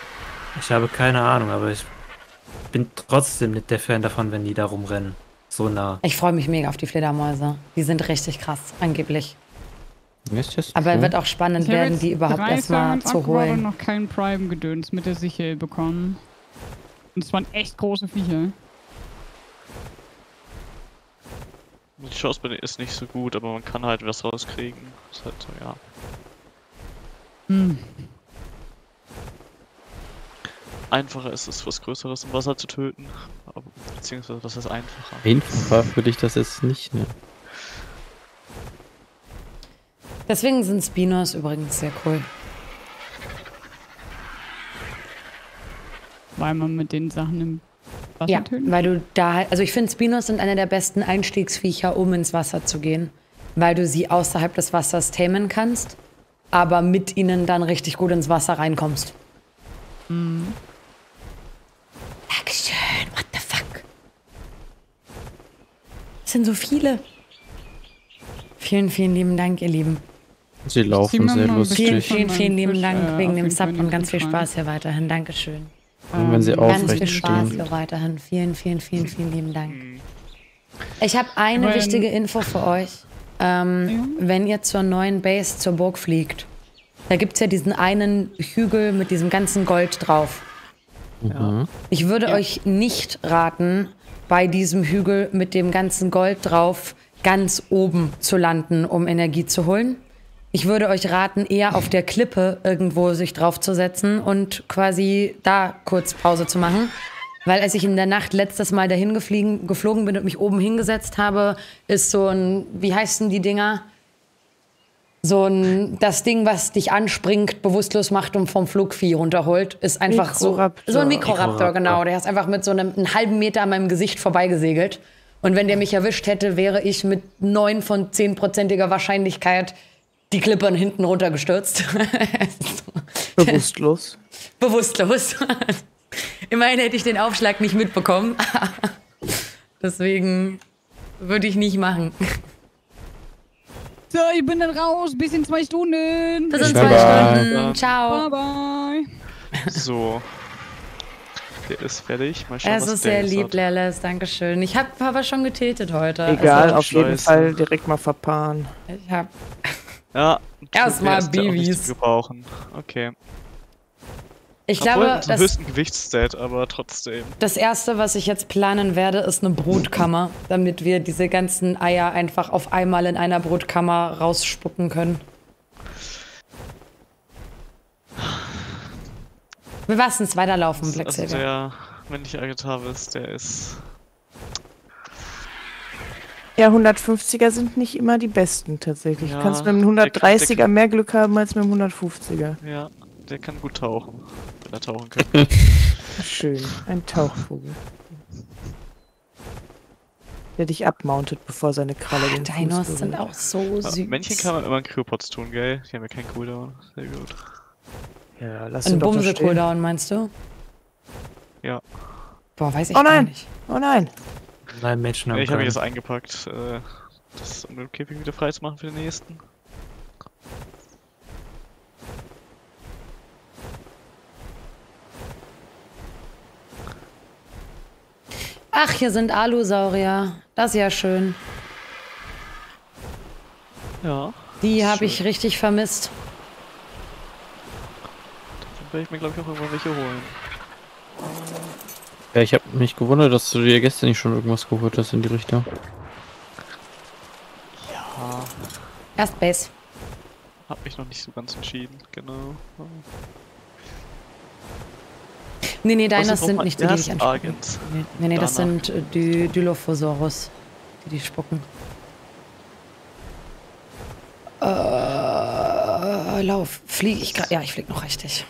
Ich habe keine Ahnung, aber ich bin trotzdem nicht der Fan davon, wenn die da rumrennen. So nah. Ich freue mich mega auf die Fledermäuse. Die sind richtig krass, angeblich. Aber es wird auch spannend werden, die überhaupt erstmal zu holen. Ich habe noch keinen Prime-Gedöns mit der Sichel bekommen. Und es waren echt große Viecher. Die Chance ist nicht so gut, aber man kann halt was rauskriegen. Ist halt so, ja. Hm. Einfacher ist es, was Größeres im Wasser zu töten. Beziehungsweise, was ist einfacher? Einfacher für dich das jetzt nicht, ne? Deswegen sind Spinos übrigens sehr cool. Weil man mit den Sachen im Wasser ja, töten? Weil du da halt, also ich finde Spinos sind einer der besten Einstiegsviecher, um ins Wasser zu gehen. Weil du sie außerhalb des Wassers tamen kannst, aber mit ihnen dann richtig gut ins Wasser reinkommst. Mhm. Dankeschön, what the fuck? Es sind so viele. Vielen, vielen lieben Dank, ihr Lieben. Sie laufen sehr lustig. Vielen, vielen, vielen lieben Dank wegen dem Sub und ganz viel Spaß hier weiterhin. Dankeschön. Und wenn sie aufrecht stehen. Ganz viel Spaß hier weiterhin. Vielen, vielen, vielen, vielen lieben Dank. Ich habe eine wichtige Info für euch. Ähm, wenn ihr zur neuen Base, zur Burg fliegt, da gibt es ja diesen einen Hügel mit diesem ganzen Gold drauf. Ja. Ich würde ja. euch nicht raten, bei diesem Hügel mit dem ganzen Gold drauf ganz oben zu landen, um Energie zu holen. Ich würde euch raten, eher auf der Klippe irgendwo sich draufzusetzen und quasi da kurz Pause zu machen. Weil als ich in der Nacht letztes Mal dahin geflogen, geflogen bin und mich oben hingesetzt habe, ist so ein, wie heißen die Dinger? So ein, das Ding, was dich anspringt, bewusstlos macht und vom Flugvieh runterholt, ist einfach so, so ein Mikroraptor, genau. Der ist einfach mit so einem, einem halben Meter an meinem Gesicht vorbeigesegelt. Und wenn der mich erwischt hätte, wäre ich mit neun von zehnprozentiger Wahrscheinlichkeit die Klippern hinten runtergestürzt. Bewusstlos? Bewusstlos. Immerhin hätte ich den Aufschlag nicht mitbekommen. Deswegen würde ich nicht machen. So, ich bin dann raus. Bis in zwei Stunden. Bis in zwei bye Stunden. Bye. Ciao. Bye, bye. So. Der ist fertig. Mal schauen, es was ist sehr lieb, Lellis. Dankeschön. Ich habe aber schon getiltet heute. Egal, also, auf Scheiße. jeden Fall direkt mal verpaaren. Ich hab. Ja, erstmal Babys. Gebrauchen. Okay. Ich Obwohl, glaube, das höchsten Gewichtsstat, aber trotzdem. Das erste, was ich jetzt planen werde, ist eine Brutkammer, damit wir diese ganzen Eier einfach auf einmal in einer Brutkammer rausspucken können. Wir lassen es weiterlaufen, Blacksilver. Also der männliche Agitar ist, der ist... Ja, hundertfünfziger sind nicht immer die besten tatsächlich. Ja, du kannst mit dem hundertdreißiger kann, mehr Glück haben als mit dem hundertfünfziger. Ja, der kann gut tauchen, wenn er tauchen kann. Schön, ein Tauchvogel. Der dich abmountet, bevor seine Kralle den Fuß Dinos berührt. Sind auch so süß. Aber Männchen kann man immer in Cryopods tun, gell? Die haben ja keinen Cooldown. Sehr gut. Ja, lass Ein Bumse-Cooldown, meinst du? Ja. Boah, weiß ich oh gar nicht. Oh nein! Nein, Menschen haben Ich habe mich jetzt eingepackt, äh, das Unload-Keeping wieder freizumachen für den nächsten. Ach, hier sind Alusaurier. Das ist ja schön. Ja. Die habe ich richtig vermisst. Werde ich mir, glaube ich, auch irgendwann welche holen. Ja, ich habe mich gewundert, dass du dir gestern nicht schon irgendwas geholt hast in die Richtung. Ja. Erst Base. Hab mich noch nicht so ganz entschieden, genau. Nee, nee, deiner sind nicht die, die dich anspucken. Nee, nee, nee das sind die Dilophosaurus, die dich spucken. Äh, lauf. Fliege ich gerade? Ja, ich fliege noch richtig.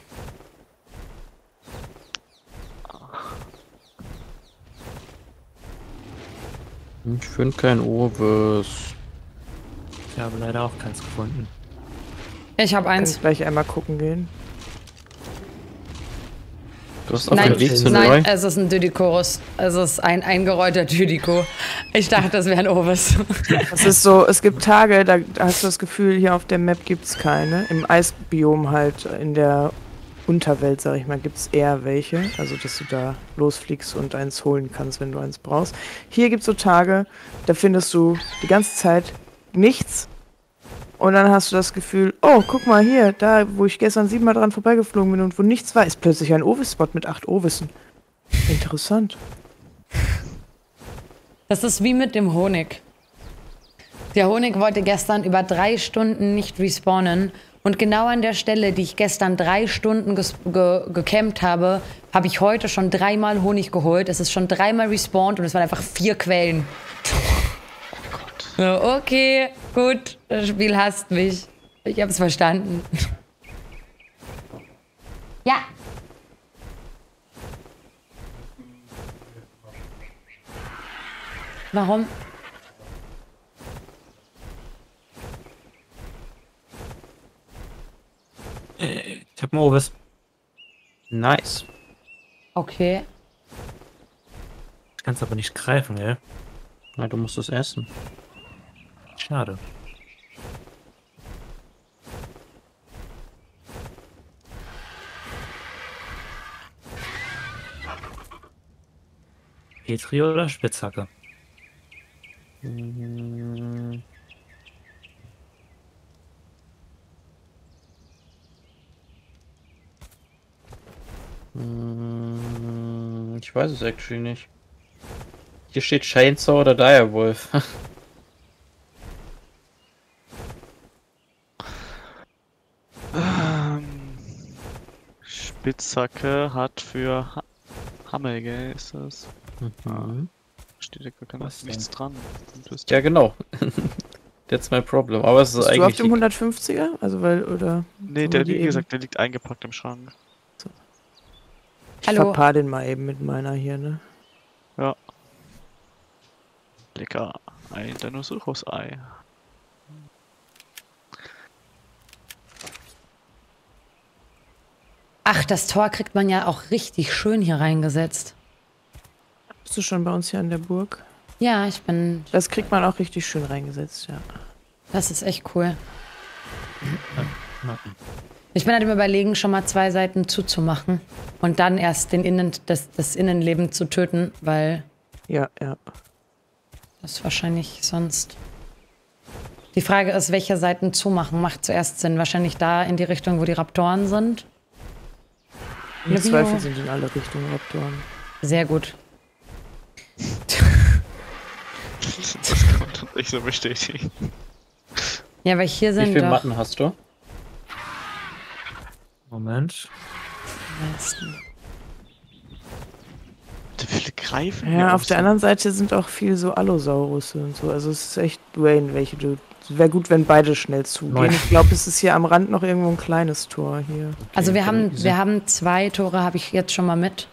Ich finde kein Orbis. Ich habe leider auch keins gefunden. Ich habe eins. Kann ich gleich einmal gucken gehen. Du hast auf nein, den Weg zu nein, es ist ein Dydicorus. Es ist ein eingerollter Dydico. Ich dachte, das wäre ein Orbis. Es ist so, es gibt Tage, da hast du das Gefühl, hier auf der Map gibt es keine. Im Eisbiom halt, in der Unterwelt, sag ich mal, gibt es eher welche. Also, dass du da losfliegst und eins holen kannst, wenn du eins brauchst. Hier gibt es so Tage, da findest du die ganze Zeit nichts. Und dann hast du das Gefühl, oh, guck mal hier, da, wo ich gestern siebenmal dran vorbeigeflogen bin und wo nichts war, ist plötzlich ein Ovis-Spot mit acht Owissen. Interessant. Das ist wie mit dem Honig. Der Honig wollte gestern über drei Stunden nicht respawnen. Und genau an der Stelle, die ich gestern drei Stunden ge gecampt habe, habe ich heute schon dreimal Honig geholt. Es ist schon dreimal respawned und es waren einfach vier Quellen. Oh Gott. So, okay, gut, das Spiel hasst mich. Ich habe es verstanden. Ja. Warum? Ich hab einen Ovis. Nice. Okay. Ich kann's aber nicht greifen, gell? Na, du musst es essen. Schade. Petri oder Spitzhacke? Hm. Ich weiß es actually nicht. Hier steht Chainsaw oder Direwolf. Spitzhacke hat für Hammel, gell, ist das? Mhm. Steht da gar kein was nichts denn? Dran. Ja, genau. That's my problem. Aber es ist eigentlich. Du auf dem hundertfünfziger? Also, weil, oder. Nee, der, wie gesagt, der liegt eingepackt im Schrank. Ich Hallo. verpaar den mal eben mit meiner hier, ne? Ja. Lecker. Ein Dinosaurus-Ei. Ach, das Tor kriegt man ja auch richtig schön hier reingesetzt. Bist du schon bei uns hier an der Burg? Ja, ich bin... Das kriegt man auch richtig schön reingesetzt, ja. Das ist echt cool. Ich bin halt im Überlegen, schon mal zwei Seiten zuzumachen und dann erst den Innen, das, das Innenleben zu töten, weil... Ja, ja. Das wahrscheinlich sonst... Die Frage ist, welche Seiten zumachen macht zuerst Sinn? Wahrscheinlich da in die Richtung, wo die Raptoren sind? Im Zweifel sind in alle Richtungen Raptoren. Sehr gut. Das kann man nicht so bestätigen. Ja, weil hier sind Wie viele Matten hast du? Moment. Ja, auf der anderen Seite sind auch viel so Allosaurus und so. Also es ist echt Wayne, welche du. Wäre gut, wenn beide schnell zugehen. Ich glaube, es ist hier am Rand noch irgendwo ein kleines Tor hier. Okay, also wir haben, wir haben zwei Tore, habe ich jetzt schon mal mit.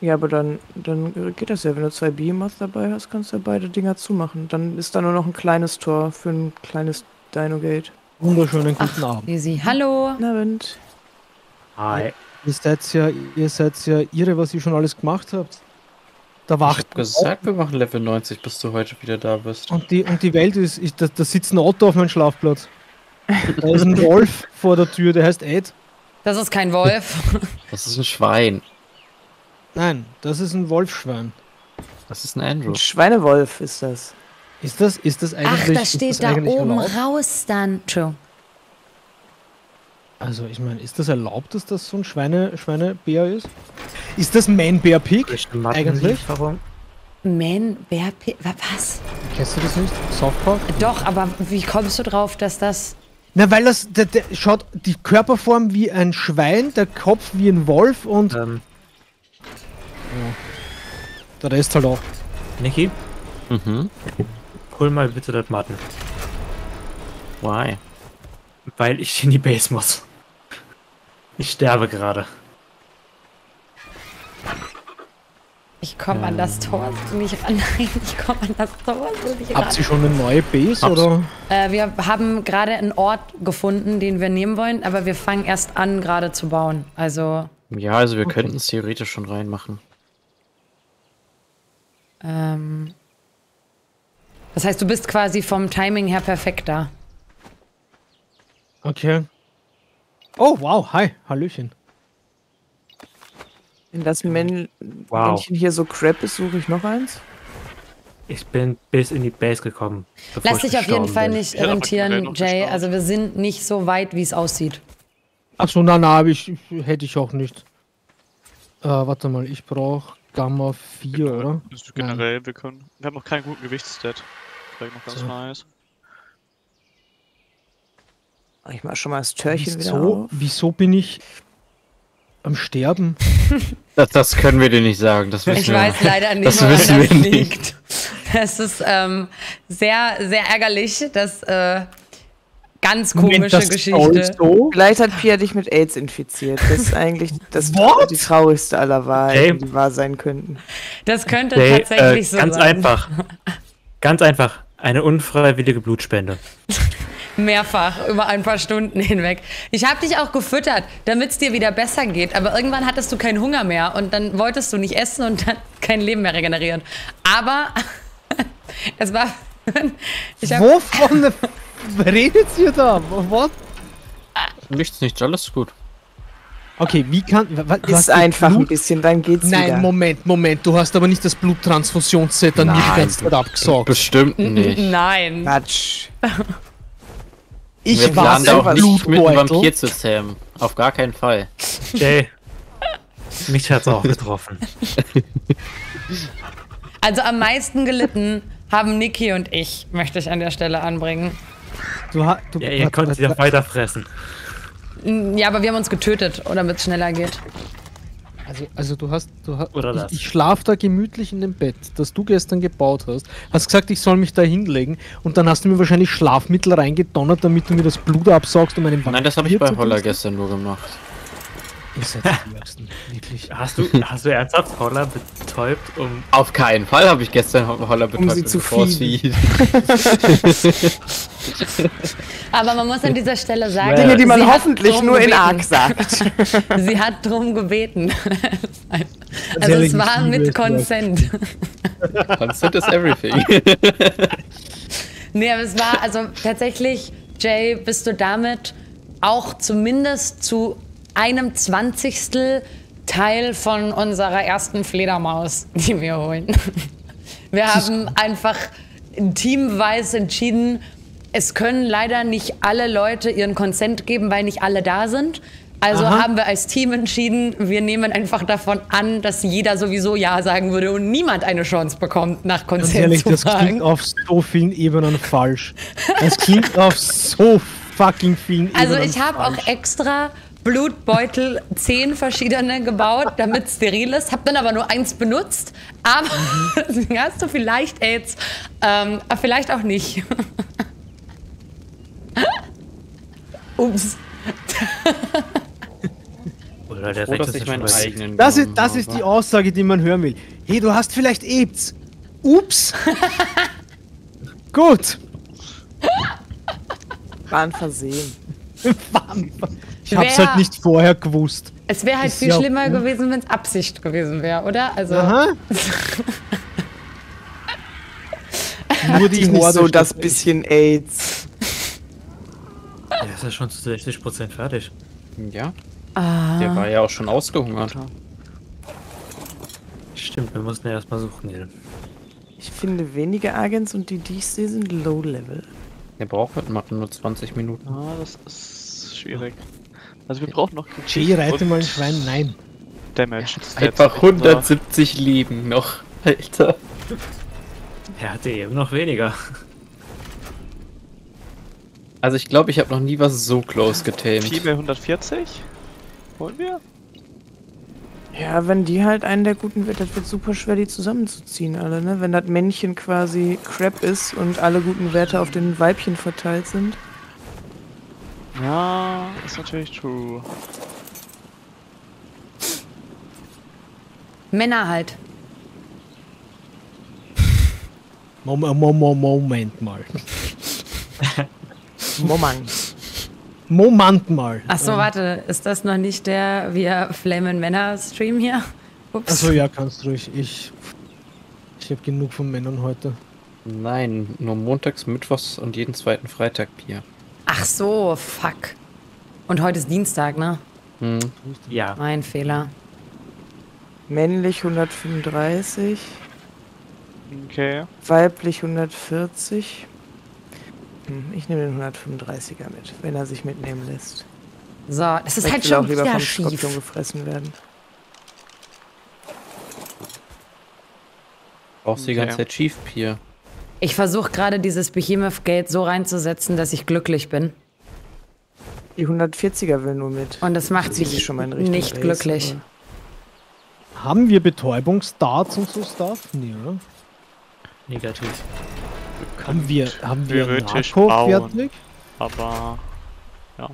Ja, aber dann, dann geht das ja. Wenn du zwei Behemoths dabei hast, kannst du ja beide Dinger zumachen. Dann ist da nur noch ein kleines Tor für ein kleines Dino-Gate. Wunderschönen guten Ach, Abend. Easy. Hallo. Guten Abend. Hi. Ihr seid ja, ihr seid ja irre, was ihr schon alles gemacht habt. Da wacht. Ich hab gesagt, wir machen Level neunzig, bis du heute wieder da bist. Und die, und die Welt ist, ich, da, da sitzt ein Otto auf meinem Schlafplatz. Da ist ein Wolf vor der Tür, der heißt Ed. Das ist kein Wolf. Das ist ein Schwein. Nein, das ist ein Wolfschwein. Das ist ein Andrew. Ein Schweinewolf ist das. Ist das, ist das eigentlich... Ach, das steht das da oben erlaubt? Raus dann. Entschuldigung. Also, ich meine, ist das erlaubt, dass das so ein Schweine, Schweinebär ist? Ist das Man-Bär-Pig eigentlich? Warum? Man-Bär-Pig? Was? Kennst du das nicht? Softball? Doch, aber wie kommst du drauf, dass das... Na, weil das, der, der schaut die Körperform wie ein Schwein, der Kopf wie ein Wolf und... Ähm. Ja. Der Rest halt auch. Niki? Mhm. Hol mal bitte das Matten. Why? Weil ich in die Base muss. Ich sterbe gerade. Ich komme ähm. an das Tor so nicht ran. Nein, ich komme an das Tor so nicht ran. Habt ihr schon eine neue Base, Hab's. oder? Äh, wir haben gerade einen Ort gefunden, den wir nehmen wollen, aber wir fangen erst an, gerade zu bauen. Also... Ja, also wir okay. könnten es theoretisch schon reinmachen. Ähm... Das heißt, du bist quasi vom Timing her perfekt da. Okay. Oh, wow, hi, Hallöchen. Wenn das Männ wow. Männchen hier so crap ist, suche ich noch eins. Ich bin bis in die Base gekommen. Lass dich auf jeden Fall bin. nicht orientieren, Jay. Also wir sind nicht so weit, wie es aussieht. Achso, na, na, ich, hätte ich auch nicht. Äh, warte mal, ich brauche Gamma vier, genau, oder? Das generell, wir können. Wir haben noch keinen guten Gewichtsstat. Vielleicht noch ganz so. nice. Ich mach schon mal das Türchen wieso, wieder auf. Wieso bin ich... am Sterben? das, das können wir dir nicht sagen. Das wissen ich wir. weiß leider nicht, das wissen wir das nicht. liegt. Das ist ähm, sehr, sehr ärgerlich. Das äh, ganz komische Moment, das Geschichte. So? Vielleicht hat Pia dich mit AIDS infiziert. Das ist eigentlich das die traurigste aller Wahrheiten, die wahr sein könnten. Das könnte okay, tatsächlich äh, so ganz sein. Ganz einfach. Ganz einfach. Eine unfreiwillige Blutspende. Mehrfach, über ein paar Stunden hinweg. Ich habe dich auch gefüttert, damit es dir wieder besser geht. Aber irgendwann hattest du keinen Hunger mehr und dann wolltest du nicht essen und dann kein Leben mehr regenerieren. Aber es war... ich hab, wovon redet ihr da? What? Nichts, nichts, alles gut. Okay, wie kann... Was, ist einfach Blut? ein bisschen, dann geht's Nein, wieder. Nein, Moment, Moment, du hast aber nicht das Bluttransfusionsset an mir die ganze Zeit abgesaugt. Bestimmt nicht. Nein. Quatsch. Ich Wir planen da auch nicht mit einem Vampir zu zähmen. Auf gar keinen Fall. Jay, mich hat's auch getroffen. Also am meisten gelitten haben Niki und ich, möchte ich an der Stelle anbringen. Du, du, ja, ihr konntet ja weiter fressen. Ja, aber wir haben uns getötet, damit es schneller geht. Also, also du hast, du hast Oder das. ich, ich schlaf da gemütlich in dem Bett, das du gestern gebaut hast, hast gesagt, ich soll mich da hinlegen und dann hast du mir wahrscheinlich Schlafmittel reingedonnert, damit du mir das Blut absaugst, um einen Vampir. Nein, das habe ich bei Holler gestern nur gemacht. Ihr seid die Liebsten, wirklich. Hast du, hast du ernsthaft Holler betäubt, um... Auf keinen Fall habe ich gestern Holler betäubt, um sie zu feeden. Aber man muss an dieser Stelle sagen... Dinge, die man hoffentlich nur in Ark sagt. Sie hat drum gebeten. Also es war mit Consent. Consent is everything. Nee, aber es war... Also tatsächlich, Jay, bist du damit auch zumindest zu... einem zwanzigstel Teil von unserer ersten Fledermaus, die wir holen. Wir haben einfach teamweiß entschieden, es können leider nicht alle Leute ihren Consent geben, weil nicht alle da sind. Also Aha. haben wir als Team entschieden, wir nehmen einfach davon an, dass jeder sowieso Ja sagen würde und niemand eine Chance bekommt, nach Consent zu ehrlich, das fragen. klingt auf so vielen Ebenen falsch. Das klingt auf so fucking vielen Ebenen falsch. Also ich habe auch extra... Blutbeutel, zehn verschiedene gebaut, damit es steril ist. Hab dann aber nur eins benutzt. Aber deswegen hast du vielleicht AIDS. Ähm, aber vielleicht auch nicht. Ups. Oder der Froh, dass ich meinen eigenen das ist, das ist die Aussage, die man hören will. Hey, du hast vielleicht AIDS. Ups. Gut. War ein Versehen. Ich hab's wär, halt nicht vorher gewusst. Es wäre halt ist viel ja schlimmer gut. gewesen, wenn es Absicht gewesen wäre, oder? Also. Aha. Nur die Horde so das bisschen AIDS. Ja, das ist ja schon zu sechzig Prozent fertig. Ja. Ah. Der war ja auch schon ausgehungert. Stimmt, wir mussten ja erstmal suchen hier. Ich finde wenige Agents und die, die ich sehe, sind low level. Der braucht halt nur zwanzig Minuten. Ah, das ist schwierig. Also wir brauchen noch... Jay, reite mal ein Schwein, nein. Damage. Einfach hundertsiebzig Leben noch, Alter. Er hatte eben noch weniger. Also ich glaube, ich habe noch nie was so close getamed. vier mal hundertvierzig? Wollen wir? Ja, wenn die halt einen der Guten wird, das wird super schwer, die zusammenzuziehen alle, ne? Wenn das Männchen quasi crap ist und alle guten Werte auf den Weibchen verteilt sind. Ja, ist natürlich true. Männer halt. Moment, Moment mal. Moment. Moment mal. Achso, ähm. warte, ist das noch nicht der Wir flamen Männer-Stream hier? Ups. Achso, ja, kannst ruhig. Ich, ich habe genug von Männern heute. Nein, nur montags, mittwochs und jeden zweiten Freitag Bier. Ach so, fuck. Und heute ist Dienstag, ne? Hm. Ja. Mein Fehler. Männlich hundertfünfunddreißig. Okay. Weiblich hundertvierzig. Ich nehme den hundertfünfunddreißiger mit, wenn er sich mitnehmen lässt. So, das ist halt schon auch wieder schief. Skorpion gefressen werden. Brauchst du die ganze Zeit schief, Pier? Ich versuche gerade dieses Behemoth-Gate so reinzusetzen, dass ich glücklich bin. Die hundertvierziger will nur mit. Und das macht mich schon mal nicht glücklich. Haben wir Betäubungsdarts und so Stuff? Nee, oder? Negativ. Haben wir, haben wir Narko fertig? Aber, ja.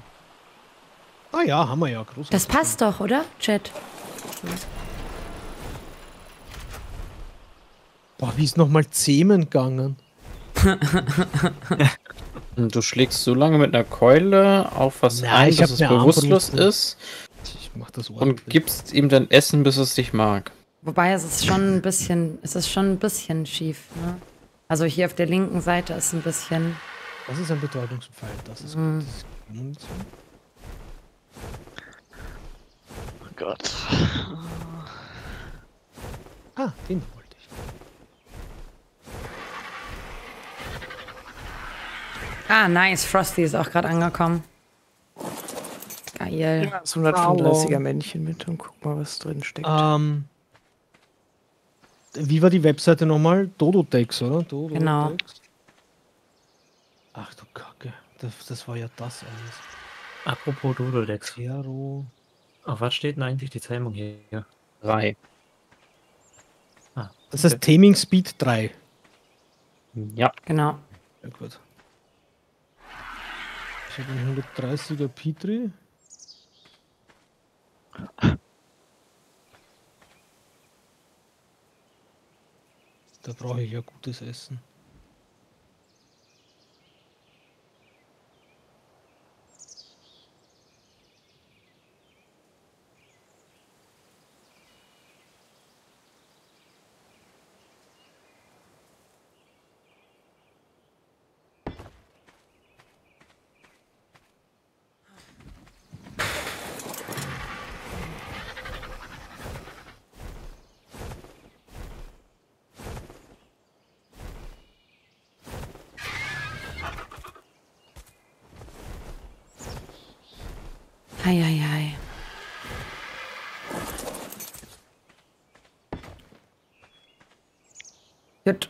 Ah ja, haben wir ja. Großartig. Das passt doch, oder, Chat? Ja. Boah, wie ist nochmal Zähmen gegangen? Du schlägst so lange mit einer Keule auf was Na, ein, ich dass es bewusstlos ist. Ich mach das und gibst ihm dann Essen, bis es dich mag. Wobei, es ist schon ein bisschen, es ist schon ein bisschen schief, ne? Also hier auf der linken Seite ist ein bisschen... Das ist ein Betäubungspfeil, das ist mm. gut. Das ist gut. Oh Gott. Ah, den wollte ich. Ah, nice. Frosty ist auch gerade angekommen. Geil. Ja, das hundertfünfunddreißiger Männchen mit und guck mal, was drin steckt. Ähm... Um. Wie war die Webseite nochmal? Dodotex, oder? Dodotex. Genau. Ach du Kacke. Das, das war ja das alles. Apropos Dodotex. Hero. Auf was steht denn eigentlich die Zähmung hier? drei. Ah, das okay. Ist Taming Speed drei. Ja. Genau. Ja, gut. Ich habe einen hundertdreißiger Petri. Da brauche ich ja gutes Essen. Eieiei. Gut.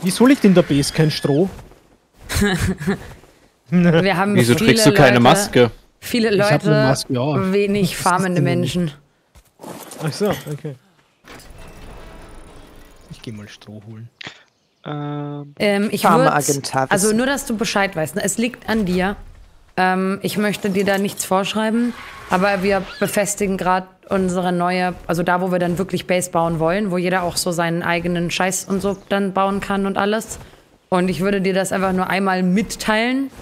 Wieso liegt in der Base kein Stroh? Wir haben Wieso viele trägst du keine Leute, Maske? Viele Leute, Maske, ja. Wenig farmende Menschen. Ach so, okay. Ich geh mal Stroh holen. Ähm, ich würde, also nur, dass du Bescheid weißt, es liegt an dir. Ähm, ich möchte dir da nichts vorschreiben, aber wir befestigen gerade unsere neue, also da, wo wir dann wirklich Base bauen wollen, wo jeder auch so seinen eigenen Scheiß und so dann bauen kann und alles. Und ich würde dir das einfach nur einmal mitteilen,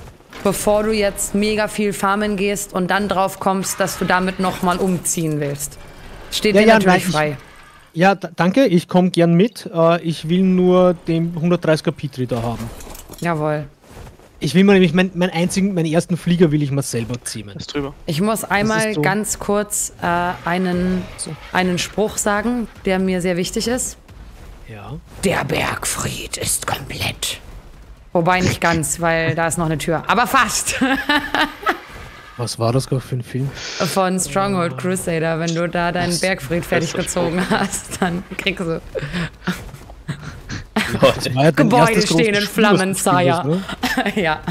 bevor du jetzt mega viel farmen gehst und dann drauf kommst, dass du damit nochmal umziehen willst. Steht ja, dir ja, natürlich nein, frei. Ich, ja, danke, ich komme gern mit. Äh, ich will nur den hundertdreißiger Petri da haben. Jawohl. Ich will mir nämlich, mein, mein einzigen, meinen ersten Flieger will ich mal selber ziehen. Ist drüber. Ich muss einmal so ganz kurz äh, einen, so. einen Spruch sagen, der mir sehr wichtig ist. Ja. Der Bergfried ist komplett. Wobei nicht ganz, weil da ist noch eine Tür. Aber fast. Was war das gerade für ein Film? Von Stronghold Crusader. Wenn du da deinen das Bergfried fertig gezogen hast, dann kriegst du... Leute, Gebäude stehen in Flammen, Sire. Ne? Ja.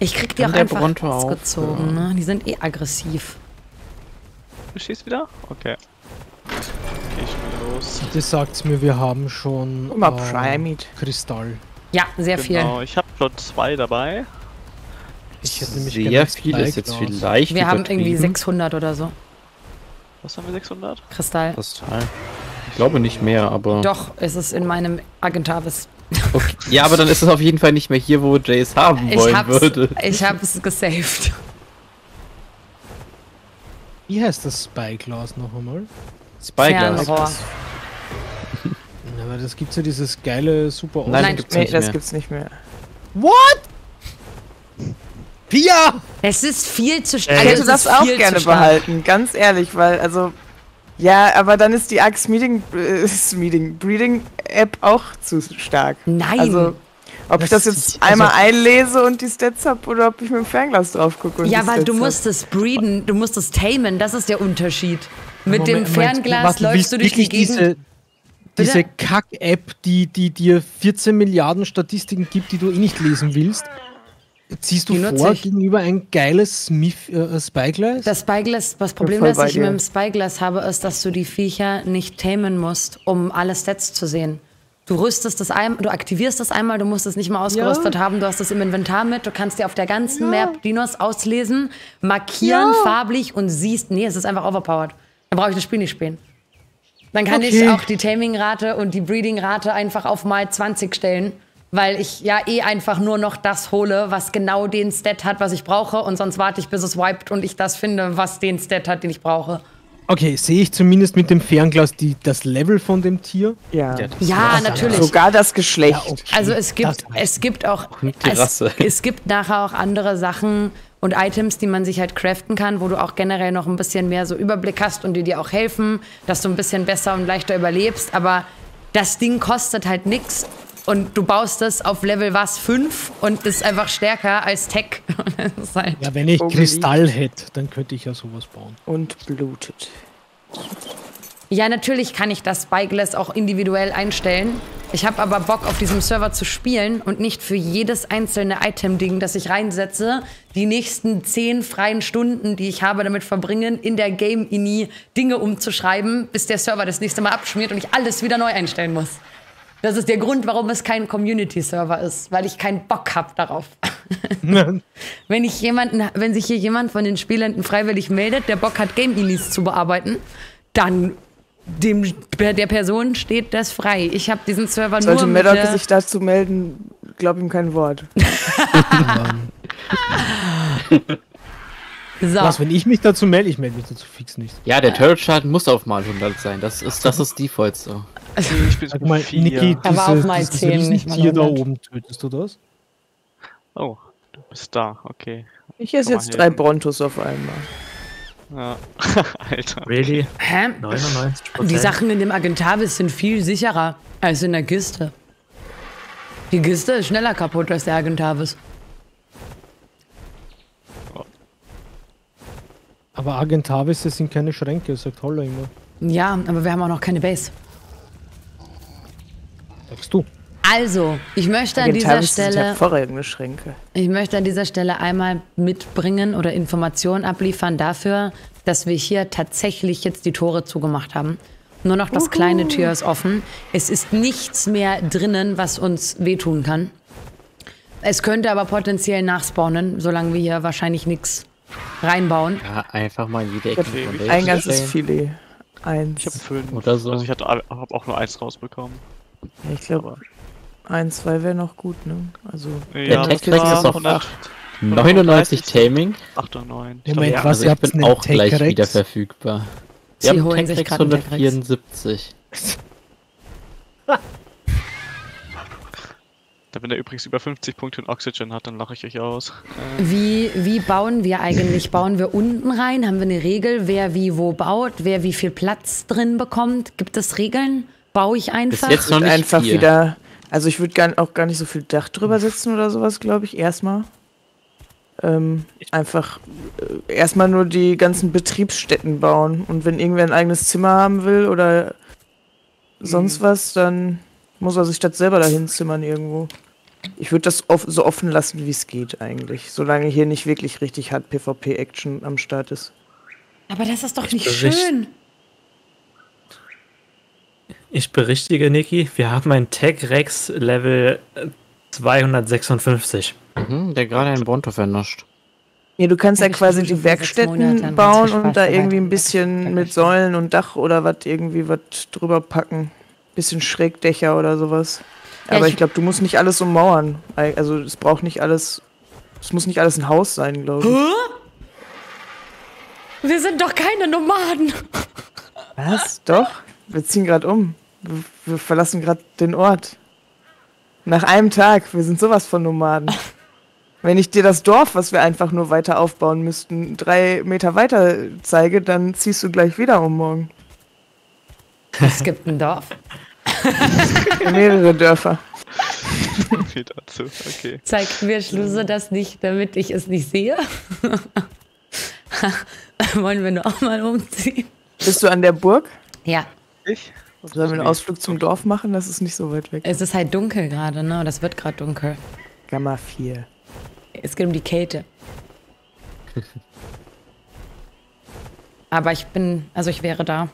Ich krieg die auch einfach rausgezogen, ne? Die sind eh aggressiv. Du schießt wieder? Okay. Okay, ich bin los. Das sagt's mir, wir haben schon Guck mal, ähm, Primate. Kristall. Ja, sehr genau. viel. Genau, ich hab schon zwei dabei. Ich hätte nämlich sehr viel ist jetzt vielleicht. Wir haben irgendwie sechshundert oder so. Was haben wir sechshundert? Kristall. Kristall. Ich glaube nicht mehr, aber... Doch, es ist in meinem Agentavis. Okay. Ja, aber dann ist es auf jeden Fall nicht mehr hier, wo Jay es haben wollen ich hab's, würde. Ich hab's gesaved. Wie heißt das Spyglass noch einmal? Spyglass. Fernrohr. Na, aber das gibt's ja dieses geile super... Nein, Nein gibt's nee, nicht das mehr. Gibt's nicht mehr. What? Pia! Es ist viel zu stark. Ich hätte das auch gerne behalten, ganz ehrlich, weil, also... Ja, aber dann ist die Axe Meeting, äh, Meeting Breeding App auch zu stark. Nein! Also, ob das ich das jetzt einmal also einlese und die Stats hab, oder ob ich mit dem Fernglas drauf gucke und Ja, weil du musst es breeden, du musst es tamen, das ist der Unterschied. Mit Moment, dem Fernglas Moment, läufst du durch die Gegend. Diese, diese Kack-App, die, die dir vierzehn Milliarden Statistiken gibt, die du eh nicht lesen willst. Ziehst du die vor gegenüber ein geiles Smith, äh, Spyglass? Das Spyglass, das Problem, das ich dir. mit dem Spyglass habe, ist, dass du die Viecher nicht tamen musst, um alle Stats zu sehen. Du rüstest das einmal, du aktivierst das einmal, du musst es nicht mal ausgerüstet ja. haben, du hast es im Inventar mit, du kannst dir auf der ganzen ja. Map Dinos auslesen, markieren, ja. farblich und siehst, nee, es ist einfach overpowered. Dann brauche ich das Spiel nicht spielen. Dann kann okay. ich auch die Taming-Rate und die Breeding-Rate einfach auf mal zwanzig stellen. Weil ich ja eh einfach nur noch das hole, was genau den Stat hat, was ich brauche. Und sonst warte ich, bis es wiped und ich das finde, was den Stat hat, den ich brauche. Okay, sehe ich zumindest mit dem Fernglas die, das Level von dem Tier? Ja, ja, ja natürlich. Sogar das Geschlecht. Ja, okay. Also es gibt, es gibt auch... Es, es gibt nachher auch andere Sachen und Items, die man sich halt craften kann, wo du auch generell noch ein bisschen mehr so Überblick hast und die dir auch helfen, dass du ein bisschen besser und leichter überlebst. Aber das Ding kostet halt nichts. Und du baust das auf Level was fünf und ist einfach stärker als Tech. Das ist halt ja, wenn ich Kristall hätte, dann könnte ich ja sowas bauen. Und blutet. Ja, natürlich kann ich das Spyglass auch individuell einstellen. Ich habe aber Bock, auf diesem Server zu spielen und nicht für jedes einzelne Item-Ding, das ich reinsetze, die nächsten zehn freien Stunden, die ich habe, damit verbringen, in der Game-I N I Dinge umzuschreiben, bis der Server das nächste Mal abschmiert und ich alles wieder neu einstellen muss. Das ist der Grund, warum es kein Community-Server ist, weil ich keinen Bock habe darauf. wenn, ich jemanden, wenn sich hier jemand von den Spielenden freiwillig meldet, der Bock hat, Game-Inis zu bearbeiten, dann dem, der Person steht das frei. Ich habe diesen Server Sollte nur mit Sollte Maddox sich dazu melden, glaub ihm kein Wort. So. Was, wenn ich mich dazu melde? Ich melde mich dazu fix nicht. Ja, der Turret-Schaden muss auf mal hundert sein. Das ist das ist Default so. Also, ich bin so mal, Niki, diese, aber auf mal zehn, nicht mal hundert. Hier da oben tötest du das? Oh, du bist da, okay. Ich esse jetzt drei Brontos auf einmal. Ja, Alter. Really? Hä? neunundneunzig Prozent. Die Sachen in dem Agentavis sind viel sicherer als in der Kiste. Die Kiste ist schneller kaputt als der Agentavis. Aber Agentavis, das sind keine Schränke, sagt Holler immer. Ja, aber wir haben auch noch keine Base. Sagst du. Also, ich möchte an dieser Stelle... hervorragende Schränke. Ich möchte an dieser Stelle einmal mitbringen oder Informationen abliefern dafür, dass wir hier tatsächlich jetzt die Tore zugemacht haben. Nur noch das Uhu. kleine Tür ist offen. Es ist nichts mehr drinnen, was uns wehtun kann. Es könnte aber potenziell nachspawnen, solange wir hier wahrscheinlich nichts... reinbauen. Ja, einfach mal jede Ecke. Ein, ein ganzes Filet. Eins. Ich hab fünf. Oder so. Also ich habe auch nur eins rausbekommen. Ja, ich glaube, eins, zwei wäre noch gut, ne? Also, ja, der Tech-Rack ist auf neunundneunzig Taming. achtundneunzig. Ich Moment, glaub, was, also ich bin auch gleich wieder verfügbar. Sie wir holen sich gerade hundertvierundsiebzig. Wenn er übrigens über fünfzig Punkte in Oxygen hat, dann lache ich euch aus. Äh. Wie, wie bauen wir eigentlich? Bauen wir unten rein? Haben wir eine Regel, wer wie wo baut? Wer wie viel Platz drin bekommt? Gibt es Regeln? Baue ich einfach? Bis jetzt noch nicht einfach hier. wieder. Also ich würde auch gar nicht so viel Dach drüber setzen oder sowas, glaube ich, erstmal. Ähm, einfach äh, erstmal nur die ganzen Betriebsstätten bauen. Und wenn irgendwer ein eigenes Zimmer haben will oder sonst was, dann muss er sich das selber dahin zimmern irgendwo. Ich würde das off so offen lassen, wie es geht eigentlich. Solange hier nicht wirklich richtig hart PvP-Action am Start ist. Aber das ist doch ich nicht schön. Ich berichtige, Niki, wir haben ein Tech Rex Level zweihundertsechsundfünfzig. Mhm, der gerade einen Bronto vernascht. Ja, du kannst ja quasi die Werkstätten bauen und da irgendwie ein bisschen mit Säulen und Dach oder was irgendwie was drüber packen. Bisschen Schrägdächer oder sowas. Aber ich glaube, du musst nicht alles ummauern. Also es braucht nicht alles. Es muss nicht alles ein Haus sein, glaube ich. Huh? Wir sind doch keine Nomaden. Was? Doch? Wir ziehen gerade um. Wir, wir verlassen gerade den Ort. Nach einem Tag. Wir sind sowas von Nomaden. Wenn ich dir das Dorf, was wir einfach nur weiter aufbauen müssten, drei Meter weiter zeige, dann ziehst du gleich wieder um morgen. Es gibt ein Dorf. Mehrere Dörfer. Dazu. Okay. Zeigt mir Schluse das nicht, damit ich es nicht sehe. Wollen wir noch mal umziehen? Bist du an der Burg? Ja. Ich? Sollen wir einen Ausflug zum Dorf machen? Das ist nicht so weit weg. Es ist halt dunkel gerade, ne? Das wird gerade dunkel. Gamma vier. Es geht um die Kälte. Aber ich bin, also ich wäre da.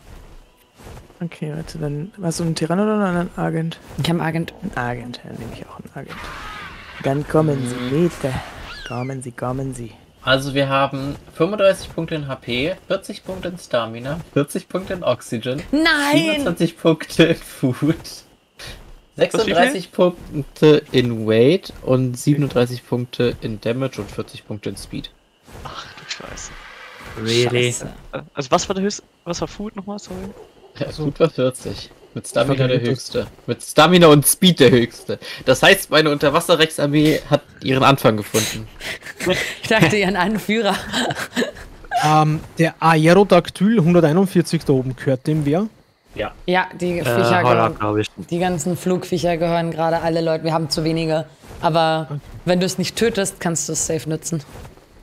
Okay, warte, dann warst du ein Tyrann oder ein Agent? Ich habe einen Agent. Ein Agent, dann nehme ich auch einen Agent. Dann kommen mhm. Sie, bitte. Kommen Sie, kommen Sie. Also wir haben fünfunddreißig Punkte in H P, vierzig Punkte in Stamina, vierzig Punkte in Oxygen, nein! siebenundzwanzig Punkte in Food, sechsunddreißig Punkte in Weight und siebenunddreißig Punkte in Damage und vierzig Punkte in Speed. Ach du Scheiße. Really? Scheiße. Also was war der höchste, was war Food nochmal, sorry? Ja, Food war vierzig. Mit Stamina der höchste. Mit Stamina und Speed der höchste. Das heißt, meine Unterwasserrechtsarmee hat ihren Anfang gefunden. Ich dachte, ihren Anführer. ähm, der Aerodactyl hunderteinundvierzig da oben, gehört dem wer? Ja. Ja, die Viecher äh, gehören, glaub ich. Die ganzen Flugviecher gehören gerade alle Leute. Wir haben zu wenige. Aber okay. Wenn du es nicht tötest, kannst du es safe nutzen.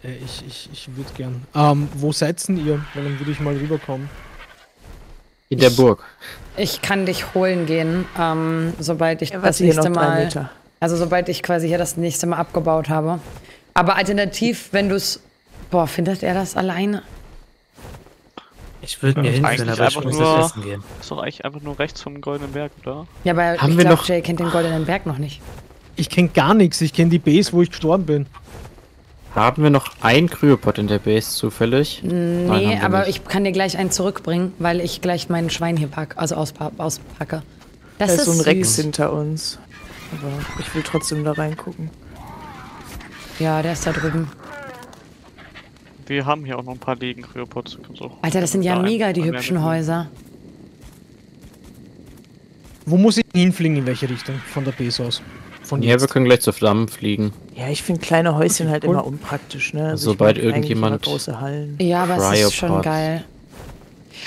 Äh, ich ich, ich würde gern. Ähm, wo seid denn ihr? Weil dann würde ich mal rüberkommen. In der ich, Burg. Ich kann dich holen gehen, ähm, sobald ich ja, das nächste Mal, also sobald ich quasi hier das nächste Mal abgebaut habe. Aber alternativ, wenn du es, boah, findet er das alleine? Ich würde mir ja, hinstellen, aber ich muss nur, das essen gehen. Ist doch eigentlich einfach nur rechts vom Goldenen Berg, oder? Ja, aber haben ich wir glaub, noch? Jay kennt den Goldenen Berg noch nicht. Ich kenne gar nichts, ich kenne die Base, wo ich gestorben bin. Haben wir noch ein Kryopod in der Base zufällig? Nee, Nein, aber nicht. Ich kann dir gleich einen zurückbringen, weil ich gleich mein Schwein hier pack, also auspa auspacke. Das da ist so ein süß. Rex hinter uns. Aber ich will trotzdem da reingucken. Ja, der ist da drüben. Wir haben hier auch noch ein paar Legen Kryopods. So. Alter, das sind ja da mega die hübschen Häuser. Wo muss ich hinfliegen? In welche Richtung? Von der Base aus? Ja, jetzt. Wir können gleich zur Flammen fliegen. Ja, ich finde kleine Häuschen okay, halt cool. Immer unpraktisch, ne? Also sobald ich mein, irgendjemand große Hallen. Ja, aber Cryopod. Es ist schon geil.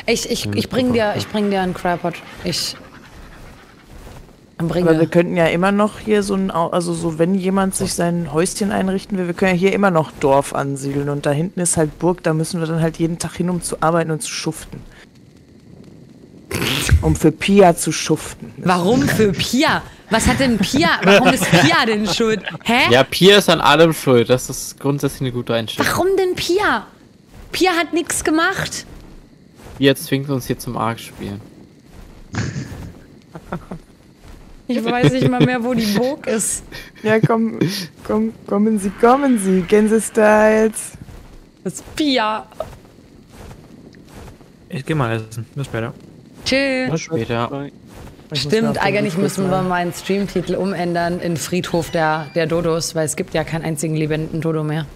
Ich, ich, ich bring dir, ich bring dir einen Cryopod. Ich bringe. Aber wir könnten ja immer noch hier so ein, also so wenn jemand sich sein Häuschen einrichten will, wir können ja hier immer noch Dorf ansiedeln und da hinten ist halt Burg, da müssen wir dann halt jeden Tag hin, um zu arbeiten und zu schuften. Um für Pia zu schuften. Warum für Pia? Was hat denn Pia? Warum ist Pia denn schuld? Hä? Ja, Pia ist an allem schuld. Das ist grundsätzlich eine gute Einstellung. Warum denn Pia? Pia hat nichts gemacht. Pia zwingt uns hier zum Arc-Spielen. Ich weiß nicht mal mehr, wo die Burg ist. Ja, komm, komm, kommen Sie, kommen Sie. Gänse-Styles. Das ist Pia. Ich geh mal essen. Bis später. Tschüss. Bis später. Stimmt, eigentlich müssen wir meinen Streamtitel umändern in Friedhof der, der Dodos, weil es gibt ja keinen einzigen lebenden Dodo mehr.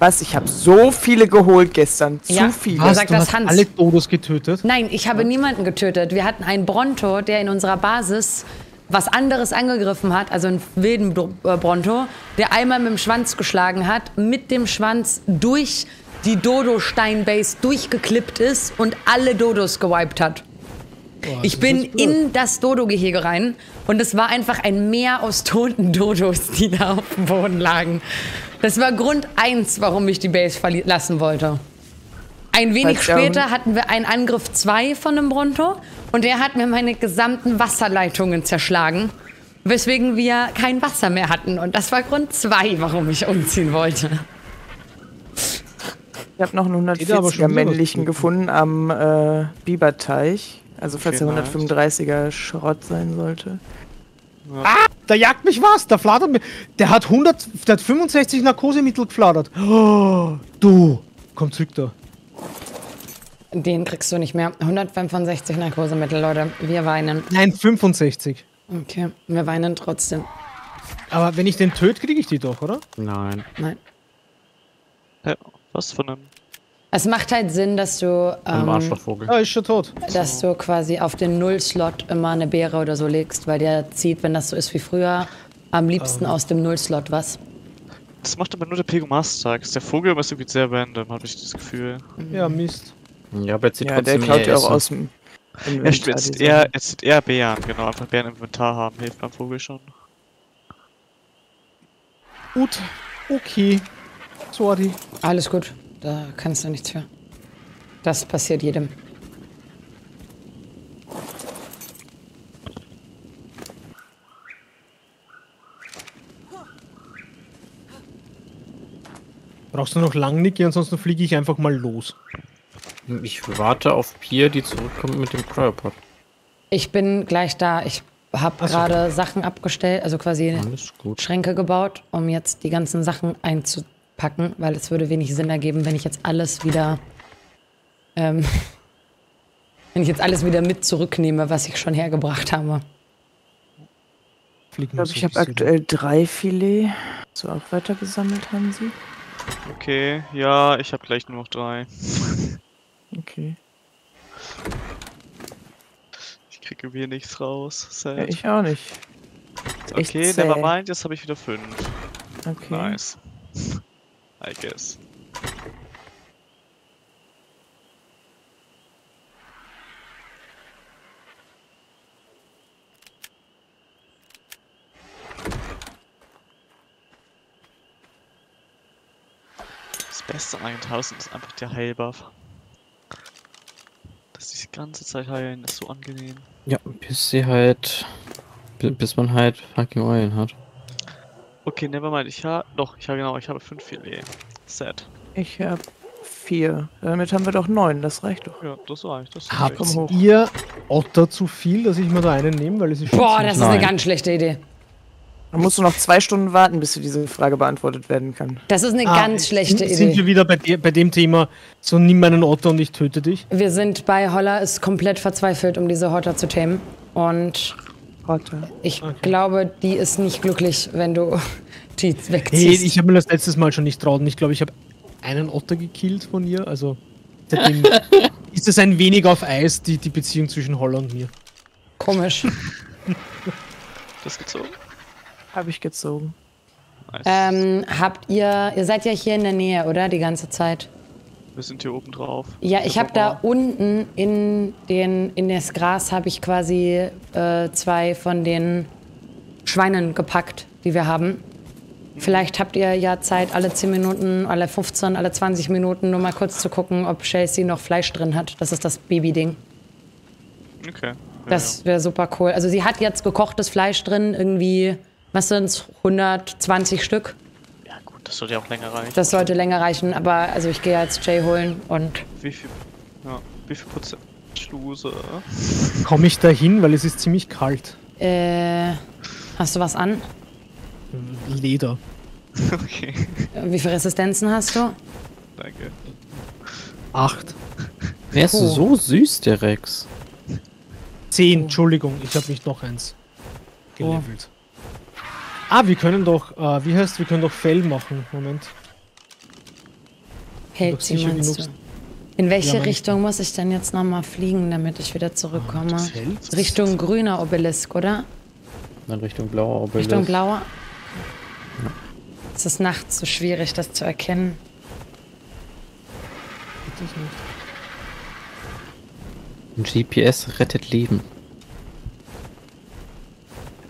Was? Ich habe so viele geholt gestern. Zu ja. viele. Was, sagt du das hast Hans. Alle Dodos getötet? Nein, ich habe niemanden getötet. Wir hatten einen Bronto, der in unserer Basis was anderes angegriffen hat, also einen wilden Bronto, der einmal mit dem Schwanz geschlagen hat, mit dem Schwanz durch die Dodo-Stein-Base durchgeklippt ist und alle Dodos gewiped hat. Boah, ich bin in das Dodo-Gehege rein und es war einfach ein Meer aus toten Dodos, die da auf dem Boden lagen. Das war Grund eins, warum ich die Base verlassen wollte. Ein wenig Falsch später hatten wir einen Angriff zwei von einem Bronto und der hat mir meine gesamten Wasserleitungen zerschlagen. weswegen wir kein Wasser mehr hatten. Und das war Grund zwei, warum ich umziehen wollte. Ich habe noch einen hundertvierziger männlichen gefunden am äh, Biberteich. Also falls der hundertfünfunddreißiger Schrott sein sollte. Ja. Ah, da jagt mich was, da fladert mich. Der hat, hundert, der hat fünfundsechzig Narkosemittel gefladert. Oh, du, komm zurück da. Den kriegst du nicht mehr. hundertfünfundsechzig Narkosemittel, Leute. Wir weinen. Nein, fünfundsechzig. Okay, wir weinen trotzdem. Aber wenn ich den töte, kriege ich die doch, oder? Nein. Nein. Ja, was von einem... Es macht halt Sinn, dass du... Ähm, Arschlochvogel. Ja, ist schon tot. Dass du quasi auf den Null-Slot immer eine Beere oder so legst, weil der zieht, wenn das so ist wie früher, am liebsten ähm. aus dem Null-Slot was. Das macht aber nur der Pego-Mars-Tag. Der Vogel ist irgendwie sehr random, habe ich das Gefühl. Ja, Mist. Ja, aber jetzt zieht ja, trotzdem der klaut ja auch aus dem... Er zieht eher, eher Bären, genau. Einfach Bären im Inventar haben, hilft beim Vogel schon. Gut. Okay. Sorry. Alles gut. Da kannst du nichts für. Das passiert jedem. Brauchst du noch lang, Niki? Ansonsten fliege ich einfach mal los. Ich warte auf Pia, die zurückkommt mit dem Cryopod. Ich bin gleich da. Ich habe gerade Sachen abgestellt, also quasi Schränke gebaut, um jetzt die ganzen Sachen einzupacken, weil es würde wenig Sinn ergeben, wenn ich jetzt alles wieder, ähm, wenn ich jetzt alles wieder mit zurücknehme, was ich schon hergebracht habe. Ich glaube, ich habe aktuell drei Filet. So, auch weiter gesammelt haben sie. Okay, ja, ich habe gleich nur noch drei. Okay. Ich kriege mir nichts raus. Sad. Ja, ich auch nicht. Okay, nevermind, jetzt habe ich wieder fünf. Okay. Nice. I guess. Das Beste an Eindhausen ist einfach der Heilbuff. Die ganze Zeit heilen, ist so angenehm. Ja, bis sie halt. Bis man halt fucking Eulen hat. Okay, nevermind, ich habe. Doch, ich habe genau, ich habe fünf Filet. Sad. Ich habe vier. Damit haben wir doch neun, das reicht doch. Ja, das reicht. Das reicht. Habt ihr Otter zu viel, dass ich mir da einen nehme, weil es ist. Boah, das ist eine ganz schlechte Idee. Dann musst du noch zwei Stunden warten, bis diese Frage beantwortet werden kann. Das ist eine ah, ganz schlechte sind, Idee. Sind wir wieder bei, de bei dem Thema, so nimm meinen Otter und ich töte dich? Wir sind bei Holler, ist komplett verzweifelt, um diese Hotter zu tamen. Und Hotter. ich okay. glaube, die ist nicht glücklich, wenn du die wegziehst. Hey, ich habe mir das letztes Mal schon nicht traut. Ich glaube, ich habe einen Otter gekillt von ihr. Also seitdem ist es ein wenig auf Eis, die, die Beziehung zwischen Holler und mir. Komisch. Das gezogen? Habe ich gezogen. Nice. Ähm, habt ihr, ihr seid ja hier in der Nähe, oder? Die ganze Zeit. Wir sind hier oben drauf. Ja, ich habe da unten in den, in das Gras habe ich quasi äh, zwei von den Schweinen gepackt, die wir haben. Mhm. Vielleicht habt ihr ja Zeit, alle zehn Minuten, alle fünfzehn, alle zwanzig Minuten nur mal kurz zu gucken, ob Chelsea noch Fleisch drin hat. Das ist das Baby-Ding. Okay. Ja, das wäre super cool. Also sie hat jetzt gekochtes Fleisch drin, irgendwie... Was sind's? hundertzwanzig Stück? Ja gut, das sollte ja auch länger reichen. Das sollte länger reichen, aber also ich gehe jetzt Jay holen und... Wie viel, ja, wie viel Prozent Schluse? Komme ich da hin, weil es ist ziemlich kalt. Äh, hast du was an? Leder. Okay. Wie viele Resistenzen hast du? Danke. Acht. Der ist oh. so süß, der Rex. Zehn, oh. Entschuldigung, ich habe nicht noch eins gelevelt. Oh. Ah, wir können doch, äh, wie heißt, wir können doch Fell machen. Moment. Pelzi meinst du? In welche ja, Richtung muss ich denn jetzt nochmal fliegen, damit ich wieder zurückkomme? Oh, Richtung grüner Obelisk, oder? Nein, Richtung blauer Obelisk. Richtung blauer? Ja. Es ist nachts so schwierig, das zu erkennen. Ein G P S rettet Leben.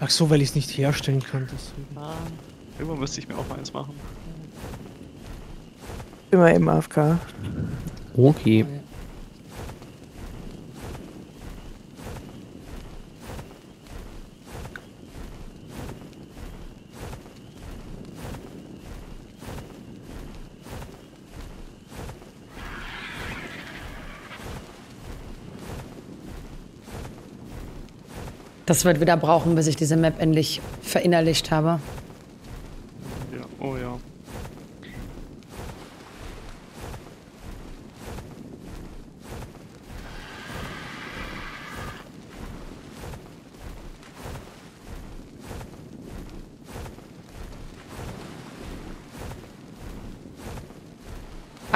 Ach so, weil ich es nicht herstellen kann. Ah, irgendwann müsste ich mir auch mal eins machen. Immer im A F K. Okay. Das wird wieder brauchen, bis ich diese Map endlich verinnerlicht habe. Ja, oh ja.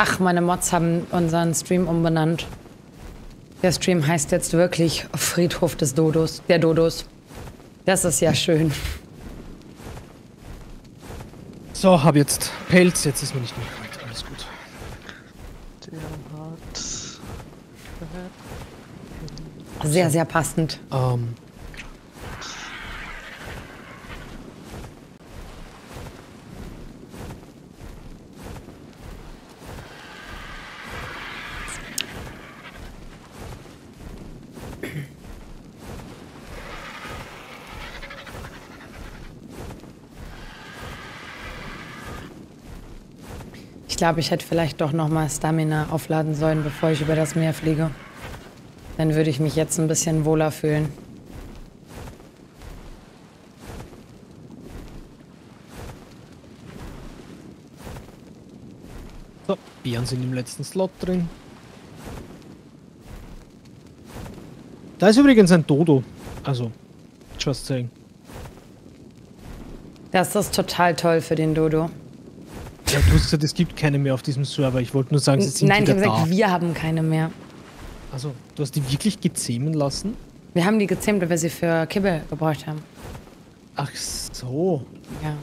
Ach, meine Mods haben unseren Stream umbenannt. Der Stream heißt jetzt wirklich Friedhof des Dodos, der Dodos. Das ist ja schön. So, hab jetzt Pelz, jetzt ist mir nicht mehr korrekt, alles gut. Sehr, sehr passend. Ähm. Ich glaube, ich hätte vielleicht doch nochmal Stamina aufladen sollen, bevor ich über das Meer fliege. Dann würde ich mich jetzt ein bisschen wohler fühlen. So, Bieren sind im letzten Slot drin. Da ist übrigens ein Dodo. Also, just saying. Das ist total toll für den Dodo. Ja, du hast gesagt, es gibt keine mehr auf diesem Server. Ich wollte nur sagen, sie sind Nein, wieder ich habe gesagt, da. Wir haben keine mehr. Also, du hast die wirklich gezähmen lassen? Wir haben die gezähmt, weil wir sie für Kibbel gebraucht haben. Ach so. Ja.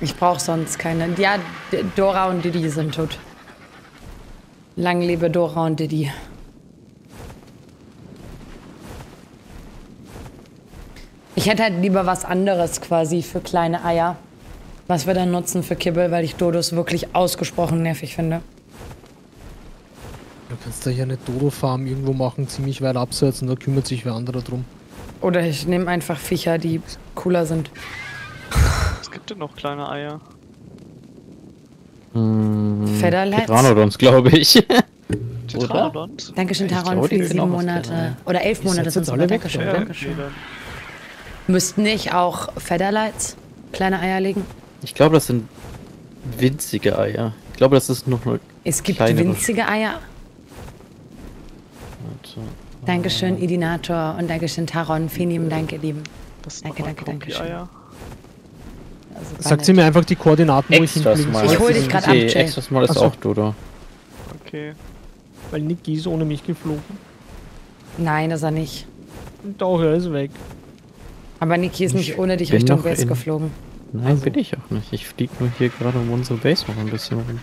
Ich brauche sonst keine. Ja, Dora und Didi sind tot. Lang lebe Dora und Didi. Ich hätte halt lieber was anderes quasi für kleine Eier. Was wir dann nutzen für Kibbel, weil ich Dodos wirklich ausgesprochen nervig finde. Du kannst da ja eine Dodo-Farm irgendwo machen, ziemlich weit abseits, und da kümmert sich wer anderer drum. Oder ich nehme einfach Viecher, die cooler sind. Es gibt ja noch kleine Eier. Mmh, Federlets? Tetranodons, glaube ich. Tetranodons? Dankeschön, Taron, für sieben Monate. Oder elf Monate sind es alle. Dankeschön, ja, Dankeschön. Nee, müssten nicht auch Federlets kleine Eier legen? Ich glaube, das sind winzige Eier. Ich glaube, das ist noch eine Es gibt winzige Eier. Warte. Dankeschön, Idinator, und Dankeschön, Taron. Vielen lieben Dank, ihr Lieben. Das danke, danke, danke schön. Also, sagt sie mir einfach die Koordinaten, wo ich hinfliegen soll. Ich hole dich gerade ab, Jay. Extras Mal ist Achso. Auch Dodo. Okay. Weil Niki ist ohne mich geflogen. Nein, das ist er nicht. Doch, er ist weg. Aber Niki ist ich nicht ohne dich Richtung Base geflogen. Nein, also. Bin ich auch nicht. Ich fliege nur hier gerade um unsere Base noch ein bisschen rum.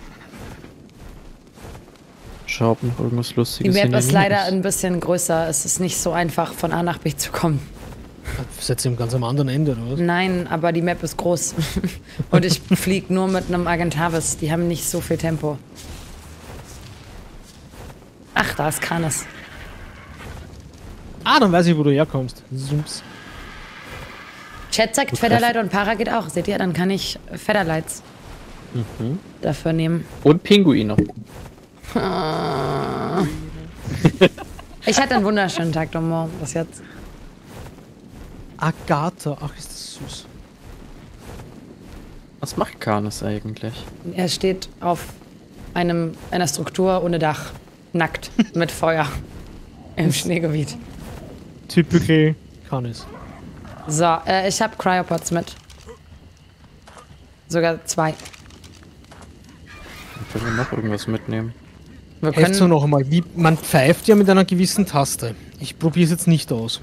Schau, ob noch irgendwas Lustiges ist. Die Map ist leider ein bisschen größer. Es ist nicht so einfach, von A nach B zu kommen. Setzt ihr ganz am anderen Ende, oder was? Nein, aber die Map ist groß. Und ich fliege nur mit einem Argentavis. Die haben nicht so viel Tempo. Ach, da ist Canis. Ah, dann weiß ich, wo du herkommst. Zooms. Chat sagt Federlight und Para geht auch. Seht ihr, dann kann ich Federlights mhm. dafür nehmen. Und Pinguine. Ah. Ich hatte einen wunderschönen Tag, Domo. Was jetzt? Agatha. Ach, ist das süß. Was macht Canis eigentlich? Er steht auf einem, einer Struktur ohne Dach. Nackt. Mit Feuer. Im Schneegebiet. Typical Canis. So, äh, ich habe Cryopods mit. Sogar zwei. Dann können wir noch irgendwas mitnehmen. Wir können so noch einmal. Wie, man pfeift ja mit einer gewissen Taste. Ich probiere es jetzt nicht aus.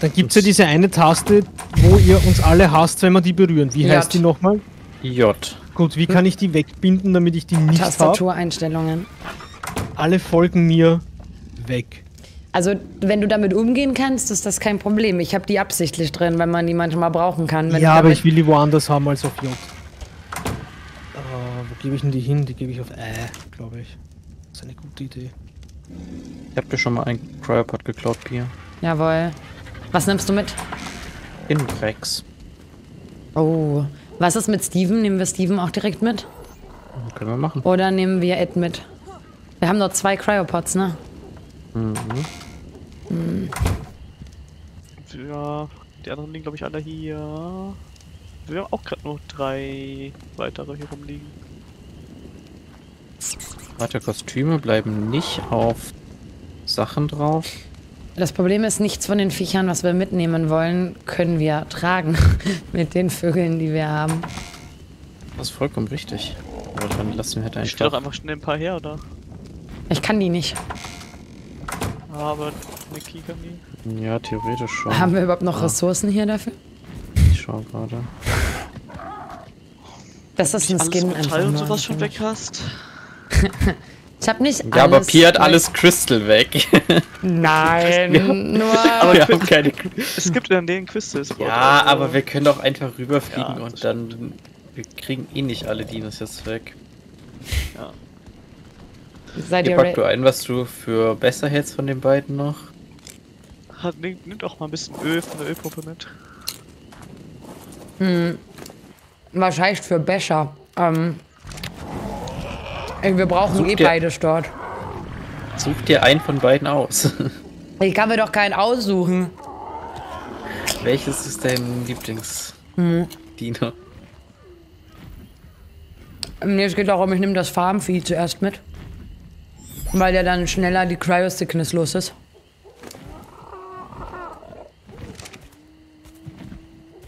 Dann gibt es ja diese eine Taste, wo ihr uns alle hasst, wenn wir die berühren. Wie J. heißt die nochmal? J. Gut, wie hm. kann ich die wegbinden, damit ich die nicht habe? Tastatureinstellungen. Alle folgen mir weg. Also, wenn du damit umgehen kannst, ist das kein Problem. Ich habe die absichtlich drin, weil man die manchmal brauchen kann. Wenn ja, aber ich will die woanders haben als auf J. Uh, wo gebe ich denn die hin? Die gebe ich auf Ä, glaube ich. Das ist eine gute Idee. Ich habe dir schon mal einen Cryopod geklaut, Pia. Jawohl. Was nimmst du mit? Inbrex. Oh. Was ist mit Steven? Nehmen wir Steven auch direkt mit? Das können wir machen. Oder nehmen wir Ed mit? Wir haben noch zwei Cryopods, ne? Mhm. Hm. Ja, die anderen liegen glaube ich alle hier. Wir haben auch gerade noch drei weitere hier rumliegen. Warte, Kostüme bleiben nicht auf Sachen drauf. Das Problem ist, nichts von den Viechern, was wir mitnehmen wollen, können wir tragen mit den Vögeln, die wir haben. Das ist vollkommen richtig. Aber dann lassen wir halt einfach... Ich stell doch einfach schnell ein paar her, oder? Ich kann die nicht. Aber Niki kann die. Ja, theoretisch schon. Haben wir überhaupt noch ja. Ressourcen hier dafür? Ich schau gerade. Das ist ein Skin einfach nur. Und sowas schon weg hast. Ich hab nicht alles... Ja, aber Pi hat alles Crystal weg. Nein, haben, nur... Aber wir haben keine... Es gibt dann den Crystal. Ja, also. Aber wir können doch einfach rüberfliegen ja, und dann... Wir kriegen eh nicht alle Dinos jetzt weg. Ja. Seid ihr pack du ein, was du für besser hältst von den beiden noch? Hat, nimm, nimm doch mal ein bisschen Öl von der Ölpumpe mit. Hm. Was heißt für besser? Ähm... Wir brauchen such eh dir, beides dort. Such dir einen von beiden aus. Ich kann mir doch keinen aussuchen. Welches ist dein Lieblings-Dino? Hm. Nee, es geht darum, ich nehme das Farmvieh zuerst mit. Weil der dann schneller die Cryo-Sickness los ist.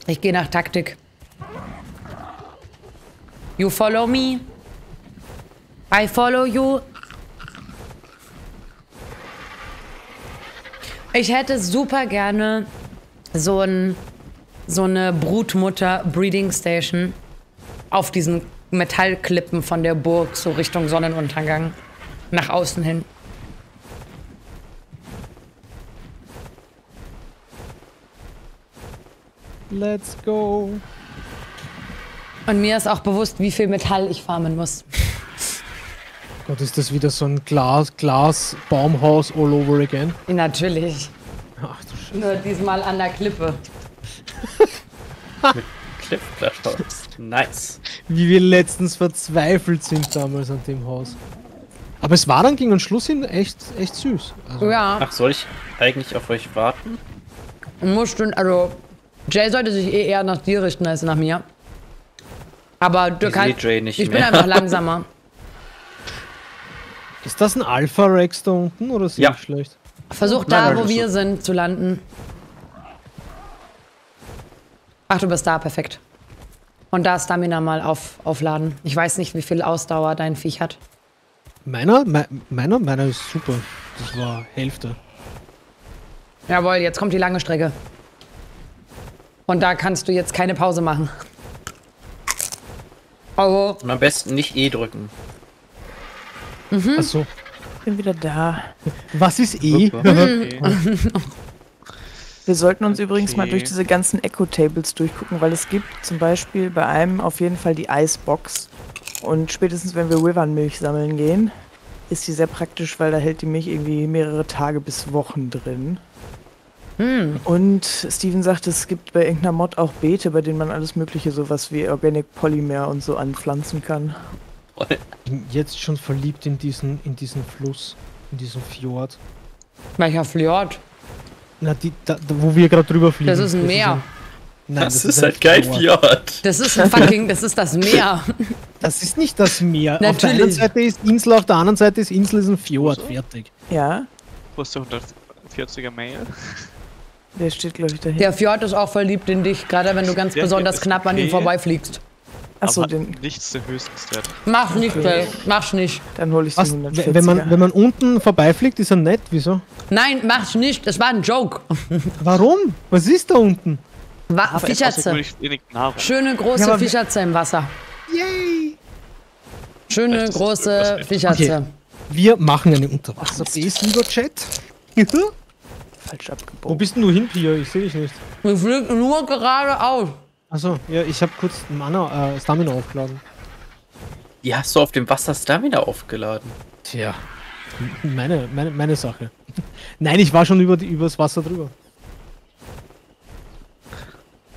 Ich gehe nach Taktik. You follow me? I follow you. Ich hätte super gerne so, ein, so eine Brutmutter-Breeding-Station auf diesen Metallklippen von der Burg, so Richtung Sonnenuntergang, nach außen hin. Let's go. Und mir ist auch bewusst, wie viel Metall ich farmen muss. Gott, ist das wieder so ein Glas, Glas, Baumhaus all over again? Natürlich. Ach du Scheiße. Nur diesmal an der Klippe. Mit Klippflaschhaus. Nice. Wie wir letztens verzweifelt sind damals an dem Haus. Aber es war dann gegen den Schluss hin echt, echt süß. Also. Ja. Ach, soll ich eigentlich auf euch warten? Muss denn, also, Jay sollte sich eh eher nach dir richten als nach mir. Aber du kannst. Ich seh Jay nicht mehr. Ich bin einfach langsamer. Ist das ein Alpha-Rex da unten oder ist ja. das schlecht? Versuch da, nein, nein, wo wir so. sind, zu landen. Ach, du bist da, perfekt. Und da Stamina mal auf, aufladen. Ich weiß nicht, wie viel Ausdauer dein Viech hat. Meiner? Me meiner? Meiner ist super. Das war Hälfte. Jawohl, jetzt kommt die lange Strecke. Und da kannst du jetzt keine Pause machen. Oh. Und am besten nicht E drücken. Mhm. Achso. Ich bin wieder da. Was ist E? Okay. Wir sollten uns okay. übrigens mal durch diese ganzen Echo-Tables durchgucken, weil es gibt zum Beispiel bei einem auf jeden Fall die Icebox. Und spätestens wenn wir Wyvern-Milch sammeln gehen, ist die sehr praktisch, weil da hält die Milch irgendwie mehrere Tage bis Wochen drin. Hm. Und Steven sagt, es gibt bei irgendeiner Mod auch Beete, bei denen man alles mögliche, sowas wie Organic Polymer und so anpflanzen kann. Ich bin jetzt schon verliebt in diesen, in diesen Fluss, in diesen Fjord. Welcher Fjord? Na, die, da, wo wir gerade drüber fliegen. Das ist ein Meer. Nein, das, das ist, ist halt kein Fjord. Das ist ein fucking, das ist das Meer. Das ist nicht das Meer. Natürlich. Auf der einen Seite ist Insel, auf der anderen Seite ist Insel, ist ein Fjord. So? Fertig. Ja. Wo ist der hundertvierziger Mail? Der steht, glaube ich, dahinter. Der Fjord ist auch verliebt in dich, gerade wenn du ganz der besonders knapp okay. an ihm vorbeifliegst. Achso, den nichts der Höchstwert. Mach nicht, okay. mach's nicht. Dann hol ich den hundertvierziger. Wenn man, wenn man unten vorbeifliegt, ist er nett, wieso? Nein, mach's nicht, das war ein Joke. Warum? Was ist da unten? Wa Fischatze. Schöne große ja, Fischatze im Wasser. Yay! Schöne große Fischatze. Okay. Wir machen eine Unterwasser-Chat. Falsch abgebogen. Wo bist denn du hin, Pia? Ich sehe dich nicht. Wir fliegen nur geradeaus. Achso, ja, ich habe kurz Mana, äh, Stamina aufgeladen. Die hast du auf dem Wasser Stamina aufgeladen? Tja, meine, meine, meine Sache. Nein, ich war schon über die, übers Wasser drüber.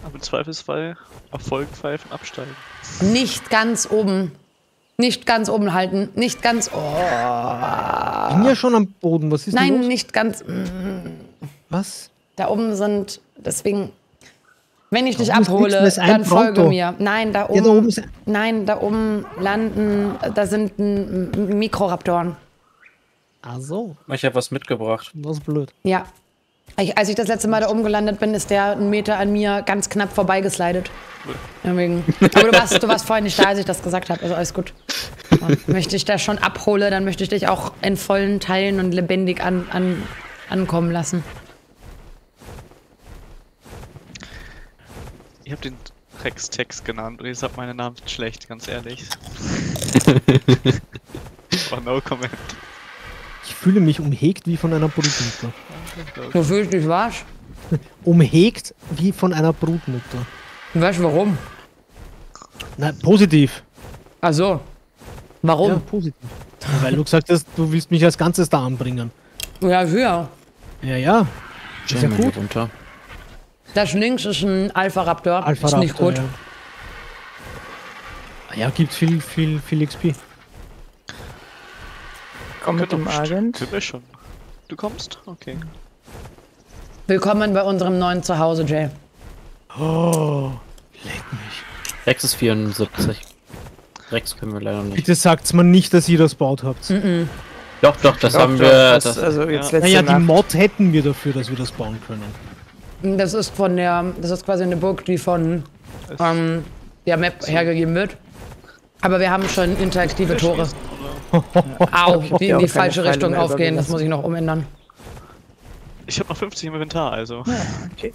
Aber im Zweifelsfall Erfolgpfeifen absteigen. Nicht ganz oben. Nicht ganz oben halten. Nicht ganz... Oh. Ich bin ja schon am Boden, was ist denn los? Nein, nicht ganz... Was? Da oben sind Deswegen, wenn ich dich abhole, dann folge mir. Nein, da oben, ja, da oben ist... nein, da oben landen, da sind Mikroraptoren. Ach so. Ich habe was mitgebracht. Das ist blöd. Ja. Ich, als ich das letzte Mal da oben gelandet bin, ist der einen Meter an mir ganz knapp vorbeigeslidet. Deswegen. Aber du warst, du warst vorhin nicht da, als ich das gesagt habe. Also alles gut. Und möchte ich da schon abhole, dann möchte ich dich auch in vollen Teilen und lebendig an, an, ankommen lassen. Ich habe den Rex-Tex genannt und jetzt hat meine Namen schlecht, ganz ehrlich. Oh, no comment. Ich fühle mich umhegt wie von einer Brutmutter. Du fühlst dich was? Umhegt wie von einer Brutmutter. Weißt du warum? Na, positiv. Ach so. Warum? Ja, positiv. Weil du gesagt hast, du willst mich als Ganzes da anbringen. Ja, ja. Ja, ja. Ist ja gut. Runter. Das links ist ein Alpha-Raptor. Alpha ist nicht gut. Ja, ja, gibt viel, viel, viel X P. Komm mit dem Agent. Schon. Du kommst? Okay. Willkommen bei unserem neuen Zuhause, Jay. Oh, leck mich. Rex ist vierundsiebzig. Rex können wir leider nicht. Bitte sagt's mir nicht, dass ihr das baut habt. Mm-mm. Doch, doch, das doch, haben doch, wir. Das, das, also jetzt ja. Naja, die Mod hätten wir dafür, dass wir das bauen können. Das ist von der. Das ist quasi eine Burg, die von ähm, der Map hergegeben wird. Aber wir haben schon interaktive Tore. Ja. Au, die in die falsche Richtung aufgehen, das muss ich noch umändern. Ich habe noch fünfzig im Inventar, also. Ja, okay.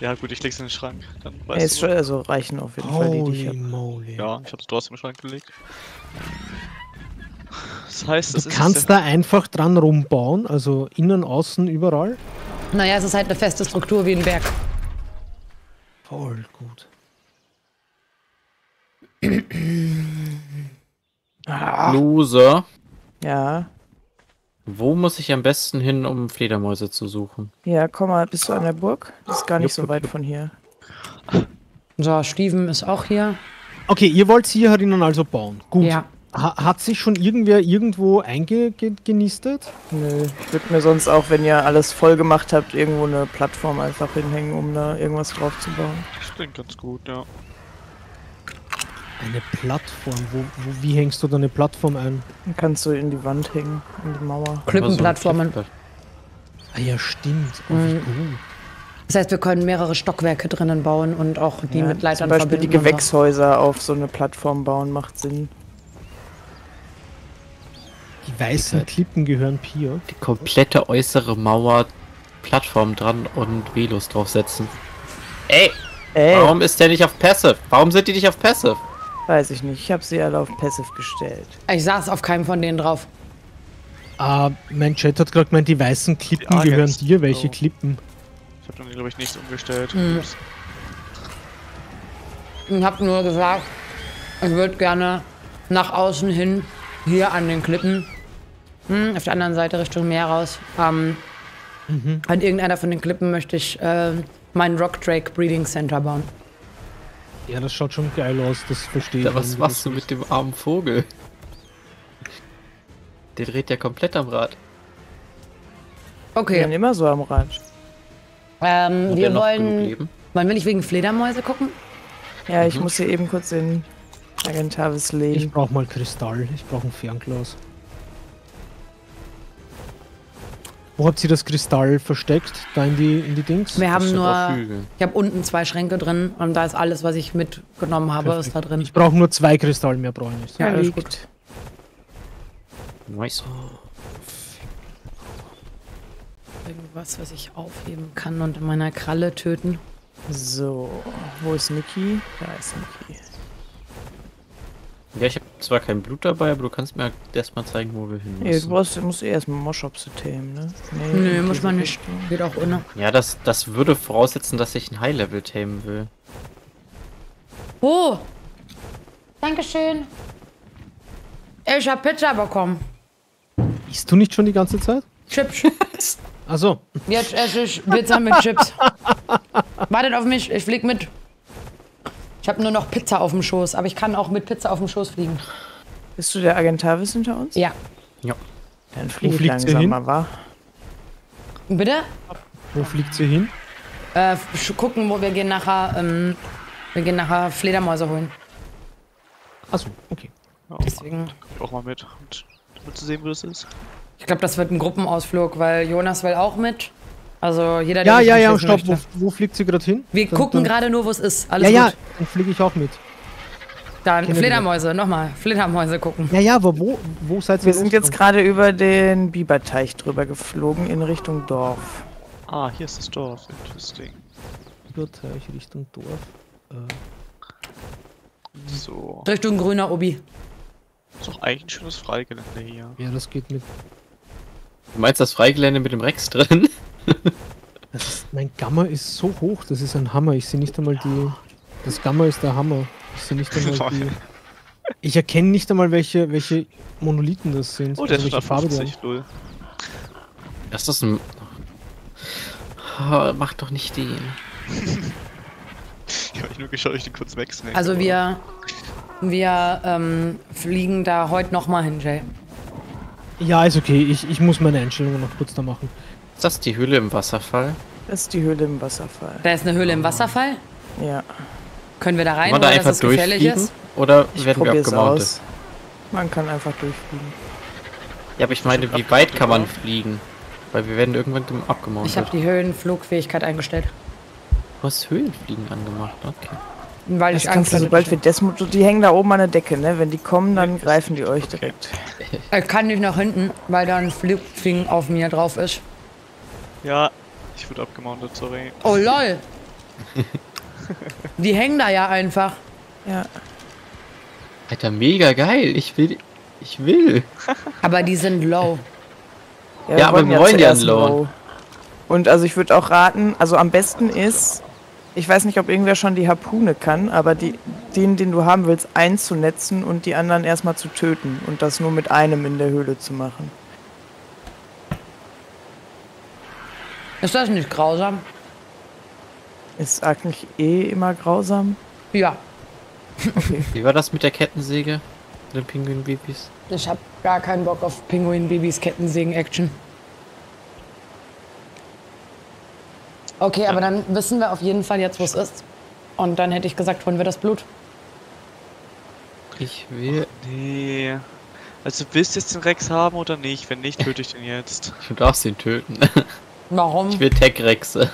Ja gut, ich leg's in den Schrank. Dann weißt Jetzt du schon, also reichen auf jeden Holy Fall die, die ich hab. Moly. Ja, ich hab's trotzdem im Schrank gelegt. Das heißt, das du ist kannst da einfach dran rumbauen, also innen, außen, überall. Naja, es ist halt eine feste Struktur wie ein Berg. Voll gut. Ah. Loser. Ja. Wo muss ich am besten hin, um Fledermäuse zu suchen? Ja, komm mal, bist du an der Burg? Das ist gar nicht so weit von hier. So, Steven ist auch hier. Okay, ihr wollt hier herinnen also bauen. Gut. Ja. Ha hat sich schon irgendwer irgendwo eingenistet? Nö. Ich würde mir sonst auch, wenn ihr alles voll gemacht habt, irgendwo eine Plattform einfach hinhängen, um da irgendwas drauf zu bauen. Das klingt ganz gut, ja. Eine Plattform? Wo, wo, wie hängst du da eine Plattform ein? Dann kannst du in die Wand hängen, in die Mauer. Klippenplattformen. Ah ja, stimmt. Oh, mhm. Cool. Das heißt, wir können mehrere Stockwerke drinnen bauen und auch die ja, mit Leitern verbinden. Zum Beispiel die Gewächshäuser auf so eine Plattform bauen, macht Sinn. Die weißen Klippen gehören Pia. Die komplette äußere Mauer, Plattform dran und Velos draufsetzen. Ey! Ey! Warum ist der nicht auf Passive? Warum sind die nicht auf Passive? Weiß ich nicht, ich habe sie alle auf Passive gestellt. Ich saß auf keinem von denen drauf. Ah, mein Chat hat gerade gemeint, die weißen Klippen die gehören dir. Welche oh. Klippen? Ich habe dann, glaube ich, nichts umgestellt. Mhm. Ich habe nur gesagt, ich würde gerne nach außen hin, hier an den Klippen, hm, auf der anderen Seite Richtung Meer raus. Ähm, mhm. An irgendeiner von den Klippen möchte ich äh, mein Rock Drake Breeding Center bauen. Ja, das schaut schon geil aus, das verstehe ich. Da, was machst du mit dem armen Vogel? Der dreht ja komplett am Rad. Okay. Wir sind immer so am Rad. Ähm, wir wollen... Wollen wir nicht wegen Fledermäuse gucken? Ja, ich mhm. muss hier eben kurz den Agent Harvest legen. Ich brauch mal Kristall, ich brauch ein Fernglas. Wo habt ihr das Kristall versteckt? Da in die, in die Dings? Wir haben nur... Ich habe unten zwei Schränke drin und da ist alles, was ich mitgenommen habe, perfekt. Ist da drin. Ich brauche nur zwei Kristalle, mehr brauche ich nicht. Ja, alles gut. Nice. Irgendwas, was ich aufheben kann und in meiner Kralle töten. So, wo ist Niki? Da ist Niki. Ja, ich habe zwar kein Blut dabei, aber du kannst mir erstmal zeigen, wo wir hin müssen. Nee, du brauchst, musst erstmal Moshop-System, ne? Nee, nee muss man nicht. Geht auch ohne. Ja, das, das würde voraussetzen, dass ich ein High-Level tamen will. Oh! Dankeschön! Ich hab Pizza bekommen. Isst du nicht schon die ganze Zeit? Chips. Ach so. Jetzt esse ich Pizza mit Chips. Wartet auf mich, ich flieg mit. Ich habe nur noch Pizza auf dem Schoß, aber ich kann auch mit Pizza auf dem Schoß fliegen. Bist du der Agent Harvest hinter uns? Ja. Ja. Dann fliegt langsam mal, wa? Bitte? Wo fliegt sie hin? Äh, gucken, wo wir gehen nachher, ähm, wir gehen nachher Fledermäuse holen. Achso, okay. Ja, deswegen. Auch mal mit, um zu sehen, wo das ist. Ich glaube, das wird ein Gruppenausflug, weil Jonas will auch mit. Also jeder, der ja, ja, ja, stopp, wo, wo fliegt sie gerade hin? Wir dann, gucken gerade nur, wo es ist. Alles ja, gut. Ja, dann fliege ich auch mit. Dann Kennen Fledermäuse, nochmal, Fledermäuse gucken. Ja, ja, aber wo, wo seid ihr? Wir sind jetzt gerade über den Biberteich drüber geflogen in Richtung Dorf. Ah, hier ist das Dorf, interesting. Biberteich Richtung Dorf. Äh. So. Richtung grüner Obi. Ist doch eigentlich ein schönes Freigelände hier. Ja, das geht mit. Du meinst das Freigelände mit dem Rex drin? Das ist, mein Gamma ist so hoch, das ist ein Hammer. Ich sehe nicht einmal die. Das Gamma ist der Hammer. Ich sehe nicht einmal die. Ich erkenne nicht einmal, welche, welche Monolithen das sind. Oh, der also, welche Farbe da haben. Das ist ein. Oh, mach doch nicht den. Ich habe nur geschaut, ich den kurz wegsnacken. Also wir. Wir ähm, fliegen da heute nochmal hin, Jay. Ja, ist okay. Ich, ich muss meine Einstellungen noch kurz da machen. Ist das die Höhle im Wasserfall? Das ist die Höhle im Wasserfall. Da ist eine Höhle im Wasserfall? Ja. Können wir da rein, weil da das gefährlich ist? Oder ich werden wir abgemountet? Aus. Man kann einfach durchfliegen. Ja, aber ich meine, wie weit kann man fliegen? Weil wir werden irgendwann abgemountet. Ich habe die Höhenflugfähigkeit eingestellt. Du hast Höhenfliegen angemacht, okay. Weil das ich Angst hatte. Sobald wir Desmond, die hängen da oben an der Decke, ne? Wenn die kommen, dann ja, greifen die euch direkt. Ich kann nicht nach hinten, weil da ein Flugfing auf mir drauf ist. Ja, ich wurde abgemountet, sorry. Oh lol! Die hängen da ja einfach. Ja. Alter, mega geil. Ich will. Ich will. Aber die sind low. Ja, ja aber wir wollen ja low. low. Und also ich würde auch raten, also am besten ist, ich weiß nicht, ob irgendwer schon die Harpune kann, aber die, den, den du haben willst, einzunetzen und die anderen erstmal zu töten und das nur mit einem in der Höhle zu machen. Ist das nicht grausam? Ist eigentlich eh immer grausam? Ja. Okay. Wie war das mit der Kettensäge? Den Pinguinbabys? Ich hab gar keinen Bock auf Pinguinbabys Kettensägen-Action. Okay, aber dann wissen wir auf jeden Fall jetzt, wo es ist. Und dann hätte ich gesagt, holen wir das Blut. Ich will... Oh, nee. Also willst du jetzt den Rex haben oder nicht? Wenn nicht, töte ich den jetzt. Du darfst ihn töten. Warum? Ich will Tech-Rexe.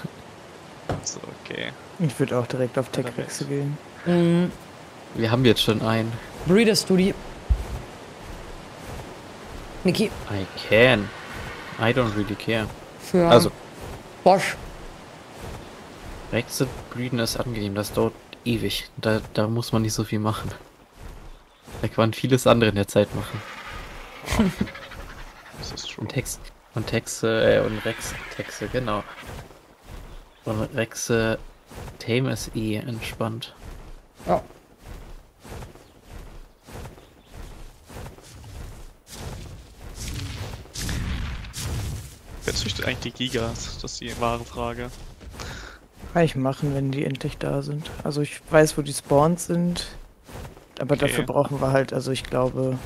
So, okay. Ich würde auch direkt auf Tech-Rexe gehen. Mhm. Wir haben jetzt schon einen. Breedest du die? Niki. I can. I don't really care. Für also. Bosch. Rexe breeden ist angenehm, das dauert ewig. Da, da muss man nicht so viel machen. Da kann man vieles andere in der Zeit machen. Das ist schon. Text. Und Texe, äh, und Rex, Texe, genau. Und Rexe, Tame ist eh entspannt. Ja. Wer züchtet eigentlich die Gigas? Das ist die wahre Frage. Kann ich machen, wenn die endlich da sind. Also ich weiß, wo die Spawns sind. Aber okay, dafür brauchen wir halt, also ich glaube...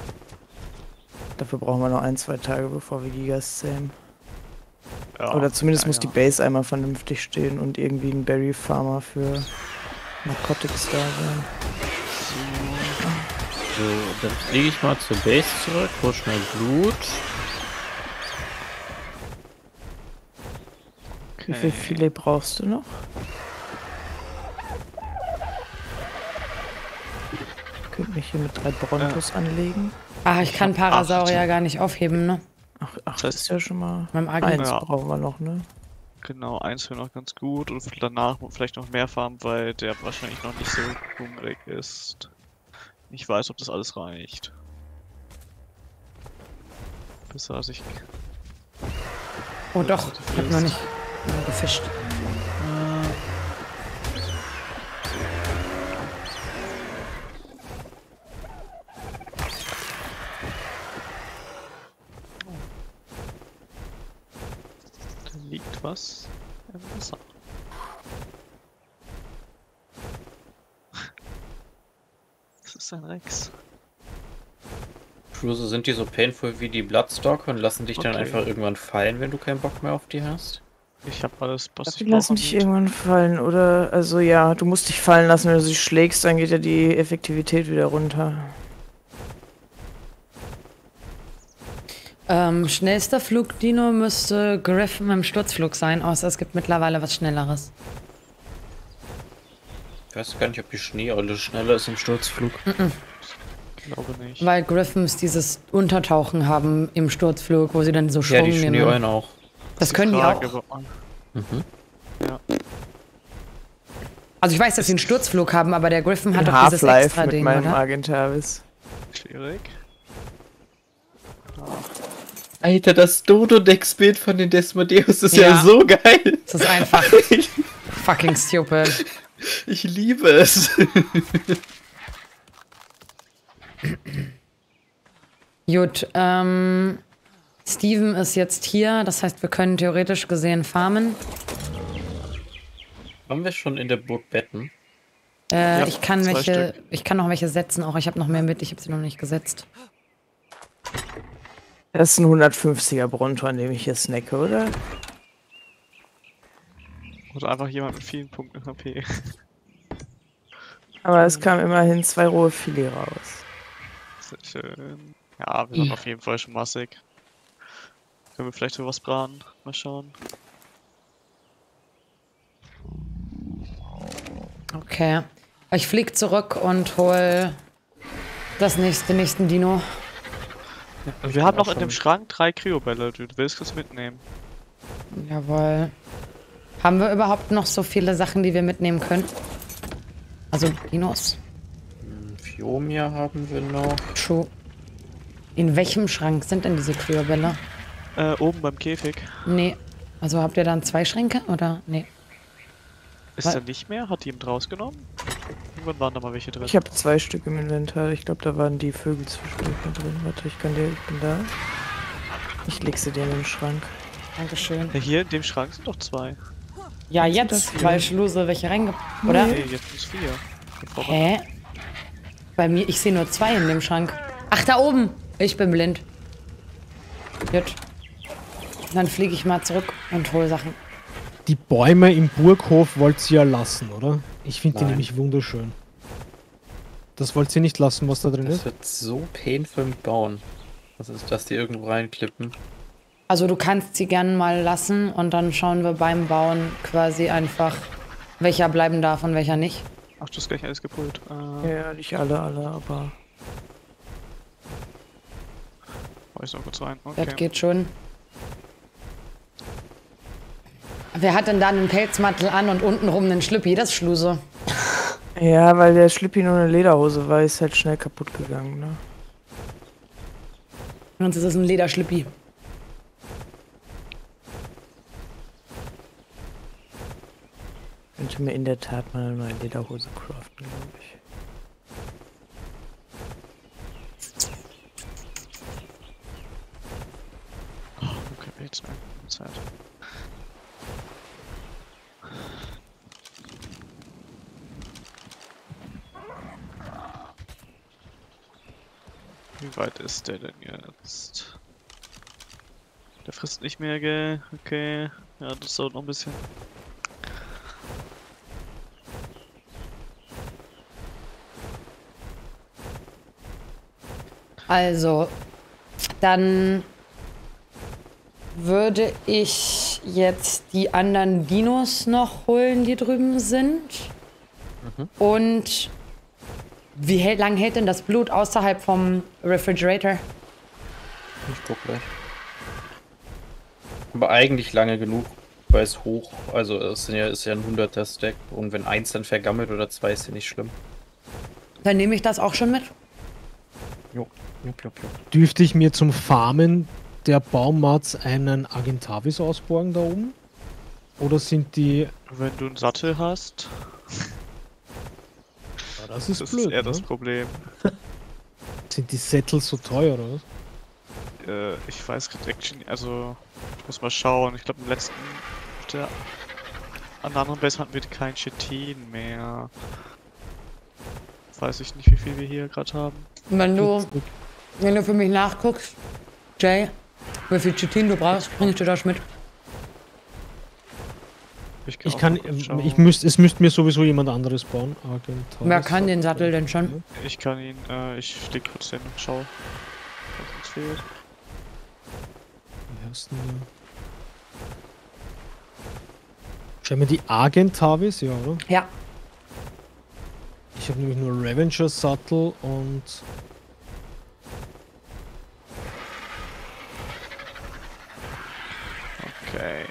Dafür brauchen wir noch ein, zwei Tage, bevor wir Gigas zählen. Ja, oder zumindest ja, muss ja. die Base einmal vernünftig stehen und irgendwie ein Berry Farmer für Narcotics da sein. So, dann fliege ich mal zur Base zurück, hol schnell Blut. Okay. Wie viele brauchst du noch? Ich könnte mich hier mit drei Brontos ja. anlegen. Ach, ich kann Parasaurier gar nicht aufheben, ne? Ach, ach das, das ist ja schon mal... Beim eins ja. brauchen wir noch, ne? Genau, eins wäre noch ganz gut und danach vielleicht noch mehr farmen, weil der wahrscheinlich noch nicht so hungrig ist. Ich weiß, ob das alles reicht. Bis dass ich... Oh doch, ich hab noch nicht gefischt. Liegt was im Wasser. Das ist ein Rex. Schlusse, sind die so painful wie die Bloodstalker und lassen dich okay. dann einfach irgendwann fallen, wenn du keinen Bock mehr auf die hast? Ich hab alles, was ich brauche. Lass mich irgendwann fallen, oder? Also ja, du musst dich fallen lassen, wenn du sie schlägst, dann geht ja die Effektivität wieder runter. Ähm, schnellster Flug Dino müsste Griff mit dem Sturzflug sein, außer es gibt mittlerweile was Schnelleres. Ich weiß gar nicht, ob die Schneerolle schneller ist im Sturzflug. Mm-mm. Ich glaube nicht. Weil Griffins dieses Untertauchen haben im Sturzflug, wo sie dann so schwungen. Ja, die Schneerollen auch. Das können die auch. Mhm. Ja. Also ich weiß, dass sie einen Sturzflug haben, aber der Griffin hat doch dieses extra Ding, oder? Mit meinem Argentavis. Schwierig. Alter, das Dodo-Dex-Bild von den Desmodeus ist ja, ja so geil. Das ist einfach fucking stupid. Ich liebe es. Gut, ähm... Steven ist jetzt hier, das heißt, wir können theoretisch gesehen farmen. Haben wir schon in der Burg Betten? Äh, ja, ich kann welche... Stück. Ich kann noch welche setzen auch. Ich habe noch mehr mit, ich habe sie noch nicht gesetzt. Das ist ein hundertfünfziger Bronto, an dem ich hier snacke, oder? Oder einfach jemand mit vielen Punkten H P. Aber es kamen immerhin zwei rohe Filet raus. Sehr schön. Ja, wir sind ja auf jeden Fall schon massig. Können wir vielleicht so was braten? Mal schauen. Okay. Ich flieg zurück und hol das nächste, nächsten Dino. Ja, wir haben noch in dem Schrank drei Kryobälle, du willst das mitnehmen. Jawohl. Haben wir überhaupt noch so viele Sachen, die wir mitnehmen können? Also Dinos. Fiomia haben wir noch. True. In welchem Schrank sind denn diese Kryobälle? Äh, oben beim Käfig. Nee. Also habt ihr dann zwei Schränke, oder? Nee. Ist er nicht mehr? Hat die ihm rausgenommen? Irgendwann waren da mal welche drin. Ich habe zwei Stück im Inventar. Ich glaube, da waren die Vögel zwischendurch drin. Warte, ich kann dir, ich bin da. Ich leg sie dir in den Schrank. Dankeschön. Ja, hier in dem Schrank sind doch zwei. Ja, was jetzt, weil Schluse welche reingepackt, oder? Nee, jetzt sind es vier. Hä? Bei mir, ich sehe nur zwei in dem Schrank. Ach, da oben! Ich bin blind. Gut. Dann fliege ich mal zurück und hole Sachen. Die Bäume im Burghof wollt ihr ja lassen, oder? Ich finde die nämlich wunderschön. Das wollt ihr nicht lassen, was da drin ist? Das wird so painful mit Bauen. Das ist, dass die irgendwo reinklippen. Also du kannst sie gerne mal lassen und dann schauen wir beim Bauen quasi einfach, welcher bleiben darf und welcher nicht. Ach, du hast gleich alles gepult. Äh, ja, nicht alle, alle, aber... Oh, ich soll kurz rein. Okay. Das geht schon. Wer hat denn da einen Pelzmantel an und untenrum einen Schlüppi? Das ist Schluse. Ja, weil der Schlüppi nur eine Lederhose war, ist halt schnell kaputt gegangen, ne? Sonst ist es ein Lederschlüppi. Könnte mir in der Tat mal eine neue Lederhose craften, glaube ich. Oh, okay, jetzt mal Zeit. Wie weit ist der denn jetzt? Der frisst nicht mehr, gell? Okay. Ja, das dauert noch ein bisschen. Also, dann würde ich jetzt die anderen Dinos noch holen, die drüben sind. Mhm. Und... Wie hält, lang hält denn das Blut außerhalb vom Refrigerator? Ich guck gleich. Aber eigentlich lange genug, weil es hoch, also es ist ja, ist ja ein hunderter Stack und wenn eins dann vergammelt oder zwei ist ja nicht schlimm. Dann nehme ich das auch schon mit. Jo, jupp, jupp, jupp. Dürfte ich mir zum Farmen der Baumarts einen Argentavis ausborgen da oben? Oder sind die... Wenn du einen Sattel hast... Das ist, das blöd, ist eher ne? das Problem. Sind die Sättel so teuer oder was? Äh, ich weiß gerade nicht, also ich muss mal schauen. Ich glaube im letzten, der, an der anderen Base hatten wir kein Chitin mehr. Weiß ich nicht, wie viel wir hier gerade haben. Wenn du, wenn du für mich nachguckst, Jay, wie viel Chitin du brauchst, bring ich dir das mit. Ich kann, ich kann ich müsst, es müsste mir sowieso jemand anderes bauen. Argental. Wer kann den Sattel denn schon? Ich kann ihn, äh, ich stehe kurz hin, schau. Was uns fehlt. Wie heißt denn der? Scheinbar die Argentavis, ja, oder? Ja. Ich habe nämlich nur Revenger Sattel und... Okay.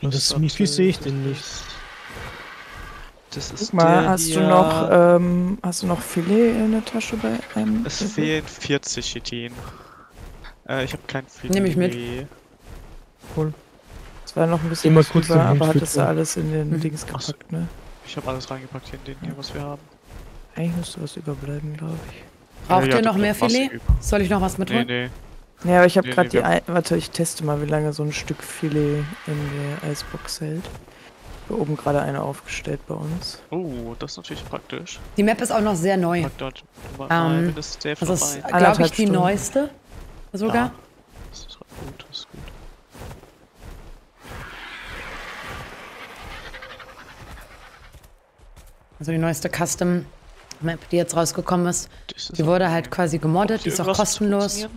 Und das Smithy sehe ich den nicht. Das ist mal, hast du noch, ähm, hast du noch Filet in der Tasche bei einem? Es fehlen vierzig Chitin. Äh, ich habe kein Filet. Nehme ich mit. Cool. Es war noch ein bisschen über, aber hattest du alles in den Dings gepackt, ne? Ich habe alles reingepackt in den hier, was wir haben. Eigentlich müsste was überbleiben, glaube ich. Braucht ihr noch mehr Filet? Soll ich noch was mitholen? Nee, nee. Ja, aber ich habe nee, gerade nee, die... Ei Warte, ich teste mal, wie lange so ein Stück Filet in der Eisbox hält. Hier oben gerade eine aufgestellt bei uns. Oh, das ist natürlich praktisch. Die Map ist auch noch sehr neu. Praktisch. Um, Nein, das ist, also ist glaube ich, die Stunden. neueste sogar. Ja. Das ist gut, das ist gut. Also die neueste Custom-Map, die jetzt rausgekommen ist, ist die wurde halt quasi gemoddet, die ist auch kostenlos.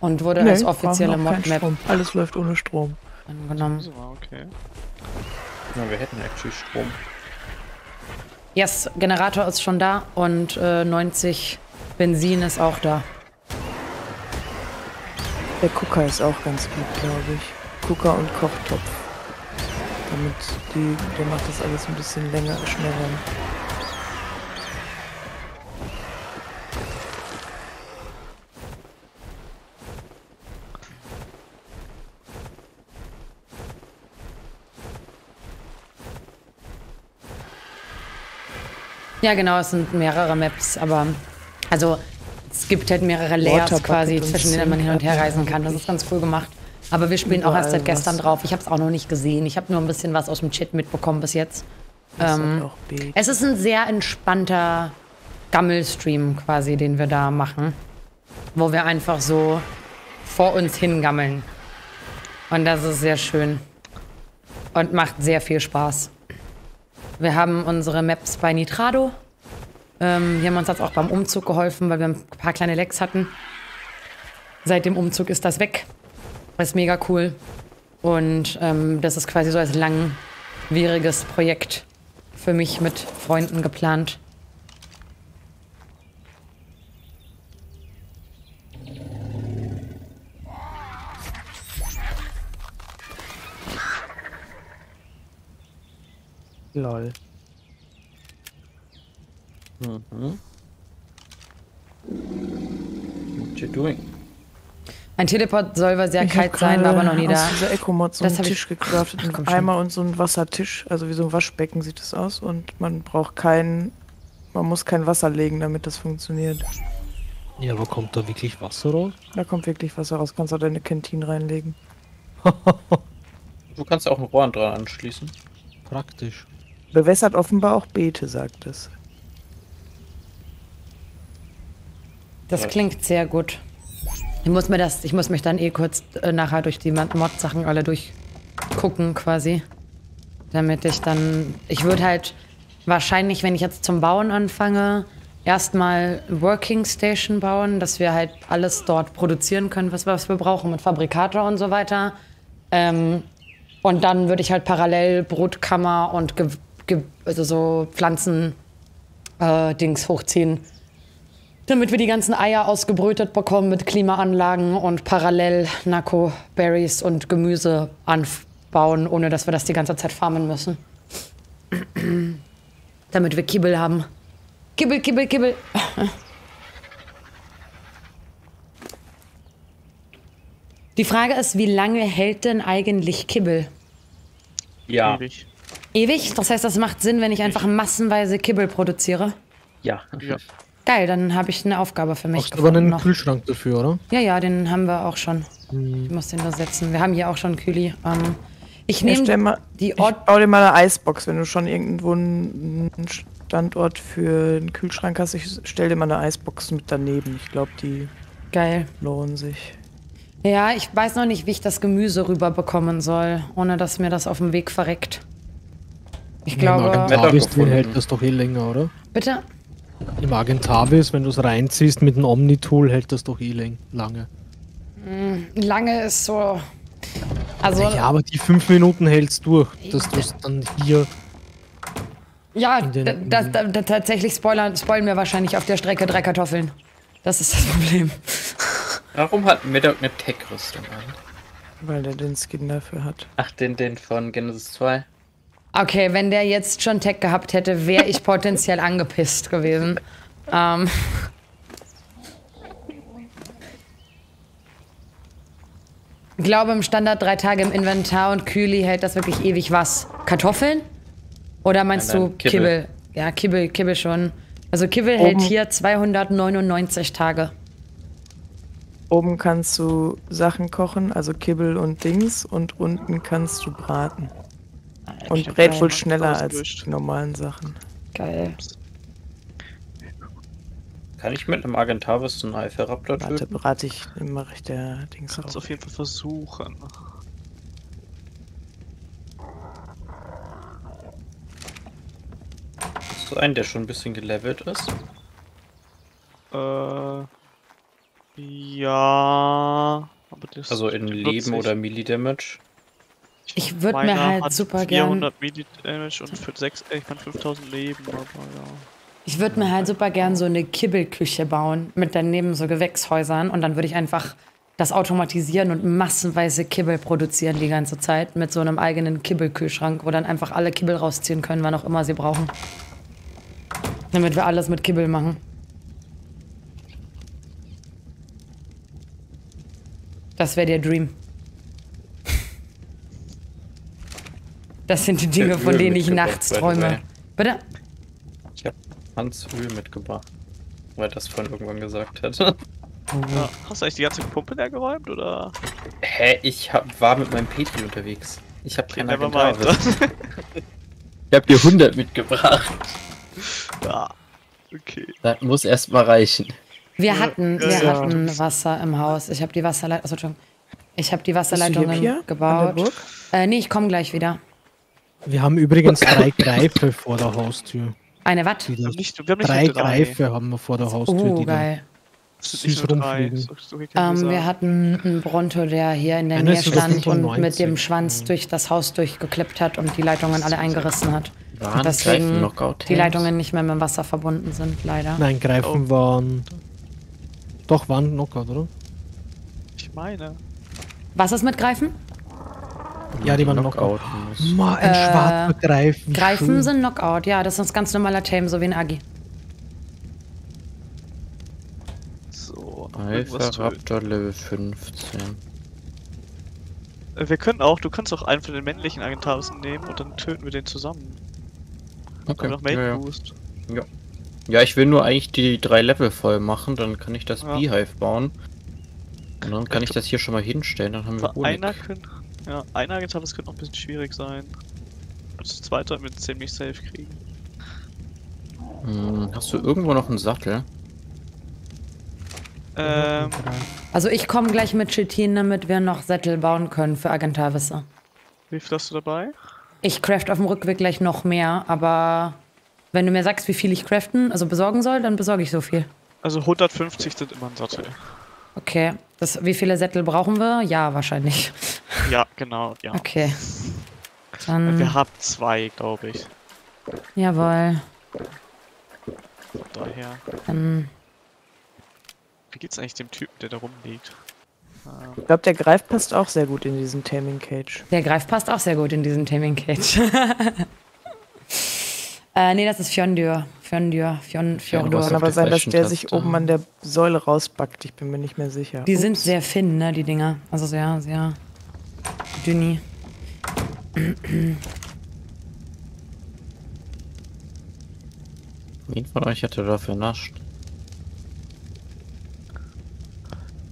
Und wurde nee, als offizielle Mod-Map. Alles läuft ohne Strom. Angenommen. So, okay. Na, wir hätten actually Strom. Yes, Generator ist schon da und äh, neunzig Benzin ist auch da. Der Cooker ist auch ganz gut, glaube ich. Cooker und Kochtopf. Damit die, der macht das alles ein bisschen länger, schneller. Ja genau, es sind mehrere Maps, aber also es gibt halt mehrere Layers quasi, zwischen denen man hin und her reisen kann. Das ist ganz cool gemacht. Aber wir spielen auch erst seit gestern drauf. Ich habe es auch noch nicht gesehen. Ich habe nur ein bisschen was aus dem Chat mitbekommen bis jetzt. Ähm, es ist ein sehr entspannter Gammelstream quasi, den wir da machen. Wo wir einfach so vor uns hingammeln. Und das ist sehr schön. Und macht sehr viel Spaß. Wir haben unsere Maps bei Nitrado. Ähm, die haben uns jetzt auch beim Umzug geholfen, weil wir ein paar kleine Lecks hatten. Seit dem Umzug ist das weg. Das ist mega cool. Und ähm, das ist quasi so als langwieriges Projekt für mich mit Freunden geplant. Lol. Mhm. What you doing? Ein Teleport soll wohl sehr ich kalt sein, war aber noch nie da. Ich habe dieser Eco-Mod so einen Tisch gecraftet, einen Eimer und so einen Wassertisch, also wie so ein Waschbecken sieht das aus und man braucht keinen, man muss kein Wasser legen, damit das funktioniert. Ja, aber kommt da wirklich Wasser raus? Da kommt wirklich Wasser raus, kannst du deine Kantine reinlegen. Du kannst auch ein Rohr dran anschließen. Praktisch. Bewässert offenbar auch Beete, sagt es. Das klingt sehr gut. Ich muss mir das, ich muss mich dann eh kurz äh, nachher durch die Mod-Sachen alle durchgucken quasi. Damit ich dann, ich würde halt wahrscheinlich, wenn ich jetzt zum Bauen anfange, erstmal Working Station bauen, dass wir halt alles dort produzieren können, was, was wir brauchen mit Fabrikator und so weiter. Ähm, und dann würde ich halt parallel Brotkammer und Ge also so Pflanzen-Dings äh, hochziehen. Damit wir die ganzen Eier ausgebrütet bekommen mit Klimaanlagen und parallel Narco-Berries und Gemüse anbauen, ohne dass wir das die ganze Zeit farmen müssen. Damit wir Kibbel haben. Kibbel, Kibbel, Kibbel. Die Frage ist, wie lange hält denn eigentlich Kibbel? Ja. Ewig. Ewig? Das heißt, das macht Sinn, wenn ich einfach massenweise Kibbel produziere? Ja. Ja. Geil, dann habe ich eine Aufgabe für mich. Hast du aber einen noch. Kühlschrank dafür, oder? Ja, ja, den haben wir auch schon. Hm. Ich muss den da setzen. Wir haben hier auch schon Kühli. Ähm, ich nehme die Ort... Ich baue dir mal eine Eisbox, wenn du schon irgendwo einen Standort für einen Kühlschrank hast. Ich stelle dir mal eine Eisbox mit daneben. Ich glaube, die Geil. lohnen sich. Ja, ich weiß noch nicht, wie ich das Gemüse rüberbekommen soll, ohne dass mir das auf dem Weg verreckt. Ich glaube... Im Argentavis drin hält das doch eh länger, oder? Bitte? Im Argentavis, wenn du es reinziehst mit einem Omni-Tool, hält das doch eh lange. Lange ist so... Also, ja, aber die fünf Minuten hältst durch, dass du es dann hier... Ja, den, da, da, da, tatsächlich spoilern, spoilern wir wahrscheinlich auf der Strecke drei Kartoffeln. Das ist das Problem. Warum hat Medoc eine Tech-Rüstung an? Weil der den Skin dafür hat. Ach, den, den von Genesis zwei. Okay, wenn der jetzt schon Tech gehabt hätte, wäre ich potenziell angepisst gewesen. Ähm... Ich glaube, im Standard drei Tage im Inventar und Kühli hält das wirklich ewig was. Kartoffeln? Oder meinst Nein, du Kibbel? Kibbel? Ja, Kibbel, Kibbel schon. Also Kibbel oben hält hier zweihundertneunundneunzig Tage. Oben kannst du Sachen kochen, also Kibbel und Dings. Und unten kannst du braten. Alter, und brät wohl schneller als die normalen Sachen. Geil. Kann ich mit einem Argentavis einen Eiferaptor töten? Warte, berate ich, mache ich der Dings auf. Kannst auf jeden Fall versuchen. Hast du einen, der schon ein bisschen gelevelt ist? Äh... Ja... Aber das also in Leben oder Melee-Damage? Ich würde mir halt super gern... vierhundert Melee-Damage und für sechs, ich meine fünftausend Leben, aber ja... Ich würde mir halt super gern so eine Kibbelküche bauen, mit daneben so Gewächshäusern. Und dann würde ich einfach das automatisieren und massenweise Kibbel produzieren die ganze Zeit. Mit so einem eigenen Kibbelkühlschrank, wo dann einfach alle Kibbel rausziehen können, wann auch immer sie brauchen. Damit wir alles mit Kibbel machen. Das wäre der Dream. Das sind die Dinge, von denen ich nachts träume. Bitte? Ich habe Hans Öl mitgebracht, weil er das vorhin irgendwann gesagt hat. Ja, hast du eigentlich die ganze Pumpe leer geräumt, oder? Hä, ich hab, war mit meinem Petri unterwegs. Ich hab keinen Argentavis. Ich hab dir hundert mitgebracht. Ja, okay. Das muss erstmal reichen. Wir hatten, wir ja. hatten Wasser im Haus. Ich habe die Wasserleitung, also ich habe die Wasserleitungen gebaut. Äh, nee, ich komme gleich wieder. Wir haben übrigens drei Greife vor der Haustür. Eine Watt? Wir haben nicht drei Greife haben wir vor der Haustür. Oh, die geil. Süß rumfliegen. So, ähm, wir hatten einen Bronto, der hier in der Nähe stand und mit dem Schwanz durch das Haus durchgeklippt hat und die Leitungen alle eingerissen hat. Und deswegen die Leitungen nicht mehr mit dem Wasser verbunden sind, leider. Nein, Greifen oh. waren... Doch, waren Knockout, oder? Ich meine... Was ist mit Greifen? Ja, die waren Knockout. Mal ein äh, schwarzer Greifen. Greifen schön. Sind Knockout, ja, das ist ein ganz normaler Tame, so wie ein Agi. So, Eiferaptor Level fünfzehn. Wir können auch, du kannst auch einen von den männlichen Argentavis nehmen und dann töten wir den zusammen. Okay. Noch ja, ja. Ja. ja, ich will nur eigentlich die drei Level voll machen, dann kann ich das ja. Beehive bauen. Und dann kann ich das hier schon mal hinstellen, dann haben wir Honig. Ja, ein Argentavis könnte noch ein bisschen schwierig sein. Das zweite mit ziemlich safe kriegen. Hm, hast du irgendwo noch einen Sattel? Ähm. Also ich komme gleich mit Chitin, damit wir noch Sättel bauen können für Argentavisse. Wie viel hast du dabei? Ich craft auf dem Rückweg gleich noch mehr, aber wenn du mir sagst, wie viel ich craften, also besorgen soll, dann besorge ich so viel. Also hundertfünfzig sind immer ein Sattel. Okay. Das, wie viele Sättel brauchen wir? Ja, wahrscheinlich. Ja, genau, ja. Okay. Dann wir haben zwei, glaube ich. Jawohl. Daher. Dann. Wie geht's eigentlich dem Typen, der da rumliegt? Ich glaube, der Greif passt auch sehr gut in diesen Taming Cage. Der Greif passt auch sehr gut in diesen Taming Cage. Äh, nee, das ist Fjordur. Fjordur, Fjordur. Fjordur. Kann aber sein, dass der sich oben an der Säule rausbackt. Ich bin mir nicht mehr sicher. Die Ups. sind sehr fin, ne, die Dinger. Also sehr, sehr dünni. Wen von euch hätte dafür nascht?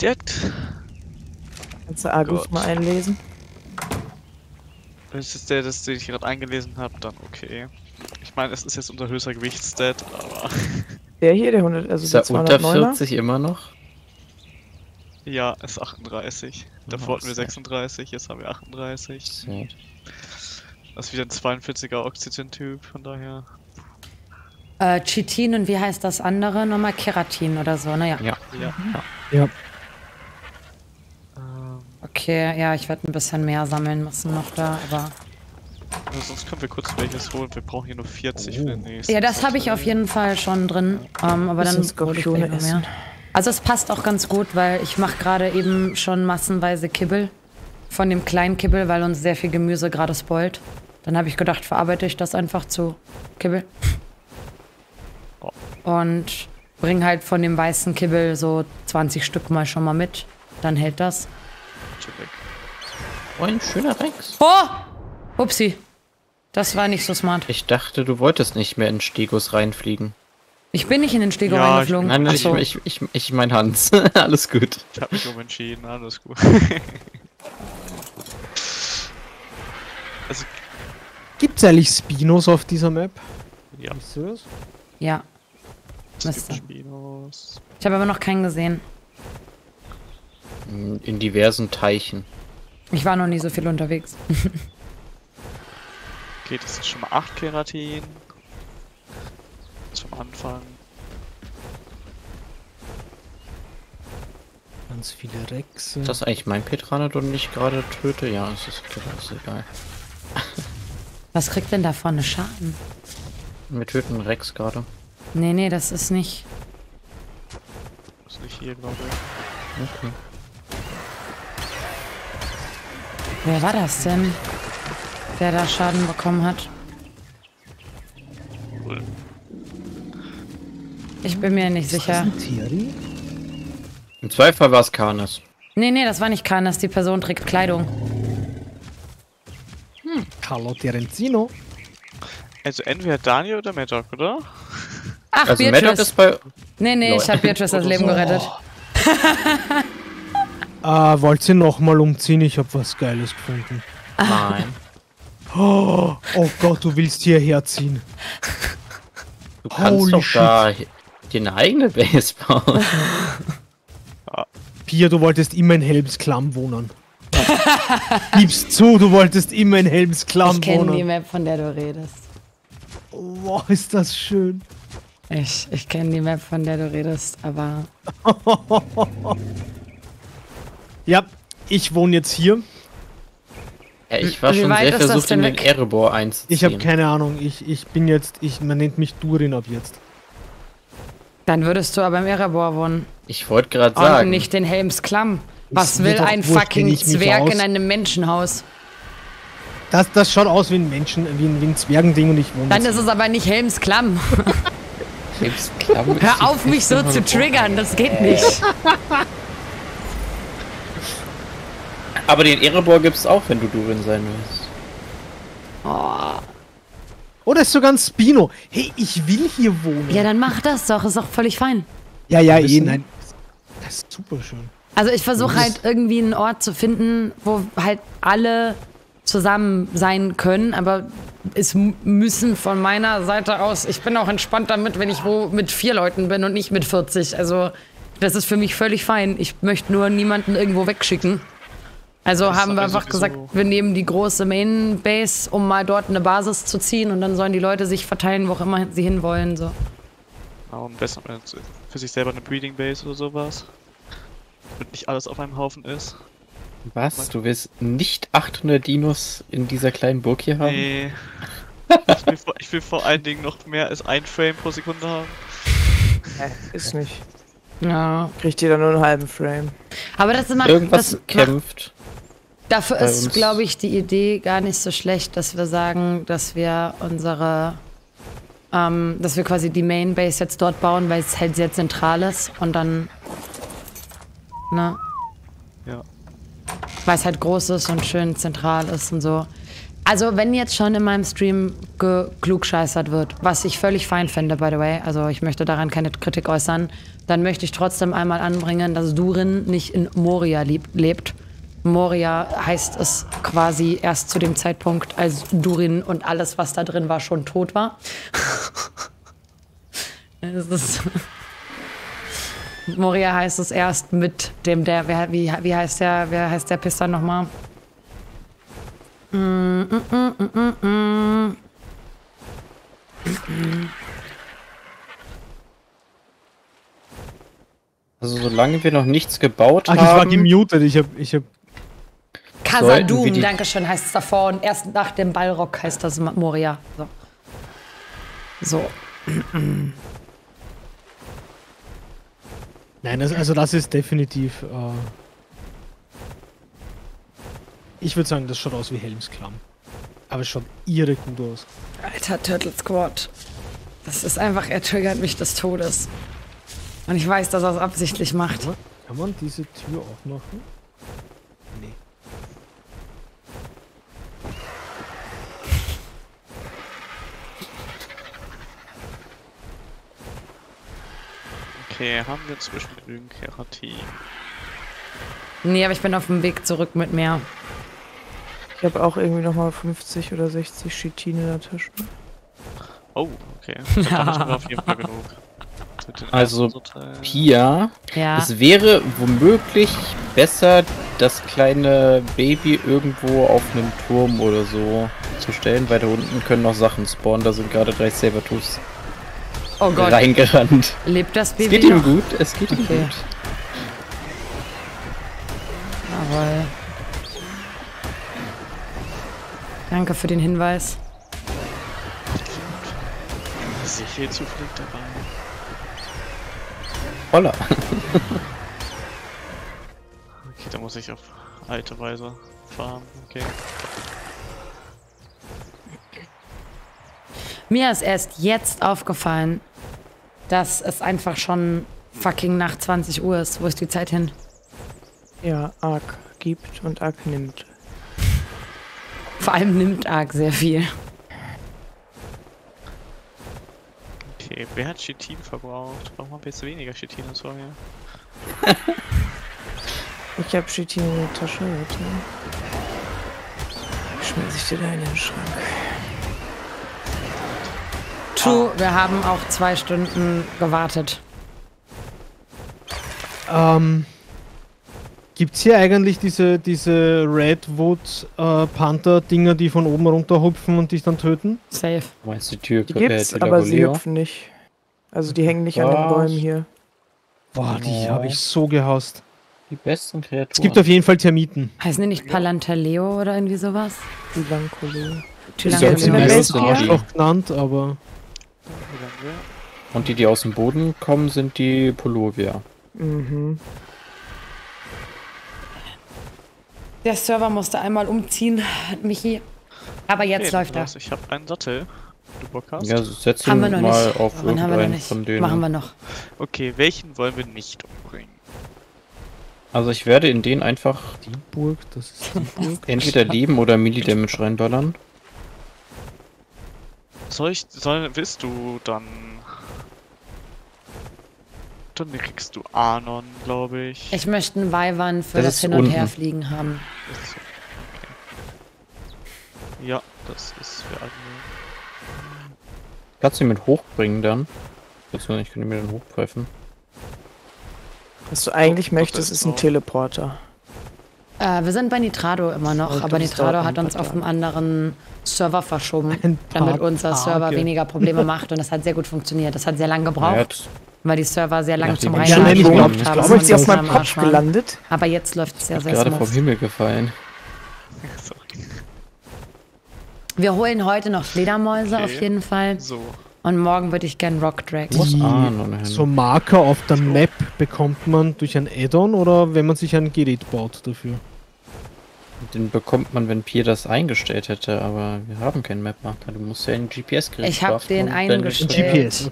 Direkt. Kannst du Argus mal einlesen? Wenn es jetzt der, das, den ich gerade eingelesen habe, dann okay. Ich meine, es ist jetzt unser höchster Gewichtsstat, aber... Der hier, der hundert, also ist der zweihundertneunzig immer noch? Ja, ist achtunddreißig. Davor hatten wir sechsunddreißig, jetzt haben wir achtunddreißig. Das ist wieder ein zweiundvierziger Oxygen-Typ, von daher. Äh, Chitin und wie heißt das andere? Nochmal Keratin oder so, naja. Ja. Ja. Ja. Ja. Okay, ja, ich werde ein bisschen mehr sammeln müssen noch da, aber... Ja, sonst können wir kurz welches holen. Wir brauchen hier nur vierzig oh. für den nächsten. Ja, das habe ich auf jeden Fall schon drin. Ja. Um, aber dann hole ich weniger mehr. Also es passt auch ganz gut, weil ich mache gerade eben schon massenweise Kibbel. Von dem kleinen Kibbel, weil uns sehr viel Gemüse gerade spoilt. Dann habe ich gedacht, verarbeite ich das einfach zu Kibbel. Oh. Und bring halt von dem weißen Kibbel so zwanzig Stück mal schon mal mit. Dann hält das. Oh, ein schöner Rex. Oh! Upsi. Das war nicht so smart. Ich dachte, du wolltest nicht mehr in Stegos reinfliegen. Ich bin nicht in den Stego ja, reingeflogen. Nein, nein, so. ich, ich, ich, ich mein Hans. Alles gut. Ich hab mich umentschieden, alles gut. Also, gibt's eigentlich Spinos auf dieser Map? Ja. Ja. Es gibt Spinos. Ich habe aber noch keinen gesehen. In diversen Teichen. Ich war noch nie so viel unterwegs. Okay, das sind schon mal acht Keratin. Zum Anfang. Ganz viele Rexe. Ist das eigentlich mein Petranat und nicht gerade töte? Ja, es ist, ist egal. Was kriegt denn da vorne Schaden? Wir töten Rex gerade. Nee, nee, das ist nicht. Das ist nicht hier, glaube ich. Okay. Wer war das denn, der da Schaden bekommen hat? Ich bin mir nicht sicher. Im Zweifel war es Karnas. Nee, nee, das war nicht Karnas. Die Person trägt Kleidung. Hm. Carlo Terenzino. Also entweder Daniel oder Maddock, oder? Ach, also Beatrice. Maddock ist bei... Nee, nee, Leute. Ich habe Beatrice das Leben gerettet. Oh. Ah, wollt ihr nochmal umziehen? Ich hab was Geiles gefunden. Nein. Oh, oh Gott, du willst hierher ziehen. Du kannst Holy doch shit. Da den eigenen Base bauen. Ja. Pia, du wolltest immer in Helms Klamm wohnen. Gib's zu, du wolltest immer in Helms Klamm wohnen. Ich kenne die Map, von der du redest. Wow, oh, ist das schön. Ich, ich kenne die Map, von der du redest, aber... Ja, ich wohne jetzt hier. Ja, ich war Wie schon sehr versucht, in den Erebor einzuziehen. Ich habe keine Ahnung. Ich, ich bin jetzt... Ich, man nennt mich Durin ab jetzt. Dann würdest du aber im Erebor wohnen. Ich wollte gerade sagen. Und nicht in Helms Klamm. Was will ein fucking Zwerg in einem Menschenhaus? Das, das schaut aus wie ein Menschen... Wie ein, wie ein Zwergending und ich wohne Dann ist es aber nicht Helms Klamm. Helms Klamm. Hör auf, mich so zu triggern. Das geht nicht. Aber den Erebor gibt es auch, wenn du Durin sein willst. Oh. Oh, das ist sogar ein Spino. Hey, ich will hier wohnen. Ja, dann mach das doch. Ist doch völlig fein. Ja, ja, eh, nein. Das ist super schön. Also ich versuche halt irgendwie einen Ort zu finden, wo halt alle zusammen sein können, aber es müssen von meiner Seite aus... Ich bin auch entspannt damit, wenn ich wo mit vier Leuten bin und nicht mit vierzig. Also das ist für mich völlig fein. Ich möchte nur niemanden irgendwo wegschicken. Also das haben wir einfach gesagt, wir nehmen die große Main Base, um mal dort eine Basis zu ziehen und dann sollen die Leute sich verteilen, wo auch immer sie hinwollen. So. Am besten für sich selber eine Breeding Base oder sowas. Damit nicht alles auf einem Haufen ist. Was? Du willst nicht achthundert Dinos in dieser kleinen Burg hier haben? Nee. ich, will vor, ich will vor allen Dingen noch mehr als ein Frame pro Sekunde haben. Nee, ist nicht. Ja. Kriegt jeder nur einen halben Frame. Aber das ist mal. Irgendwas das kämpft. Dafür ist, glaube ich, die Idee gar nicht so schlecht, dass wir sagen, dass wir unsere, ähm, dass wir quasi die Main Base jetzt dort bauen, weil es halt sehr zentral ist und dann, ne? Ja. Weil es halt groß ist und schön zentral ist und so. Also, wenn jetzt schon in meinem Stream geklugscheißert wird, was ich völlig fein finde, by the way, also ich möchte daran keine Kritik äußern, dann möchte ich trotzdem einmal anbringen, dass Durin nicht in Moria lebt. Moria heißt es quasi erst zu dem Zeitpunkt, als Durin und alles, was da drin war, schon tot war. Es ist Moria heißt es erst mit dem, der, wie, wie heißt der, wer heißt der Pisser nochmal? Mm, mm, mm, mm, mm. Also solange wir noch nichts gebaut Ach, haben... Ach, ich war gemutet, ich hab... Ich hab Casadum, die... Dankeschön, heißt es davor. Und erst nach dem Ballrock heißt das Moria. So. so. Nein, das, also das ist definitiv... Äh ich würde sagen, das schaut aus wie Helmsklamm. Aber es schaut irre gut aus. Alter, Turtle Squad. Das ist einfach, er triggert mich des Todes. Und ich weiß, dass er es absichtlich macht. Kann man, kann man diese Tür auch machen? Nee. Okay, haben wir inzwischen genügend Keratin? Nee, aber ich bin auf dem Weg zurück mit mehr. Ich habe auch irgendwie nochmal fünfzig oder sechzig Chitin in der Tasche. Oh, okay. Das war auf jeden Fall genug. Also, Pia, ja. Es wäre womöglich besser, das kleine Baby irgendwo auf einem Turm oder so zu stellen. Weiter unten können noch Sachen spawnen, da sind gerade drei Sabertooths oh Gott. reingerannt. Lebt das Baby? Es geht ihm noch? gut, es geht okay. ihm gut. Jawohl. Danke für den Hinweis. Da ist viel Zufall dabei. Holla. Okay, da muss ich auf alte Weise fahren. Okay. Mir ist erst jetzt aufgefallen, dass es einfach schon fucking nach zwanzig Uhr ist. Wo ist die Zeit hin? Ja, Ark gibt und Ark nimmt. Vor allem nimmt Ark sehr viel. Okay, wer hat Chitin verbraucht? Warum habe ich jetzt weniger Chitin als vorher? Ich habe Chitin in der Tasche, bitte. Schmeiß ich dir da in den Schrank. True, wir haben auch zwei Stunden gewartet. Ähm. Gibt's hier eigentlich diese, diese Redwood äh, Panther-Dinger, die von oben runter hüpfen und dich dann töten? Safe. Meinst du die Tür? Die gibt's, äh, die aber sie hüpfen nicht. Also die hängen nicht Was? an den Bäumen hier. Boah, die oh. habe ich so gehasst. Die besten Kreaturen. Es gibt auf jeden Fall Termiten. Heißen die nicht Palantaleo oder irgendwie sowas? Tylancoleo. Tylancoleo ist auch genannt, aber... Und die, die aus dem Boden kommen, sind die Polovia. Mhm. Der Server musste einmal umziehen, Michi. Aber jetzt okay, läuft er. Ich habe einen Sattel. Du Bock hast. Ja, setz ihn mal nicht. auf oh, irgendeinen von denen. Machen wir noch. Okay, welchen wollen wir nicht umbringen? Also ich werde in den einfach die Burg, das ist die Burg. entweder Leben oder Mili-Damage reinballern. Soll ich, soll, willst du dann... Dann kriegst du Anon, glaube ich. Ich möchte einen Weihwand für das, das Hin- und Herfliegen haben. Okay. Ja, das ist für alle. Kannst du ihn mit hochbringen dann? Ich kann ihn mir dann hochpfeifen. Was du eigentlich oh, möchtest, ist ein auch. Teleporter. Äh, wir sind bei Nitrado immer noch, aber Nitrado hat uns auf einen anderen Server verschoben, damit unser Server weniger Probleme macht und das hat sehr gut funktioniert. Das hat sehr lange gebraucht, weil die Server sehr lange zum Reinladen gebraucht haben. Ich glaube, sie auf meinem Kopf gelandet. Aber jetzt läuft es sehr, sehr smooth. Gerade vom Himmel gefallen. Wir holen heute noch Fledermäuse auf jeden Fall. So. Und morgen würde ich gern Rock Dragon. So Marker auf der Map bekommt man durch ein Add-on oder wenn man sich ein Gerät baut dafür? Den bekommt man, wenn Pierre das eingestellt hätte, aber wir haben keinen Map-Marker. Du musst ja ein G P S-Gerät Ich habe den eingestellt. G P S.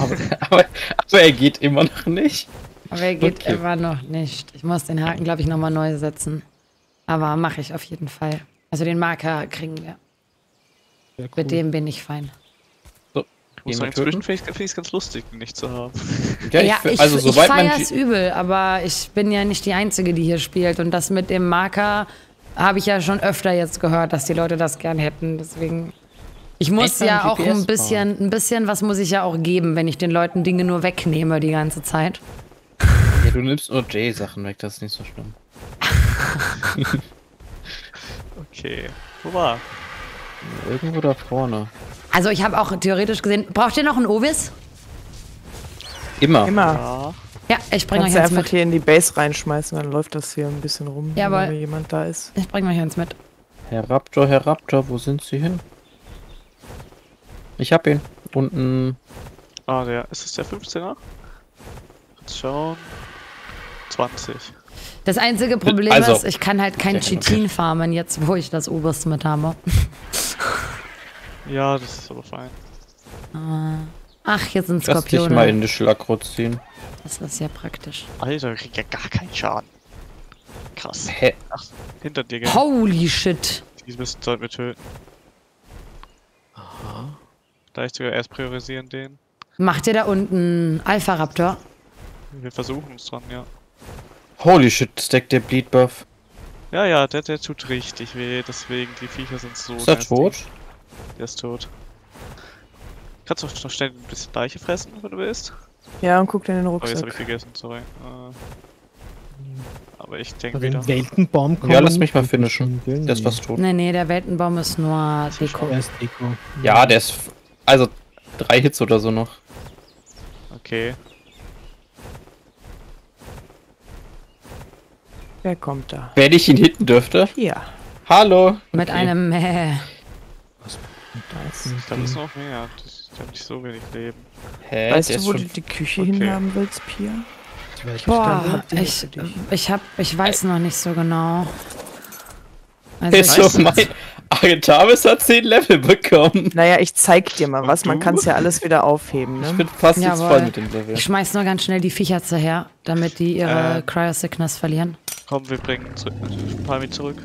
aber, aber, aber er geht immer noch nicht. Aber er geht okay. immer noch nicht. Ich muss den Haken, glaube ich, nochmal neu setzen. Aber mache ich auf jeden Fall. Also den Marker kriegen wir. Cool. Mit dem bin ich fein. Ich muss sagen, finde ich es ganz lustig, nicht zu haben. Ja, ich, ja, ich, also, ich feiere es übel, aber ich bin ja nicht die Einzige, die hier spielt. Und das mit dem Marker habe ich ja schon öfter jetzt gehört, dass die Leute das gern hätten. Deswegen, ich muss ich ja auch ein bisschen, ein bisschen was muss ich ja auch geben, wenn ich den Leuten Dinge nur wegnehme die ganze Zeit. Ja, du nimmst nur J-Sachen weg, das ist nicht so schlimm. Okay. Wo war? Irgendwo da vorne. Also ich habe auch theoretisch gesehen. Braucht ihr noch einen Ovis? Immer. Immer. Ja, ich bringe euch eins mit. Kannst du einfach hier in die Base reinschmeißen, dann läuft das hier ein bisschen rum, Jawohl. Wenn jemand da ist. Ich bringe euch eins mit. Herr Raptor, Herr Raptor, wo sind Sie hin? Ich hab ihn. Unten. Ah, der. Ist das der fünfzehner? Jetzt schauen. zwanzig. Das einzige Problem also, ist, ich kann halt kein okay, Chitin okay. farmen, jetzt wo ich das oberste mit habe. Ja, das ist aber fein. Ach, hier sind Skorpione. Lass dich mal in die Schlagrot ziehen. Das ist ja praktisch. Alter, krieg ja gar keinen Schaden. Krass. Hä? Ach, hinter dir, gell? Holy shit. Die müssen sollten wir töten. Aha. Da ich sogar erst priorisieren den. Macht ihr da unten Alpha Raptor? Wir versuchen es dran, ja. Holy shit, steckt der Bleed Buff. Ja, ja, der, der tut richtig weh, deswegen die Viecher sind so. Ist der tot? Der ist tot. Kannst du noch schnell ein bisschen Leiche fressen, wenn du willst? Ja, und guck dir in den Rucksack. Oh, jetzt hab ich gegessen, sorry. Aber ich denke wieder. Den Weltenbaum kommen. Ja, lass mich mal finishen. Der ist fast tot. Nee, nee, der Weltenbaum ist nur Deko. Der ist Deko. Ja, der ist. Also, drei Hits oder so noch. Okay. Wer kommt da? Wenn ich ihn hitten dürfte? Ja. Hallo! Mit okay. einem Hä. Was das? Da ist noch mehr. Das, ich hab nicht so wenig Leben. Hä? Weißt du, wo schon... du die Küche okay. hinhaben willst, Pia? Boah, ich, ich hab. Ich weiß Ä noch nicht so genau. Also ist ich so mein Argentavis hat zehn Level bekommen. Naja, ich zeig dir mal was. Man kann es ja alles wieder aufheben. Ne? Ich bin fast jetzt voll mit dem Level. Ich schmeiß nur ganz schnell die Viecher her, damit die ihre äh. Cryo-Sickness verlieren. Komm, wir bringen zurück. Palmi zurück.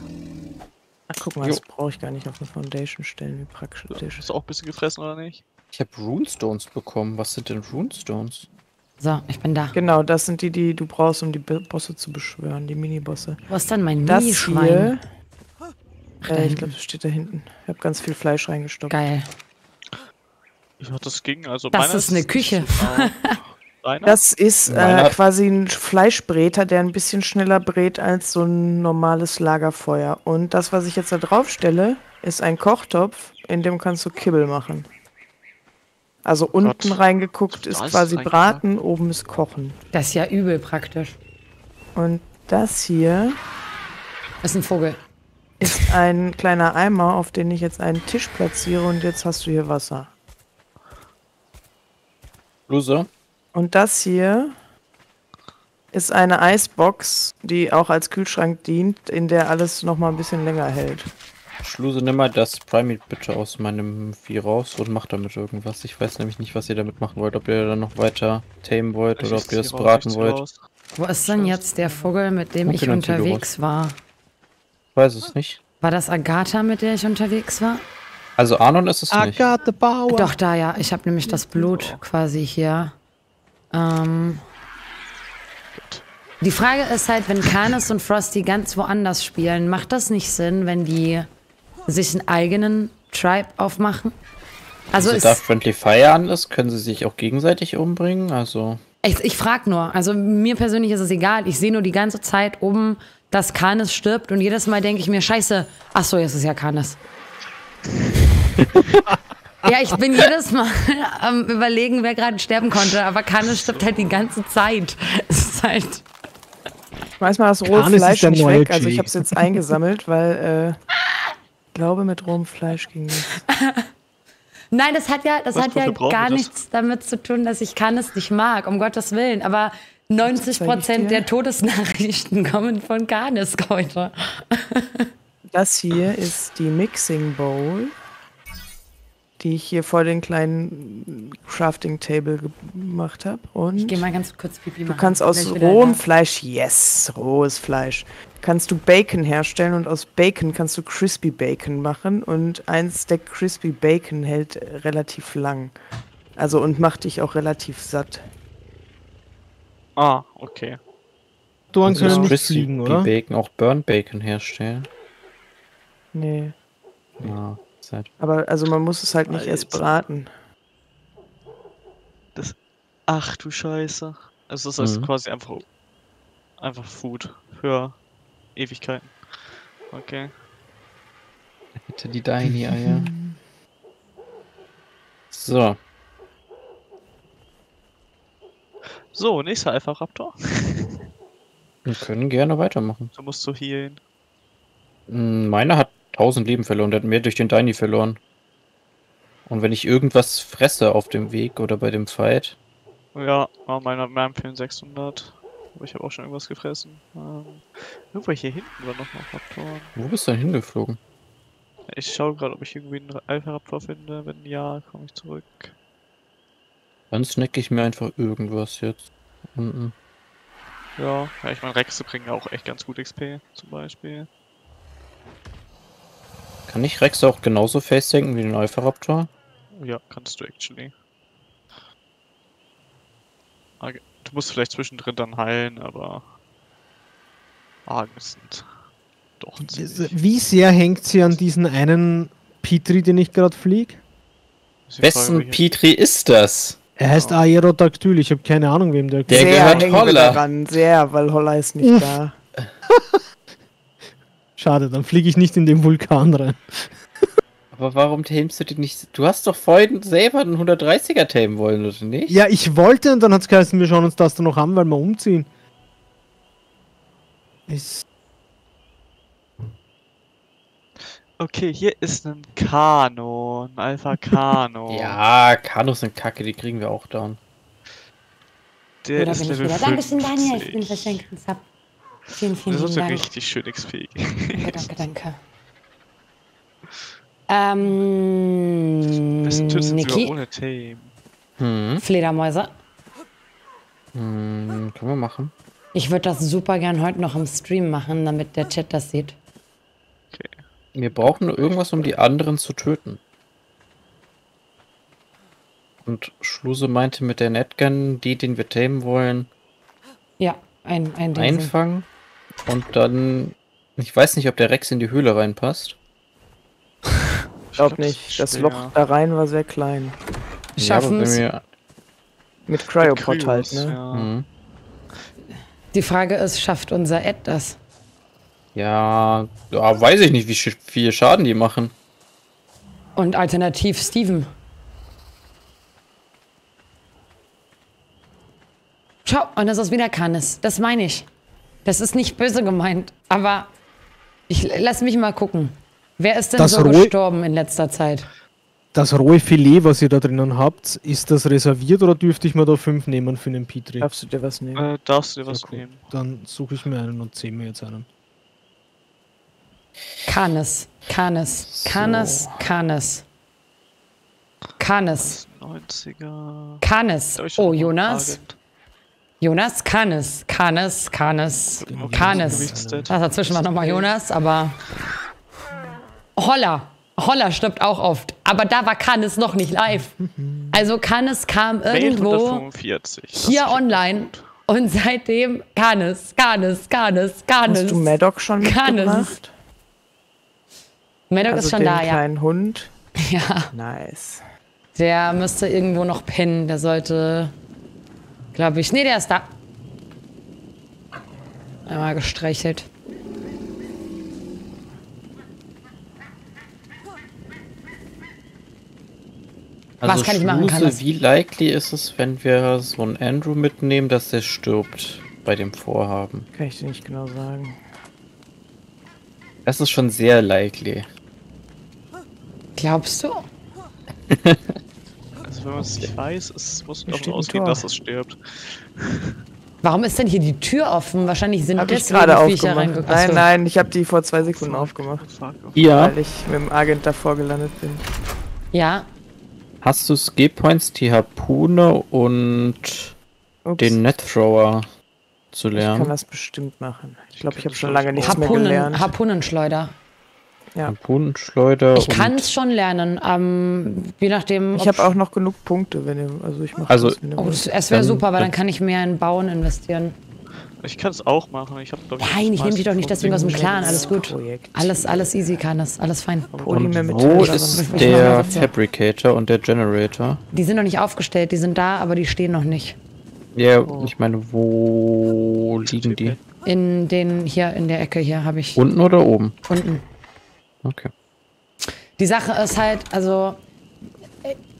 Ach, guck mal, jo. Das brauche ich gar nicht auf eine Foundation stellen. Wie praktisch das ist. Hast du auch ein bisschen gefressen, oder nicht? Ich habe Runestones bekommen. Was sind denn Runestones? So, ich bin da. Genau, das sind die, die du brauchst, um die Bosse zu beschwören, die Minibosse. Was ist denn mein Minischwein? Ach, äh, ich glaube, das steht da hinten. Ich habe ganz viel Fleisch reingestopft. Geil. Ich hatte das ging, also das ist eine Küche. Das ist äh, quasi ein Fleischbräter, der ein bisschen schneller brät als so ein normales Lagerfeuer. Und das, was ich jetzt da drauf stelle, ist ein Kochtopf, in dem kannst du Kibbel machen. Also oh unten Gott. Reingeguckt ist das quasi ist Braten, oben ist Kochen. Das ist ja übel praktisch. Und das hier... Das ist ein Vogel. Ist ein kleiner Eimer, auf den ich jetzt einen Tisch platziere und jetzt hast du hier Wasser. Loser. Und das hier ist eine Eisbox, die auch als Kühlschrank dient, in der alles noch mal ein bisschen länger hält. Schluse, nimm mal das Primate bitte aus meinem Vieh raus und mach damit irgendwas. Ich weiß nämlich nicht, was ihr damit machen wollt. Ob ihr dann noch weiter tamen wollt oder ob ihr das braten wollt. Wo ist denn jetzt der Vogel, mit dem ich unterwegs war? Ich weiß es nicht. War das Agatha, mit der ich unterwegs war? Also Arnon ist es nicht. Agatha Bauer. Doch, da ja. Ich habe nämlich das Blut quasi hier. Ähm, die Frage ist halt, wenn Karnes und Frosty ganz woanders spielen, macht das nicht Sinn, wenn die sich einen eigenen Tribe aufmachen? Also, also da Friendly Fire an ist, können sie sich auch gegenseitig umbringen? Also ich, ich frage nur. Also mir persönlich ist es egal. Ich sehe nur die ganze Zeit oben, dass Karnes stirbt und jedes Mal denke ich mir, scheiße, ach so, jetzt ist ja Karnes. Ja, ich bin jedes Mal am überlegen, wer gerade sterben konnte, aber Karnes stirbt halt die ganze Zeit. Es ist halt... Ich weiß mal das rohe Karnes Fleisch nicht weg, G. Also ich habe es jetzt eingesammelt, weil äh, ich glaube mit rohem Fleisch ging nichts. Nein, das hat ja, das hat ja gar nichts damit zu tun, dass ich Karnes nicht mag, um Gottes Willen, aber neunzig Prozent der Todesnachrichten kommen von Karnes heute. Das hier ist die Mixing Bowl, die ich hier vor den kleinen Crafting Table gemacht habe. Und ich gehe mal ganz kurz Pipi machen. Du kannst aus rohem Fleisch, yes, rohes Fleisch, kannst du Bacon herstellen und aus Bacon kannst du Crispy Bacon machen und ein Stack Crispy Bacon hält relativ lang. Also und macht dich auch relativ satt. Ah, okay. Du kannst ja nicht fliegen, oder? Bacon, auch Burn Bacon herstellen. Nee. Ja. Halt. Aber also man muss es halt nicht Alter. Erst braten. Das, ach du Scheiße. Also das heißt mhm. quasi einfach einfach Food für Ewigkeiten. Okay. Bitte die Deini-Eier. So. So, nächster Alpha-Raptor. Wir können gerne weitermachen. Du musst so healen. Meiner hat tausend Leben verloren, der hat mehr durch den Deini verloren. Und wenn ich irgendwas fresse auf dem Weg oder bei dem Fight... Ja, meiner hat fehlen sechshundert. Aber ich habe auch schon irgendwas gefressen. Ähm, irgendwo hier hinten war nochmal Raptoren. Wo bist du denn hingeflogen? Ich schaue gerade, ob ich irgendwie einen Alpha-Raptor finde. Wenn ja, komme ich zurück. Dann snacke ich mir einfach irgendwas jetzt. Unten. Ja, ja, ich meine, Rexe bringen auch echt ganz gut X P, zum Beispiel. Kann ich Rex auch genauso facetanken wie den Alpha-Raptor? Ja, kannst du actually. Okay. Du musst vielleicht zwischendrin dann heilen, aber... argwissend. Doch nicht. Wie sehr hängt sie an diesen einen Petri, den ich gerade fliege? Wessen Petri ist das? Er heißt ja. Aerodactyl, ich habe keine Ahnung, wem der, der gehört. Der gehört Holla. Daran. Sehr, weil Holla ist nicht Uff. da. Schade, dann fliege ich nicht in den Vulkan rein. Aber warum tamest du den nicht? Du hast doch vorhin selber einen hundertdreißiger tamen wollen, oder nicht? Ja, ich wollte und dann hat's geheißen, wir schauen uns das dann noch an, weil wir umziehen. Ist... Okay, hier ist ein Kano, ein Alpha Kano. Ja, Kanos sind kacke, die kriegen wir auch down. Der oder ist Level fünfzig. Dankeschön, Daniel, für den verschenkten Sub. Vielen, vielen Dank. Das ist Dank. Richtig schön X P. Danke, danke, danke. Ähm. Besten Tipps sind sogar ohne Tame. Hm. Fledermäuse. Hm, können wir machen. Ich würde das super gern heute noch im Stream machen, damit der Chat das sieht. Okay. Wir brauchen nur irgendwas, um die anderen zu töten. Und Schluse meinte mit der Netgun, die, den wir tamen wollen. Ja, ein, ein Ding. Einfangen. Und dann... Ich weiß nicht, ob der Rex in die Höhle reinpasst. Ich glaube nicht. Das Loch da rein war sehr klein. Wir schaffen es. Mit Cryopod halt, ne? Ja. Mhm. Die Frage ist, schafft unser Ed das? Ja, da weiß ich nicht, wie viel Schaden die machen. Und alternativ Steven. Schau, und das ist wieder Canis. Das meine ich. Das ist nicht böse gemeint, aber ich lass mich mal gucken. Wer ist denn das so rohe, gestorben in letzter Zeit? Das rohe Filet, was ihr da drinnen habt, ist das reserviert oder dürfte ich mir da fünf nehmen für den Petri? Darfst du dir was nehmen? Äh, darfst du dir was nehmen? Dann suche ich mir einen und zähle mir jetzt einen. Canis, Canis, Canis, Canis. Canis. neunziger. Canis. Oh, Jonas. Jonas, Canis, Canis, Canis, Canis. Das dazwischen war nochmal Jonas, aber... Holla. Holla stirbt auch oft. Aber da war Canis noch nicht live. Also Canis kam irgendwo hier online. Gut. Und seitdem Canis, Canis, Canis, Canis. Hast du Maddox schon gemacht? Maddox also ist schon den da, ja. Kleinen Hund. Ja. Nice. Der müsste irgendwo noch pennen. Der sollte, glaube ich. Nee, der ist da. Einmal gestreichelt. Also was kann ich machen, Canis? Wie likely ist es, wenn wir so einen Andrew mitnehmen, dass der stirbt bei dem Vorhaben? Kann ich dir nicht genau sagen. Das ist schon sehr likely. Glaubst du? Also wenn man es nicht weiß, es muss davon ausgehen, dass es stirbt. Warum ist denn hier die Tür offen? Wahrscheinlich sind hab deswegen gerade aufgemacht. Nein, also. nein, ich habe die vor zwei Sekunden aufgemacht. Ja. Weil ich mit dem Agent davor gelandet bin. Ja. Hast du Skill-Points, die Harpune und Ups. den Netthrower zu lernen? Ich kann das bestimmt machen. Ich glaube, ich habe schon lange nichts Harpunen, mehr gelernt. Harpunenschleuder. Ja. Harpunenschleuder. Ich kann es schon lernen, ähm, je nachdem... Ich habe auch noch genug Punkte, wenn ihr... Also, ich mache also, das, wenn ihr oh, es wäre super, weil dann kann ich mehr in Bauen investieren. Ich kann es auch machen. Ich hab, glaub, Nein, ich nehme dich doch nicht deswegen aus dem Clan. Alles gut. Projekt. Alles, alles easy, Canis. Alles fein. Und wo ist der Fabricator und der Generator? Die sind noch nicht aufgestellt. Die sind da, aber die stehen noch nicht. Ja, oh. Ich meine, wo liegen die? In den, hier in der Ecke hier habe ich. Unten oder oben? Unten. Okay. Die Sache ist halt, also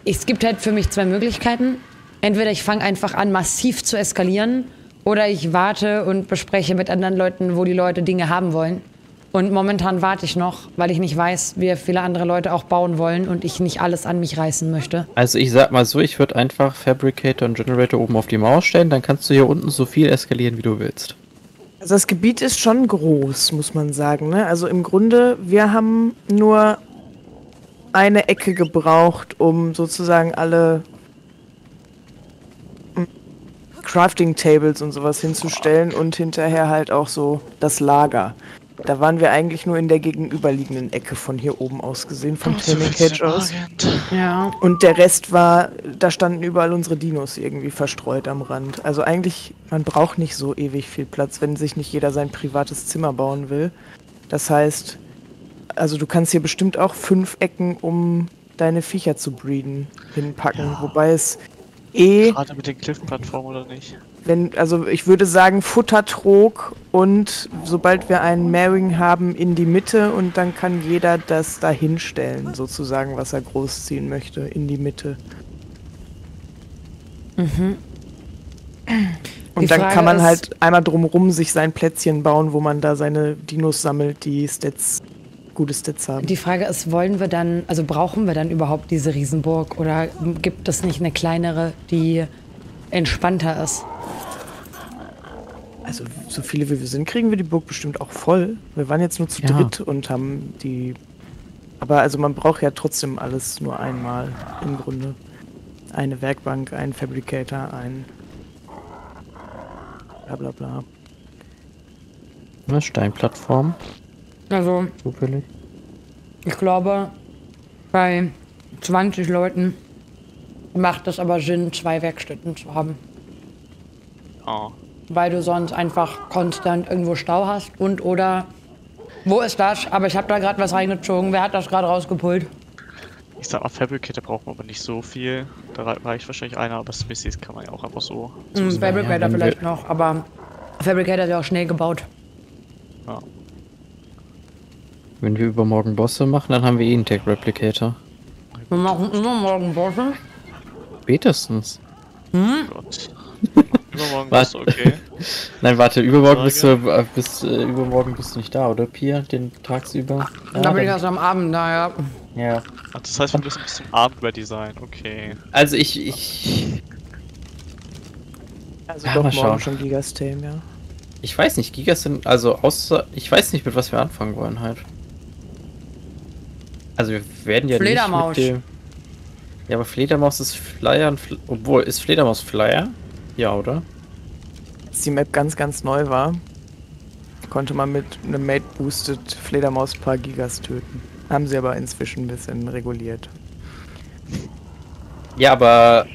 es gibt halt für mich zwei Möglichkeiten. Entweder ich fange einfach an, massiv zu eskalieren, oder ich warte und bespreche mit anderen Leuten, wo die Leute Dinge haben wollen. Und momentan warte ich noch, weil ich nicht weiß, wie viele andere Leute auch bauen wollen und ich nicht alles an mich reißen möchte. Also ich sag mal so, ich würde einfach Fabricator und Generator oben auf die Mauer stellen, dann kannst du hier unten so viel eskalieren, wie du willst. Also das Gebiet ist schon groß, muss man sagen, ne? Also im Grunde, wir haben nur eine Ecke gebraucht, um sozusagen alle Crafting-Tables und sowas hinzustellen und hinterher halt auch so das Lager. Da waren wir eigentlich nur in der gegenüberliegenden Ecke von hier oben aus gesehen, vom Training Cage aus. Ja. Und der Rest war, da standen überall unsere Dinos irgendwie verstreut am Rand. Also eigentlich, man braucht nicht so ewig viel Platz, wenn sich nicht jeder sein privates Zimmer bauen will. Das heißt, also du kannst hier bestimmt auch fünf Ecken, um deine Viecher zu breeden, hinpacken. Ja. Wobei es eh... Gerade mit den Cliff-Plattformen oder nicht? Wenn, also ich würde sagen Futtertrog, und sobald wir einen Maring haben, in die Mitte, und dann kann jeder das da hinstellen, sozusagen, was er großziehen möchte, in die Mitte. Mhm. Und die dann Frage kann man halt einmal drumrum sich sein Plätzchen bauen, wo man da seine Dinos sammelt, die Stats, gute Stats haben. Die Frage ist, wollen wir dann, also brauchen wir dann überhaupt diese Riesenburg, oder gibt es nicht eine kleinere, die entspannter ist? Also so viele wie wir sind, kriegen wir die Burg bestimmt auch voll. Wir waren jetzt nur zu ja. dritt und haben die... Aber also man braucht ja trotzdem alles nur einmal im Grunde. Eine Werkbank, ein Fabricator, ein... Blablabla. Eine Steinplattform. Also... Zufällig. Ich glaube, bei zwanzig Leuten macht es aber Sinn, zwei Werkstätten zu haben. Oh. Weil du sonst einfach konstant irgendwo Stau hast und oder... Wo ist das? Aber ich habe da gerade was reingezogen. Wer hat das gerade rausgepult? Ich sag mal, Fabricator brauchen wir aber nicht so viel. Da reicht wahrscheinlich einer, aber Smithies kann man ja auch einfach so... Mhm, Fabricator ja, vielleicht noch, aber Fabricator ist ja auch schnell gebaut. Ja. Wenn wir übermorgen Bosse machen, dann haben wir eh einen Tech-Replicator. Wir machen übermorgen Bosse? Spätestens. Hm? Oh Gott. Übermorgen bist du okay. Nein, warte, übermorgen bist du, äh, bist, äh, übermorgen bist du nicht da, oder Pia? Den tagsüber? Ja, da bin ich erst am Abend da, ja. Ja. Ach, das heißt, wir müssen bis zum Abend bei Design, okay. Also ich... ich... Also ja, doch mal morgen schauen. Schon Gigas Themen, ja. Ich weiß nicht, Gigas sind, also außer... Ich weiß nicht, mit was wir anfangen wollen halt. Also wir werden ja Fledermaus. Nicht mit dem... Ja, aber Fledermaus ist Flyer und... Fl Obwohl, ist Fledermaus Flyer? Ja, oder? Als die Map ganz, ganz neu war, konnte man mit einem Mate-Boosted Fledermaus ein paar Gigas töten. Haben sie aber inzwischen ein bisschen reguliert. Ja, aber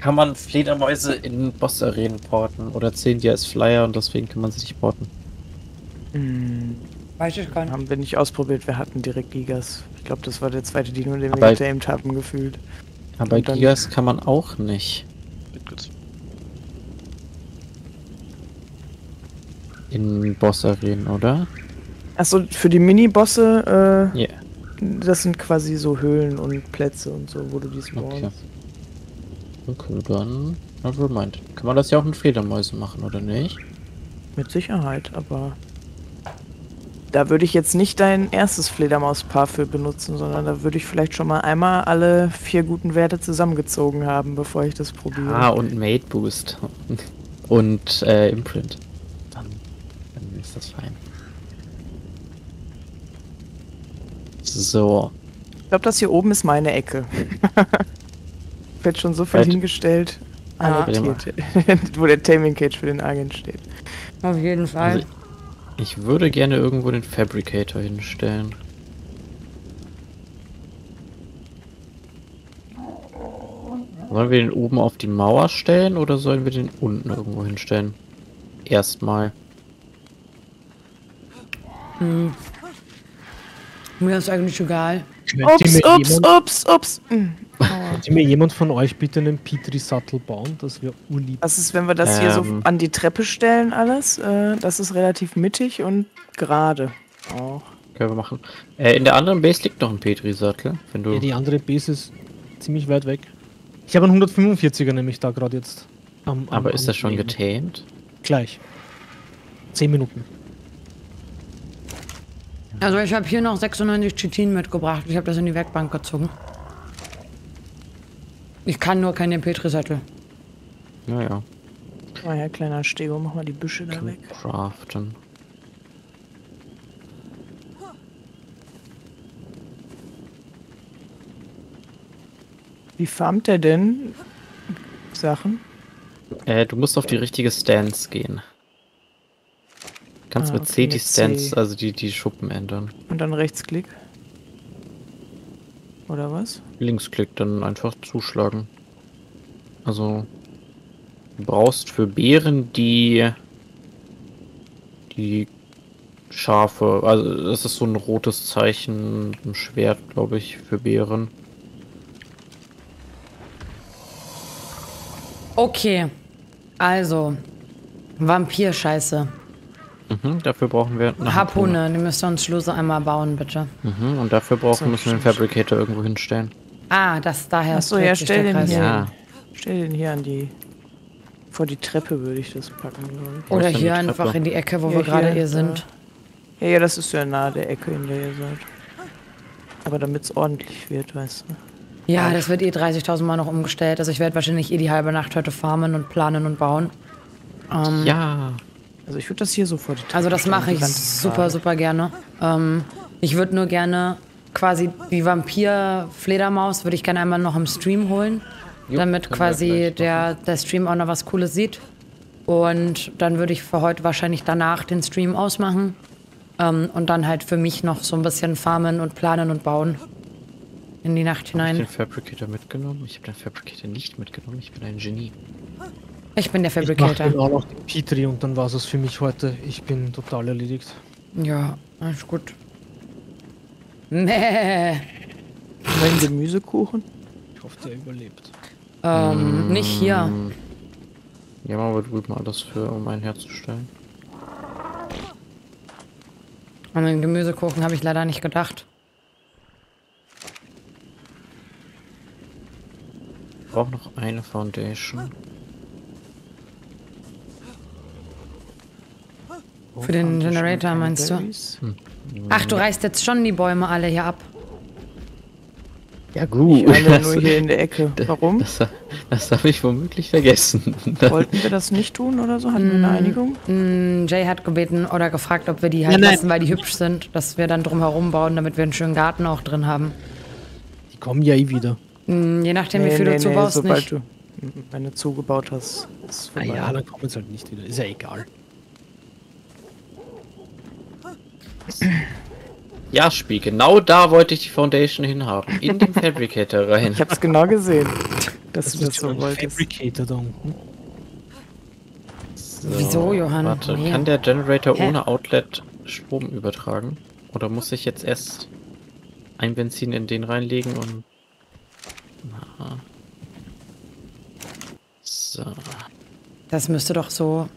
kann man Fledermäuse in Boss-Arenen porten? Oder zählen die als Flyer und deswegen kann man sie nicht porten? Hm. Weiß ich gar nicht. Haben wir nicht ausprobiert, wir hatten direkt Gigas. Ich glaube, das war der zweite Dino, den aber wir getamed haben, gefühlt. Aber Gigas kann man auch nicht. In Boss-Arenen, oder? Achso, für die Mini-Bosse, äh, yeah. Das sind quasi so Höhlen und Plätze und so, wo du dies baust. Okay. Okay, dann... Nevermind. Kann man das ja auch in Fledermäusen machen, oder nicht? Mit Sicherheit, aber... Da würde ich jetzt nicht dein erstes Fledermauspaar für benutzen, sondern da würde ich vielleicht schon mal einmal alle vier guten Werte zusammengezogen haben, bevor ich das probiere. Ah, und Mate Boost. Und, äh, Imprint. Ist das fein. So. Ich glaube, das hier oben ist meine Ecke. Wird schon so viel Weit. hingestellt. Ah, wo der Taming Cage für den Argen steht. Auf jeden Fall. Also, ich würde gerne irgendwo den Fabricator hinstellen. Sollen wir den oben auf die Mauer stellen oder sollen wir den unten irgendwo hinstellen? Erstmal. Hm. Mir ist eigentlich egal. Ups, ups, ups, ups. Könnte mir jemand von euch bitte einen Petri-Sattel bauen? Das wäre unlieb. Das ist, wenn wir das ähm. hier so an die Treppe stellen alles, äh, das ist relativ mittig und gerade auch. können wir machen. Äh, in der anderen Base liegt noch ein Petri-Sattel. Wenn du... Ja, die andere Base ist ziemlich weit weg. Ich habe einen hundertfünfundvierziger nämlich da gerade jetzt. Am, am, Aber ist das schon getamed? Gleich. Zehn Minuten. Also ich habe hier noch sechsundneunzig Chitin mitgebracht. Ich habe das in die Werkbank gezogen. Ich kann nur keinen Petri-Sattel. Naja. Oh ja, kleiner Stego, mach mal die Büsche da weg. Craften. Wie farmt er denn Sachen? Äh, du musst auf die richtige Stance gehen. Du kannst ah, mit C okay, die Stance, C. also die, die Schuppen ändern. Und dann Rechtsklick? Oder was? Linksklick, dann einfach zuschlagen. Also... Du brauchst für Beeren die die Schafe, also das ist so ein rotes Zeichen im Schwert, glaube ich, für Beeren. Okay, also Vampir-Scheiße. Mhm, dafür brauchen wir eine Harpune. Harpune, die müsst ihr uns Schlüsse einmal bauen, bitte. Mhm, und dafür brauchen müssen wir den Fabricator irgendwo hinstellen. Ah, das daher ist so, ja, stell den hier. Ja. Stell den hier an die... Vor die Treppe würde ich das packen. Oder, Oder hier einfach in die Ecke, wo ja, wir gerade hier, hier sind. Ja, ja, das ist ja nahe der Ecke, in der ihr seid. Aber damit es ordentlich wird, weißt du. Ja, das wird eh dreißigtausend Mal noch umgestellt. Also ich werde wahrscheinlich eh die halbe Nacht heute farmen und planen und bauen. Ähm, ja. Also ich würde das hier so vor die Treppe. Also das mache ich super, super gerne. Ähm, ich würde nur gerne quasi die Vampir-Fledermaus würde ich gerne einmal noch im Stream holen. Damit quasi der, der Stream auch noch was Cooles sieht. Und dann würde ich für heute wahrscheinlich danach den Stream ausmachen. Ähm, und dann halt für mich noch so ein bisschen farmen und planen und bauen. In die Nacht hinein. Hab ich den Fabricator mitgenommen? Ich habe den Fabricator nicht mitgenommen. Ich bin ein Genie. Ich bin der Fabricator. Ich mach genau noch den Petri und dann war es für mich heute. Ich bin total erledigt. Ja, alles gut. Nee. Ein Gemüsekuchen? Ich hoffe, der überlebt. Ähm, mm. nicht hier. Ja, aber du mal alles für, um einen herzustellen. An den Gemüsekuchen habe ich leider nicht gedacht. Ich brauche noch eine Foundation. Für oh, den Generator meinst du? Hm. Ach, du reißt jetzt schon die Bäume alle hier ab. Ja gut. Ich meine nur hier in der Ecke. Warum? Das, das habe ich womöglich vergessen. Wollten wir das nicht tun oder so? Hatten mm, wir eine Einigung? Mm, Jay hat gebeten oder gefragt, ob wir die halt nein, lassen, nein. weil die hübsch sind, dass wir dann drumherum bauen, damit wir einen schönen Garten auch drin haben. Die kommen ja eh wieder. Mm, je nachdem, nee, wie viel nee, du zubaust, nee, sobald nicht. Du eine zugebaut hast, ist vorbei. Na ja, dann kommen sie halt nicht wieder. Ist ja egal. Ja, Spie, genau da wollte ich die Foundation hinhaben. In den Fabricator rein. Ich hab's genau gesehen, dass das du das so wolltest. Fabricator da unten. So, wieso, Johann? Warte, nee. Kann der Generator Hä? ohne Outlet Strom übertragen? Oder muss ich jetzt erst ein Benzin in den reinlegen und... Na. So. Das müsste doch so...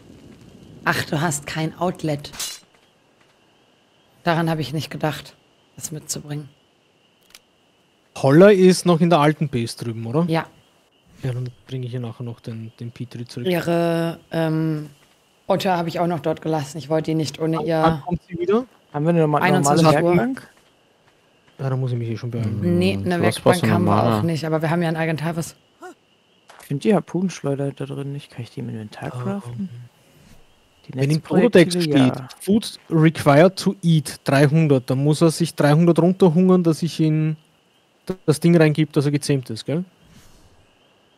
Ach, du hast kein Outlet. Daran habe ich nicht gedacht, das mitzubringen. Holler ist noch in der alten Base drüben, oder? Ja. Ja, dann bringe ich hier nachher noch den, den Petri zurück. Ihre ähm, Otter habe ich auch noch dort gelassen. Ich wollte die nicht ohne Ab, ihr... Wann kommt sie wieder? Haben wir eine normal, normale Werkbank? Ja, da muss ich mich hier schon beeilen. Nee, eine Werkbank haben wir auch nicht, aber wir haben ja ein Argentavis. Ich finde die Harpunenschleuder da drin nicht. Kann ich die im Inventar craften? Oh, okay. Wenn im Prototext steht, ja. Food required to eat, dreihundert, dann muss er sich dreihundert runterhungern, dass ich ihn das Ding reingebe, dass er gezähmt ist, gell?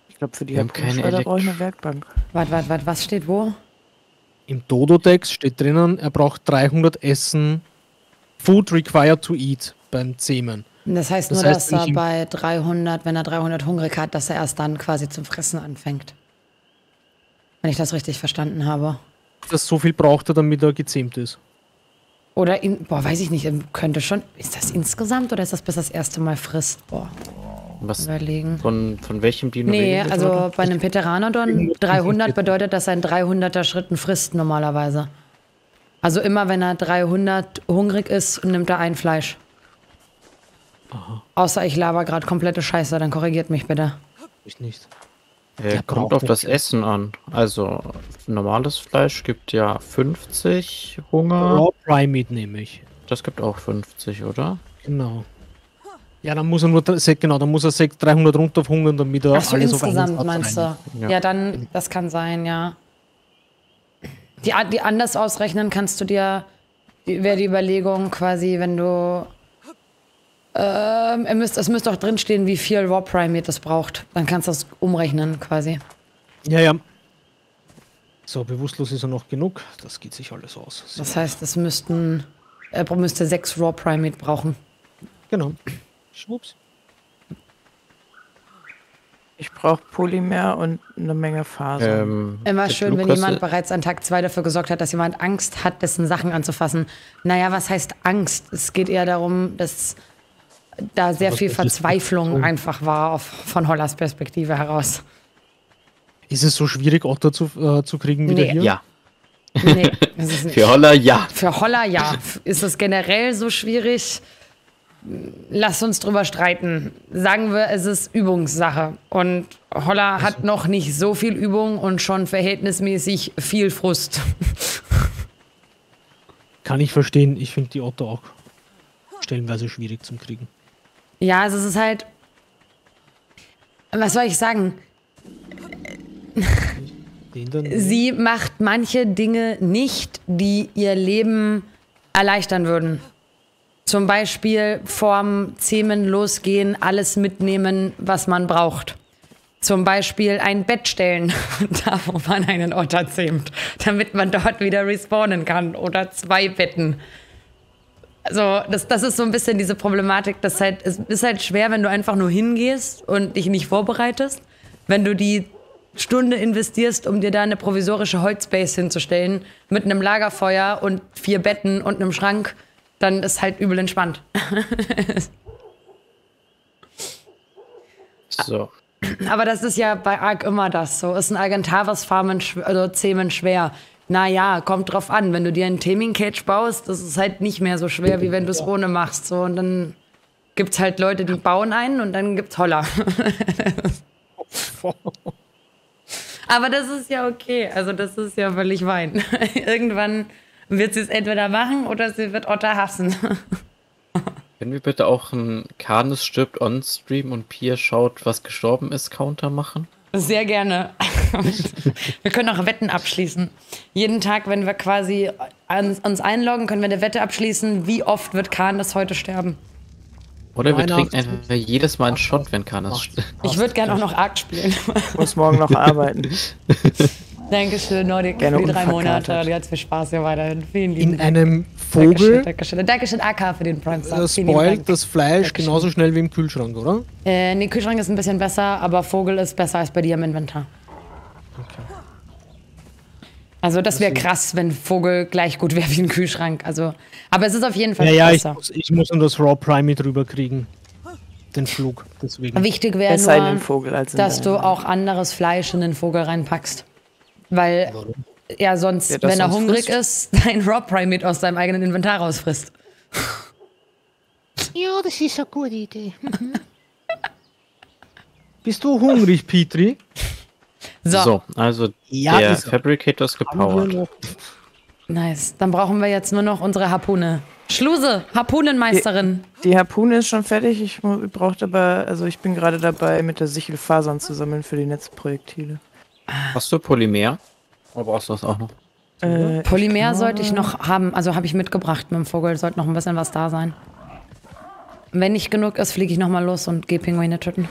Ich glaube, für die haben keine Elekt- brauche ich eine Werkbank. Warte, warte, warte, was steht wo? Im Dodo-Text steht drinnen, er braucht dreihundert Essen, Food required to eat, beim Zähmen. Das heißt das nur, heißt, dass er bei dreihundert, wenn er dreihundert hungrig hat, dass er erst dann quasi zum Fressen anfängt. Wenn ich das richtig verstanden habe. Dass so viel braucht er, damit er gezähmt ist. Oder, in, boah, weiß ich nicht, könnte schon, ist das insgesamt oder ist das bis das erste Mal frisst? Boah, was, überlegen. Von, von welchem Dino? Nee, also oder? bei einem Pteranodon dreihundert bedeutet, dass er in dreihunderter Schritten frisst normalerweise. Also immer, wenn er dreihundert hungrig ist, nimmt er ein Fleisch. Aha. Außer ich laber gerade komplette Scheiße, dann korrigiert mich bitte. Ich nicht. Äh, kommt auf das Essen an. Also normales Fleisch gibt ja fünfzig Hunger. Raw Prime Meat nehme ich. Das gibt auch fünfzig, oder? Genau. Ja, dann muss er nur genau, dann muss er dreihundert runter auf Hunger, damit er alles insgesamt auf insgesamt meinst du? Ja. Ja, dann, das kann sein, ja. Die, die anders ausrechnen kannst du dir, wäre die Überlegung quasi, wenn du Ähm, ihr müsst, es müsste auch drinstehen, wie viel Raw Primate das braucht. Dann kannst du das umrechnen, quasi. Ja, ja. So, bewusstlos ist er noch genug. Das geht sich alles aus. Sehr das heißt, es müssten, er müsste sechs Raw Primate brauchen. Genau. Schwupps. Ich brauche Polymer und eine Menge Faser. Ähm, Immer schön, wenn jemand bereits an Tag zwei dafür gesorgt hat, dass jemand Angst hat, dessen Sachen anzufassen. Naja, was heißt Angst? Es geht eher darum, dass da sehr viel Verzweiflung einfach war, auf, von Hollas Perspektive heraus. Ist es so schwierig, Otter zu, äh, zu kriegen wie nee. Hier? Ja. Nee, ist es nicht. Für Holla ja. Für Holla ja. Ist es generell so schwierig? Lass uns drüber streiten. Sagen wir, es ist Übungssache. Und Holla hat noch nicht so viel Übung und schon verhältnismäßig viel Frust. Kann ich verstehen. Ich finde die Otter auch stellenweise schwierig zum Kriegen. Ja, also es ist halt, was soll ich sagen? Sie macht manche Dinge nicht, die ihr Leben erleichtern würden. Zum Beispiel vorm Zähmen losgehen, alles mitnehmen, was man braucht. Zum Beispiel ein Bett stellen, da wo man einen Otter zähmt, damit man dort wieder respawnen kann. Oder zwei Betten. Also das, das ist so ein bisschen diese Problematik, dass halt, es ist halt schwer, wenn du einfach nur hingehst und dich nicht vorbereitest. Wenn du die Stunde investierst, um dir da eine provisorische Holzbase hinzustellen, mit einem Lagerfeuer und vier Betten und einem Schrank, dann ist halt übel entspannt. So. Aber das ist ja bei Ark immer das so. Ist ein Argentavis Farmen oder Zähmen schwer. Naja, kommt drauf an, wenn du dir einen Taming Cage baust, das ist halt nicht mehr so schwer, wie wenn du es ohne machst. So, und dann gibt es halt Leute, die bauen einen und dann gibt's Holla. Aber das ist ja okay, also das ist ja völlig wein. Irgendwann wird sie es entweder machen oder sie wird Otter hassen. Können wir bitte auch ein Karnes stirbt on-stream und Pia schaut, was gestorben ist, Counter machen? Sehr gerne. Wir können auch Wetten abschließen. Jeden Tag, wenn wir quasi an, uns einloggen, können wir eine Wette abschließen, wie oft wird Karnes heute sterben. Oder wir trinken einfach jedes Mal einen Shot, wenn Karnes stirbt. Ich würde gerne auch noch Ark spielen. Ich muss morgen noch arbeiten. Dankeschön, Nordic, gerne für die drei Monate. Die hat viel Spaß hier weiterhin. Vielen lieben In Dank. einem Vogel. Dankeschön, Dankeschön. Dankeschön A K für den Prime Star. Das spoilt das Fleisch Dankeschön. genauso schnell wie im Kühlschrank, oder? Äh, nee, Kühlschrank ist ein bisschen besser, aber Vogel ist besser als bei dir im Inventar. Okay. Also das wäre krass, wenn Vogel gleich gut wäre wie ein Kühlschrank. Also, aber es ist auf jeden Fall ja, besser. Ja, ich muss, ich muss nur das Raw Prime mit drüber kriegen. Den Flug. Deswegen. Wichtig wäre nur, Vogel als dass du auch anderes Fleisch in den Vogel reinpackst. Weil er sonst, ja, wenn er sonst hungrig frisst. ist, dein Raw Primate aus seinem eigenen Inventar rausfrisst. Ja, das ist eine gute Idee. Bist du hungrig, Petri? So. so, also ja, der Fabricator ist gepowered. Nice, dann brauchen wir jetzt nur noch unsere Harpune. Schluse, Harpunenmeisterin. Die, die Harpune ist schon fertig, ich brauche aber, also ich bin gerade dabei, mit der Sichel Fasern zu sammeln für die Netzprojektile. Hast du Polymer? Oder brauchst du das auch noch? Äh, Polymer ich sollte ich noch haben, also habe ich mitgebracht mit dem Vogel, sollte noch ein bisschen was da sein. Wenn nicht genug ist, fliege ich nochmal los und gehe Pinguine töten.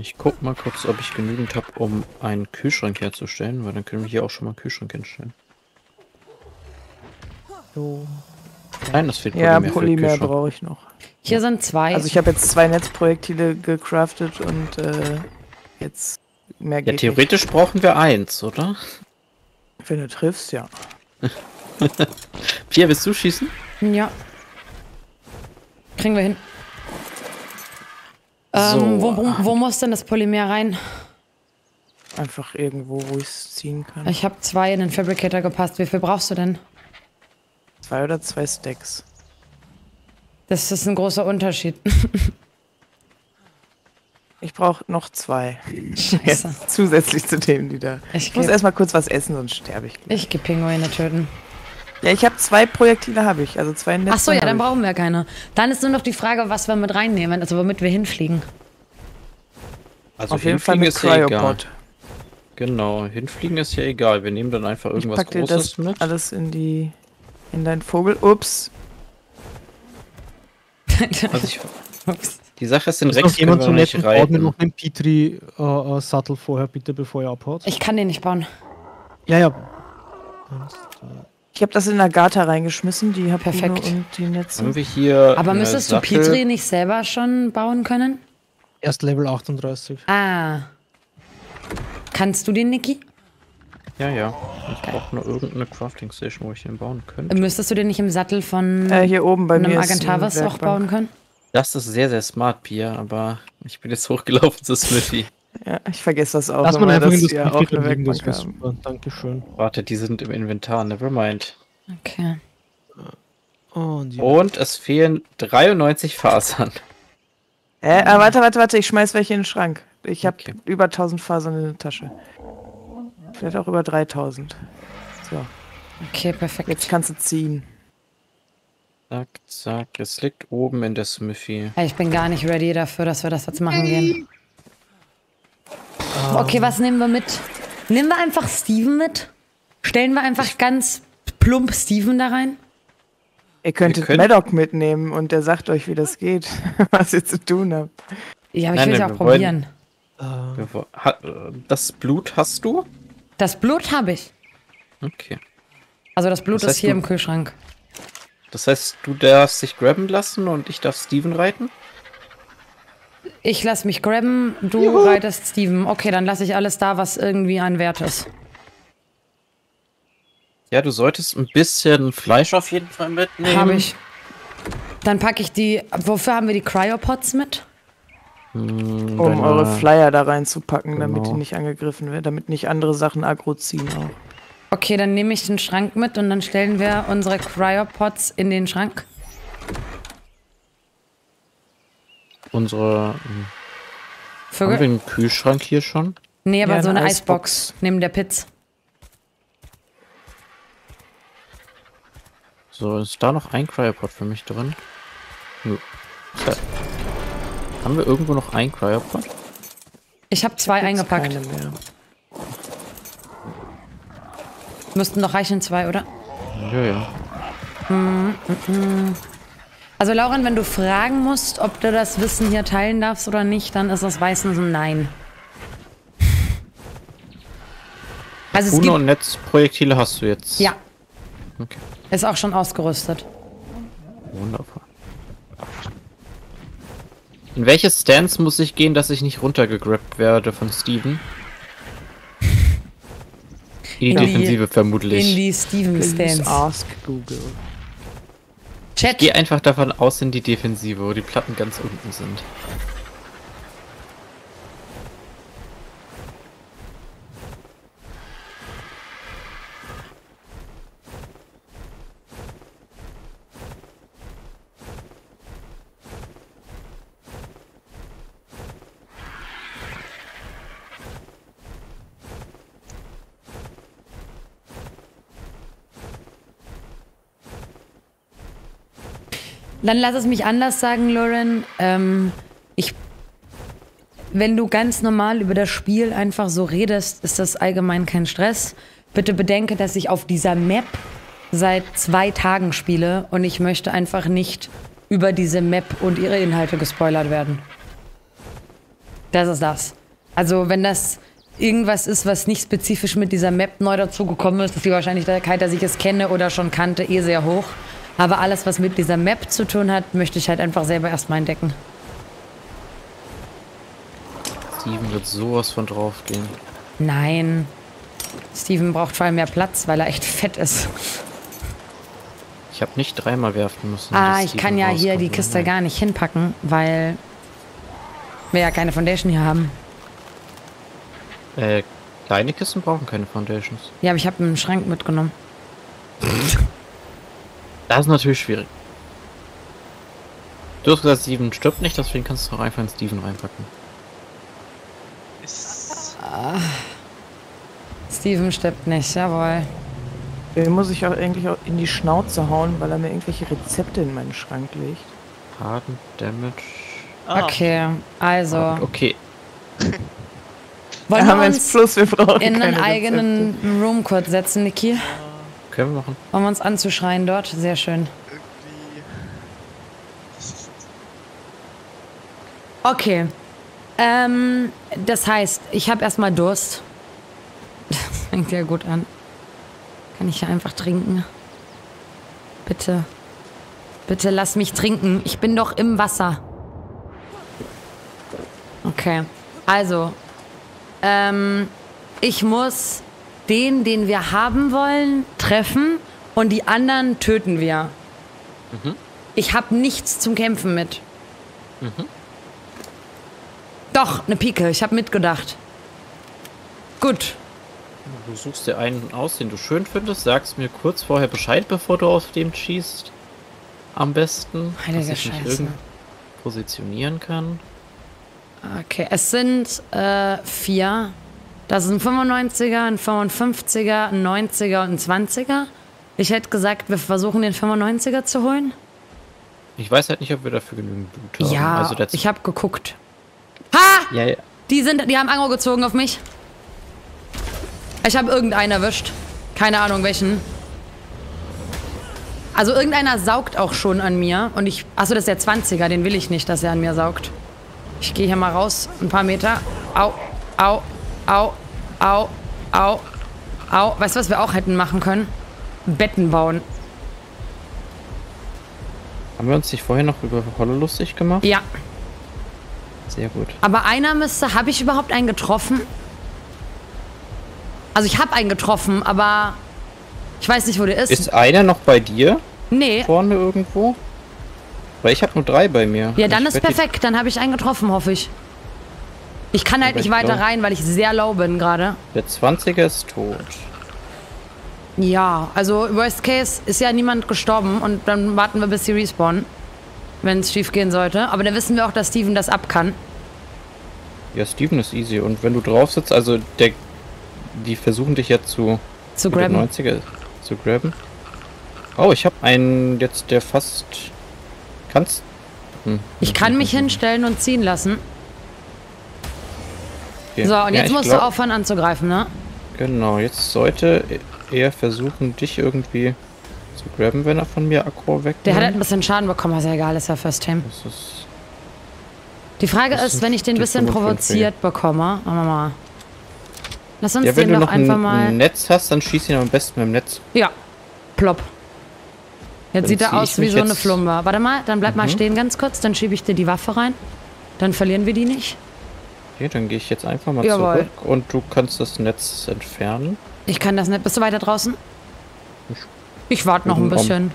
Ich guck mal kurz, ob ich genügend habe, um einen Kühlschrank herzustellen, weil dann können wir hier auch schon mal einen Kühlschrank hinstellen. So. Nein, das fehlt Polymer. Ja, Polymer brauche ich noch. Hier sind zwei. Also ich habe jetzt zwei Netzprojektile gecraftet und äh, jetzt mehr geht. Ja, theoretisch nicht. Brauchen wir eins, oder? Wenn du triffst, ja. Pia, willst du schießen? Ja. Kriegen wir hin. So. Ähm, wo, wo, wo muss denn das Polymer rein? Einfach irgendwo, wo ich es ziehen kann. Ich habe zwei in den Fabricator gepasst. Wie viel brauchst du denn? Zwei oder zwei Stacks. Das ist ein großer Unterschied. Ich brauche noch zwei. Scheiße. Ja, zusätzlich zu denen, die da... Ich, ich muss erstmal kurz was essen, sonst sterbe ich. Gleich. Ich gebe Pinguine töten. Ja, ich habe zwei Projektile, habe ich. Also zwei Netze. Achso, ja, dann brauchen wir keine. Dann ist nur noch die Frage, was wir mit reinnehmen, also womit wir hinfliegen. Also auf jeden Fall mit Cryopod. Genau, hinfliegen ist ja egal. Wir nehmen dann einfach irgendwas Großes mit. Ich pack dir das mit. Alles in die... in deinen Vogel. Ups. Also ich, ups. Die Sache ist, den Rex können wir nicht reiten. Ordne noch einen Petri-Sattel äh, äh, vorher, bitte, bevor ihr abhaut. Ich kann den nicht bauen. Ja, ja. Ich habe das in der Gata reingeschmissen, die habe perfekt und die Netze. Haben wir hier aber müsstest du Petri nicht selber schon bauen können? Erst Level achtunddreißig. Ah. Kannst du den, Niki? Ja, ja. Ich brauche nur irgendeine Crafting Station, wo ich den bauen könnte. Müsstest du den nicht im Sattel von äh, hier oben bei einem Argentavis auch bauen können? Das ist sehr, sehr smart, Pia, aber ich bin jetzt hochgelaufen zu Smithy. Ja, ich vergesse das auch. Lass mal einfach in das Computer legen, das wäre super. Dankeschön. Warte, die sind im Inventar, nevermind. Okay. Und, ja. Und es fehlen dreiundneunzig Fasern. Äh, äh, warte, warte, warte, ich schmeiß welche in den Schrank. Ich habe okay. über tausend Fasern in der Tasche. Vielleicht auch über dreitausend. So. Okay, perfekt. Jetzt kannst du ziehen. Zack, zack. Es liegt oben in der Smithy. Ich bin gar nicht ready dafür, dass wir das jetzt machen gehen. Um. Okay, was nehmen wir mit? Nehmen wir einfach Steven mit? Stellen wir einfach ich ganz plump Steven da rein? Ihr könntet könnt Madoc mitnehmen und der sagt euch, wie das geht. Was ihr zu tun habt. Ja, aber nein, ich will es ja auch probieren. Wollen, uh. Das Blut hast du? Das Blut habe ich. Okay. Also das Blut das heißt, ist hier im Kühlschrank. Das heißt, du darfst dich grabben lassen und ich darf Steven reiten? Ich lass mich grabben, du Juhu. reitest Steven. Okay, dann lasse ich alles da, was irgendwie ein Wert ist. Ja, du solltest ein bisschen Fleisch auf jeden Fall mitnehmen. Habe ich. Dann packe ich die... Wofür haben wir die Cryopods mit? Hm, um eure Flyer da reinzupacken, genau. Damit die nicht angegriffen werden, damit nicht andere Sachen aggro ziehen auch. Okay, dann nehme ich den Schrank mit und dann stellen wir unsere Cryopods in den Schrank. Unsere... Vögel? Haben wir einen Kühlschrank hier schon? Nee, aber ja, so eine, eine Eisbox. Eisbox neben der Pizza. So, ist da noch ein Cryopod für mich drin? Nö. Ja. Haben wir irgendwo noch ein Cryopod? Ich habe zwei ich hab eingepackt. Müssten noch reichen zwei, oder? Ja, ja. Hm, mm, mm. Also Lauren, wenn du fragen musst, ob du das Wissen hier teilen darfst oder nicht, dann ist das meistens ein Nein. Also Kuno es gibt und Netzprojektile hast du jetzt? Ja. Okay. Ist auch schon ausgerüstet. Wunderbar. In welches Stance muss ich gehen, dass ich nicht runtergegrabbt werde von Steven? In die in Defensive die, vermutlich. In die Steven Stance. Ask Google. Chat. Ich geh einfach davon aus in die Defensive, wo die Platten ganz unten sind. Dann lass es mich anders sagen, Lauren. Ähm, ich, wenn du ganz normal über das Spiel einfach so redest, ist das allgemein kein Stress. Bitte bedenke, dass ich auf dieser Map seit zwei Tagen spiele und ich möchte einfach nicht über diese Map und ihre Inhalte gespoilert werden. Das ist das. Also wenn das irgendwas ist, was nicht spezifisch mit dieser Map neu dazugekommen ist, ist die Wahrscheinlichkeit, dass ich es kenne oder schon kannte, eh sehr hoch. Aber alles, was mit dieser Map zu tun hat, möchte ich halt einfach selber erstmal entdecken. Steven wird sowas von drauf gehen. Nein. Steven braucht vor allem mehr Platz, weil er echt fett ist. Ich habe nicht dreimal werfen müssen. Ah, ich Steven kann ja rauskommt. Hier die Kiste gar nicht hinpacken, weil wir ja keine Foundation hier haben. Äh, Kleine Kisten brauchen keine Foundations. Ja, aber ich habe einen Schrank mitgenommen. Das ist natürlich schwierig. Du hast gesagt, Steven stirbt nicht, deswegen kannst du auch einfach in Steven reinpacken. Ah, Steven stirbt nicht, jawohl. Den muss ich auch eigentlich auch in die Schnauze hauen, weil er mir irgendwelche Rezepte in meinen Schrank legt. Harden, Damage. Ah. Okay, also. Harden, okay. Wollen wir haben uns Plus, wir brauchen in einen eigenen Rezepte. Room kurz setzen, Niki? Können wir machen. Wollen wir uns anzuschreien dort? Sehr schön. Okay. Ähm, das heißt, ich habe erstmal Durst. Das fängt ja gut an. Kann ich ja einfach trinken? Bitte. Bitte lass mich trinken. Ich bin doch im Wasser. Okay. Also. Ähm, ich muss den, den wir haben wollen, treffen und die anderen töten wir. Mhm. Ich habe nichts zum Kämpfen mit. Mhm. Doch, eine Pike. Ich habe mitgedacht. Gut. Du suchst dir einen aus, den du schön findest. Sagst mir kurz vorher Bescheid, bevor du auf dem schießt. Am besten, Heiliger dass ich mich irgendwo positionieren kann. Okay, es sind äh, vier. Das ist ein fünfundneunziger, ein fünfundfünfziger, ein neunziger und ein zwanziger. Ich hätte gesagt, wir versuchen den fünfundneunziger zu holen. Ich weiß halt nicht, ob wir dafür genügend Blut haben. Ja, also ich habe geguckt. Ha! Ja, ja. Die, sind, die haben Angro gezogen auf mich. Ich habe irgendeinen erwischt. Keine Ahnung welchen. Also irgendeiner saugt auch schon an mir. Und ich. Achso, das ist der zwanziger, den will ich nicht, dass er an mir saugt. Ich gehe hier mal raus, ein paar Meter. Au, au, au, au, au, au. Weißt du, was wir auch hätten machen können? Betten bauen. Haben wir uns nicht vorher noch über Holle lustig gemacht? Ja. Sehr gut. Aber einer müsste... Habe ich überhaupt einen getroffen? Also ich habe einen getroffen, aber ich weiß nicht, wo der ist. Ist einer noch bei dir? Nee. Vorne irgendwo? Weil ich habe nur drei bei mir. Ja, dann ist perfekt. Dann habe ich einen getroffen, hoffe ich. Ich kann halt nicht weiter rein, weil ich sehr low bin gerade. Der zwanziger ist tot. Ja, also worst case ist ja niemand gestorben und dann warten wir, bis sie respawnen. Wenn es schief gehen sollte. Aber dann wissen wir auch, dass Steven das ab kann. Ja, Steven ist easy. Und wenn du drauf sitzt, also der, die versuchen dich jetzt zu... Zu grabben. neunziger zu grabben. Oh, ich habe einen jetzt, der fast... Kannst... Hm. Ich kann mich hinstellen und ziehen lassen. Okay. So, und ja, jetzt musst glaub, du aufhören anzugreifen, ne? Genau, jetzt sollte er versuchen, dich irgendwie zu grabben, wenn er von mir Aggro wegnimmt. Der hat halt ein bisschen Schaden bekommen, was ja egal ist, ja First Time. Die Frage ist, ist, wenn ich den ein bisschen provoziert bekomme. Machen wir mal. Lass uns ja, den doch einfach mal... Wenn du noch ein Netz hast, dann schieß ihn am besten mit dem Netz. Ja, plopp. Jetzt sieht er aus wie so eine Flumba. Warte mal, dann bleib mhm. mal stehen ganz kurz, dann schiebe ich dir die Waffe rein. Dann verlieren wir die nicht. Okay, dann gehe ich jetzt einfach mal Jawohl. zurück und du kannst das Netz entfernen. Ich kann das nicht. Bist du weiter draußen? Ich, ich warte noch ein bisschen.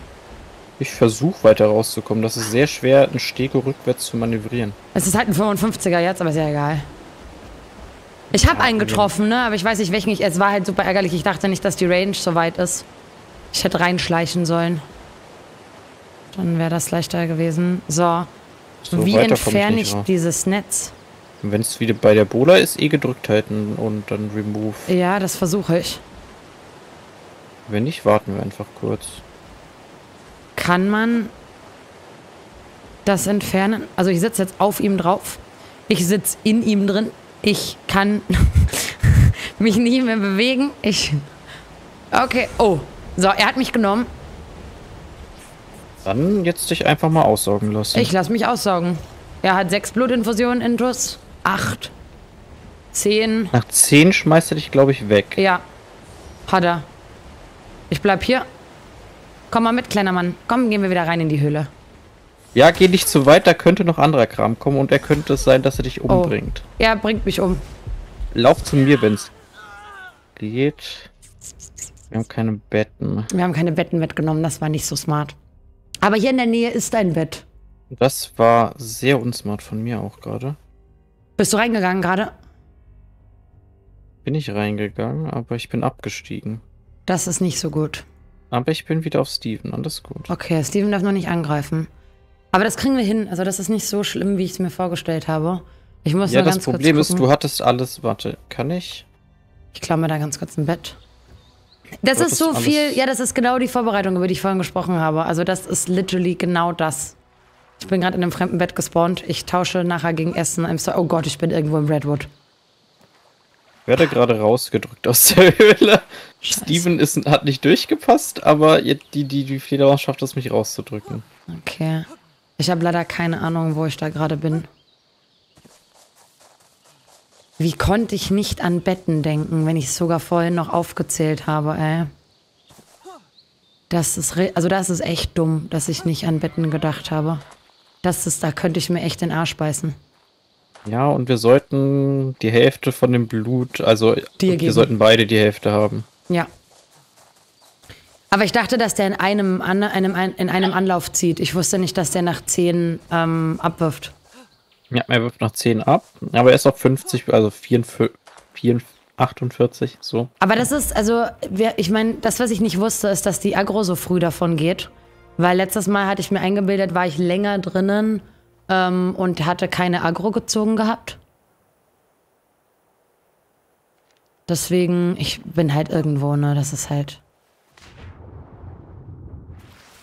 Ich versuche weiter rauszukommen. Das ist sehr schwer, einen Stego rückwärts zu manövrieren. Es ist halt ein fünfundfünfziger jetzt, aber ist ja egal. Ich habe ja, einen getroffen, ne? Aber ich weiß nicht, welchen ich... Es war halt super ärgerlich. Ich dachte nicht, dass die Range so weit ist. Ich hätte reinschleichen sollen. Dann wäre das leichter gewesen. So. so Wie entferne ich, ich dieses Netz? Wenn es wieder bei der Bola ist, eh gedrückt halten und dann remove. Ja, das versuche ich. Wenn nicht, warten wir einfach kurz. Kann man das entfernen? Also ich sitze jetzt auf ihm drauf. Ich sitze in ihm drin. Ich kann mich nicht mehr bewegen. Ich... Okay. Oh. So, er hat mich genommen. Dann jetzt dich einfach mal aussaugen lassen. Ich lasse mich aussaugen. Er hat sechs Blutinfusionen in Intus. Acht. Zehn. Nach zehn schmeißt er dich, glaube ich, weg. Ja. Hat er. Ich bleib hier. Komm mal mit, kleiner Mann. Komm, gehen wir wieder rein in die Höhle. Ja, geh nicht zu weit, da könnte noch anderer Kram kommen und er könnte es sein, dass er dich umbringt. Oh. Er bringt mich um. Lauf zu mir, wenn's geht. Wir haben keine Betten. Wir haben keine Betten mitgenommen, das war nicht so smart. Aber hier in der Nähe ist ein Bett. Das war sehr unsmart von mir auch gerade. Bist du reingegangen gerade? Bin ich reingegangen, aber ich bin abgestiegen. Das ist nicht so gut. Aber ich bin wieder auf Steven und das ist gut. Okay, Steven darf noch nicht angreifen. Aber das kriegen wir hin. Also das ist nicht so schlimm, wie ich es mir vorgestellt habe. Ich muss ja, nur ganz kurz gucken. Ja, das Problem ist, du hattest alles... Warte, kann ich? Ich klammer da ganz kurz ein Bett. Das ist so viel... Ja, das ist genau die Vorbereitung, über die ich vorhin gesprochen habe. Also das ist literally genau das. Ich bin gerade in einem fremden Bett gespawnt. Ich tausche nachher gegen Essen. Oh Gott, ich bin irgendwo im Redwood. Ich werde gerade rausgedrückt aus der Höhle. Scheiße. Steven ist, hat nicht durchgepasst, aber die, die, die Fledermaus schafft es, mich rauszudrücken. Okay. Ich habe leider keine Ahnung, wo ich da gerade bin. Wie konnte ich nicht an Betten denken, wenn ich es sogar vorhin noch aufgezählt habe, ey? Das ist, also das ist echt dumm, dass ich nicht an Betten gedacht habe. Das ist, da könnte ich mir echt den Arsch beißen. Ja, und wir sollten die Hälfte von dem Blut, also wir sollten beide die Hälfte haben. Ja. Aber ich dachte, dass der in einem, an, einem, in einem Anlauf zieht. Ich wusste nicht, dass der nach zehn ähm, abwirft. Ja, er wirft nach zehn ab, aber er ist auf fünfzig, also vierundvierzig, achtundvierzig, so. Aber das ist, also, ich meine, das, was ich nicht wusste, ist, dass die Aggro so früh davon geht. Weil letztes Mal hatte ich mir eingebildet, war ich länger drinnen ähm, und hatte keine Aggro gezogen gehabt. Deswegen, ich bin halt irgendwo, ne, das ist halt...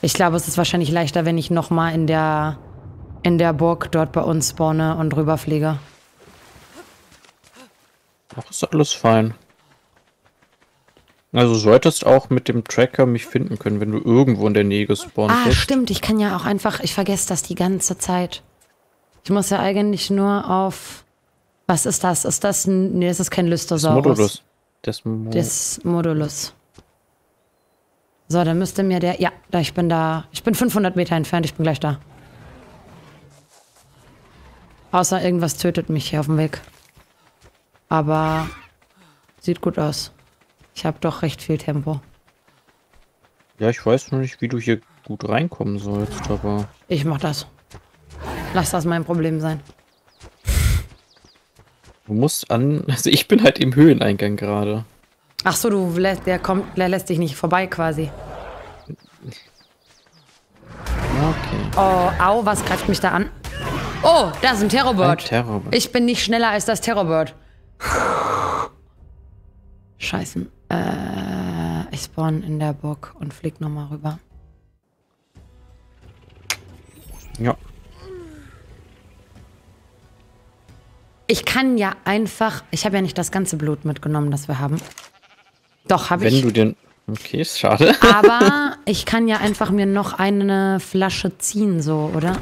Ich glaube, es ist wahrscheinlich leichter, wenn ich nochmal in der, in der Burg dort bei uns spawne und rüberfliege. Ach, ist alles fein. Also solltest auch mit dem Tracker mich finden können, wenn du irgendwo in der Nähe gespawnt bist. Ah, stimmt. Ich kann ja auch einfach... Ich vergesse das die ganze Zeit. Ich muss ja eigentlich nur auf... Was ist das? Ist das ein... Nee, das ist kein Lystosaurus. Desmodulus. Desmodulus. So, dann müsste mir der... Ja, da ich bin da... Ich bin fünfhundert Meter entfernt. Ich bin gleich da. Außer irgendwas tötet mich hier auf dem Weg. Aber sieht gut aus. Ich habe doch recht viel Tempo. Ja, ich weiß nur nicht, wie du hier gut reinkommen sollst, aber... Ich mach das. Lass das mein Problem sein. Du musst an... Also ich bin halt im Höhleneingang gerade. Ach so, du lässt, der kommt, der lässt dich nicht vorbei quasi. Okay. Oh, au, was greift mich da an? Oh, da ist ein Terrorbird. Ein Terrorbird. Ich bin nicht schneller als das Terrorbird. Scheiße. Äh, ich spawn in der Burg und flieg nochmal rüber. Ja. Ich kann ja einfach... Ich habe ja nicht das ganze Blut mitgenommen, das wir haben. Doch, habe ich. Wenn du den... Okay, ist schade. Aber ich kann ja einfach mir noch eine Flasche ziehen, so, oder?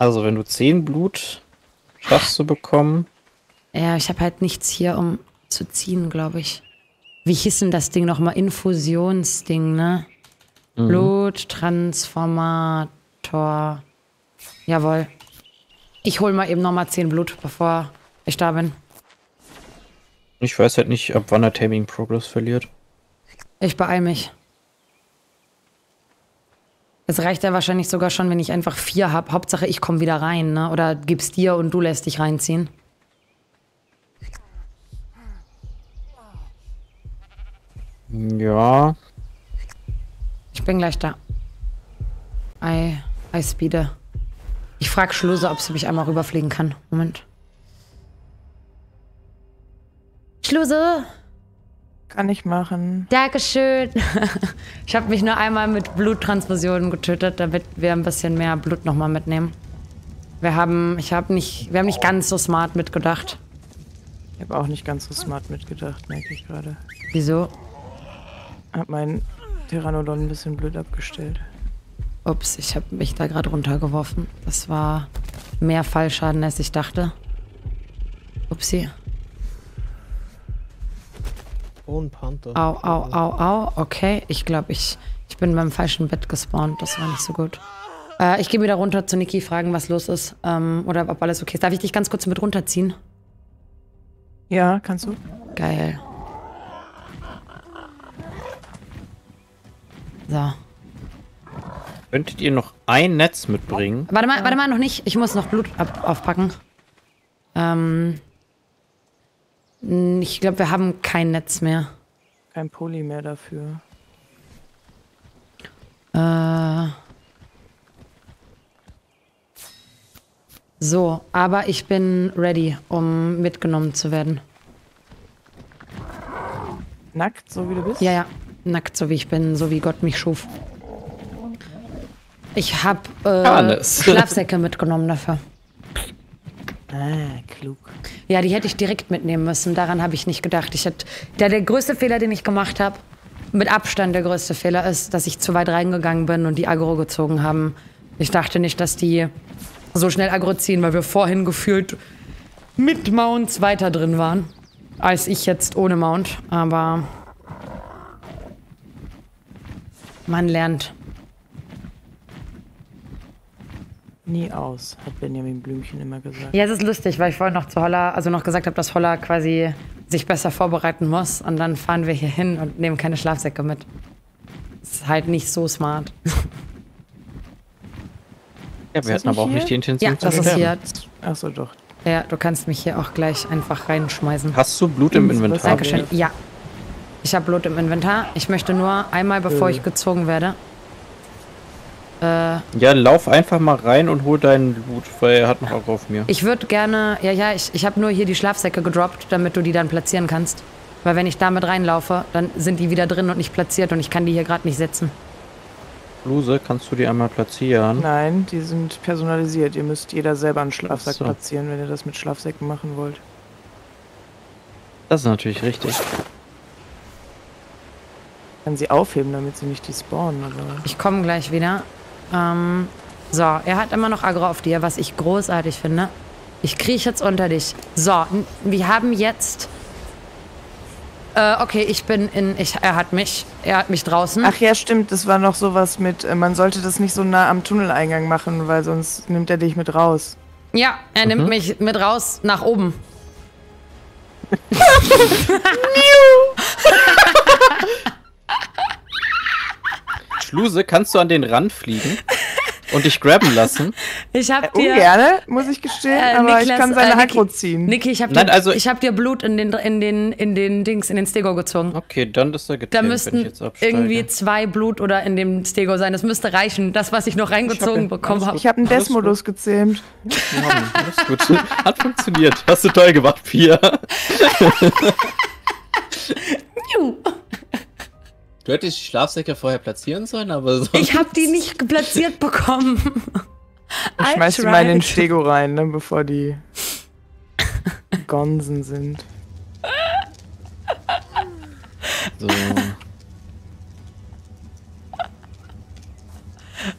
Also, wenn du zehn Blut schaffst zu bekommen... Ja, ich habe halt nichts hier, um zu ziehen, glaube ich. Wie hieß denn das Ding nochmal? Infusionsding, ne? Mhm. Bluttransformator. Jawohl. Ich hole mal eben nochmal zehn Blut, bevor ich da bin. Ich weiß halt nicht, ab wann er Taming Progress verliert. Ich beeil mich. Es reicht ja wahrscheinlich sogar schon, wenn ich einfach vier habe. Hauptsache, ich komme wieder rein, ne? Oder gib's dir und du lässt dich reinziehen. Ja. Ich bin gleich da. I, I speede. Ich frage Schlose, ob sie mich einmal rüberfliegen kann. Moment. Schlose! Kann ich machen. Dankeschön. Ich habe mich nur einmal mit Bluttransfusionen getötet, damit wir ein bisschen mehr Blut nochmal mitnehmen. Wir haben, ich habe nicht, wir haben nicht ganz so smart mitgedacht. Ich habe auch nicht ganz so smart mitgedacht, merke ich gerade. Wieso? Hab meinen Pteranodon ein bisschen blöd abgestellt. Ups, ich habe mich da gerade runtergeworfen. Das war mehr Fallschaden, als ich dachte. Upsi. Oh, ein Panther. Au, au, au, au. Okay, ich glaube, ich, ich bin beim falschen Bett gespawnt. Das war nicht so gut. Äh, ich gehe wieder runter zu Niki, fragen, was los ist. Ähm, oder ob alles okay ist. Darf ich dich ganz kurz mit runterziehen? Ja, kannst du. Geil. So. Könntet ihr noch ein Netz mitbringen? Warte mal, warte mal, noch nicht. Ich muss noch Blut aufpacken. Ähm. Ich glaube, wir haben kein Netz mehr. Kein Poly mehr dafür. Äh. So, aber ich bin ready, um mitgenommen zu werden. Nackt, so wie du bist? Ja, ja. Nackt, so wie ich bin, so wie Gott mich schuf. Ich habe äh, Schlafsäcke mitgenommen dafür. Ah, klug. Ja, die hätte ich direkt mitnehmen müssen. Daran habe ich nicht gedacht. Ich hätte, der, der größte Fehler, den ich gemacht habe, mit Abstand der größte Fehler ist, dass ich zu weit reingegangen bin und die Aggro gezogen haben. Ich dachte nicht, dass die so schnell Aggro ziehen, weil wir vorhin gefühlt mit Mounts weiter drin waren, als ich jetzt ohne Mount. Aber man lernt. Nie aus, hat Benjamin Blümchen immer gesagt. Ja, es ist lustig, weil ich vorhin noch zu Holla, also noch gesagt habe, dass Holla quasi sich besser vorbereiten muss. Und dann fahren wir hier hin und nehmen keine Schlafsäcke mit. Ist halt nicht so smart. Ja, wir hatten aber auch hier? Nicht die Intention ja, zu sterben. Ja, das ist hier. Achso, doch. Ja, du kannst mich hier auch gleich einfach reinschmeißen. Hast du Blut im Inventar? Dankeschön. Ja. Ich habe Blut im Inventar. Ich möchte nur einmal, bevor äh. ich gezogen werde. Äh, ja, lauf einfach mal rein und hol deinen Blut, weil er hat noch Aggro auf mir. Ich würde gerne, ja, ja, ich, ich habe nur hier die Schlafsäcke gedroppt, damit du die dann platzieren kannst. Weil wenn ich damit reinlaufe, dann sind die wieder drin und nicht platziert und ich kann die hier gerade nicht setzen. Bluse, kannst du die einmal platzieren? Nein, die sind personalisiert. Ihr müsst jeder selber einen Schlafsack so. platzieren, wenn ihr das mit Schlafsäcken machen wollt. Das ist natürlich richtig. Ich kann sie aufheben, damit sie nicht despawnen. Oder? Ich komme gleich wieder. Ähm, so, er hat immer noch Aggro auf dir, was ich großartig finde. Ich kriege jetzt unter dich. So, wir haben jetzt... Äh, okay, ich bin in... Ich, er hat mich. Er hat mich draußen. Ach ja, stimmt. Das war noch sowas mit... Man sollte das nicht so nah am Tunneleingang machen, weil sonst nimmt er dich mit raus. Ja, er mhm. nimmt mich mit raus nach oben. Schluse, kannst du an den Rand fliegen und dich grabben lassen? Ich hab dir... Ungerne, muss ich gestehen, äh, aber Niklas, ich kann seine äh, Aggro ziehen. Niki, ich hab, Nein, dir, also ich hab dir Blut in den, in, den, in den Dings, in den Stego gezogen. Okay, dann ist er getankt, wenn ich jetzt absteige. Da müssten irgendwie zwei Blut oder in dem Stego sein. Das müsste reichen, das, was ich noch reingezogen ich hab bekommen habe. Ich habe einen Desmodus gezähmt. Ja, gut. Hat funktioniert. Hast du toll gemacht, Pia. Du hättest die Schlafsäcke vorher platzieren sollen, aber sonst... Ich hab die nicht platziert bekommen. Ich schmeiß die mal in den Stego rein, ne, bevor die Gonsen sind. So.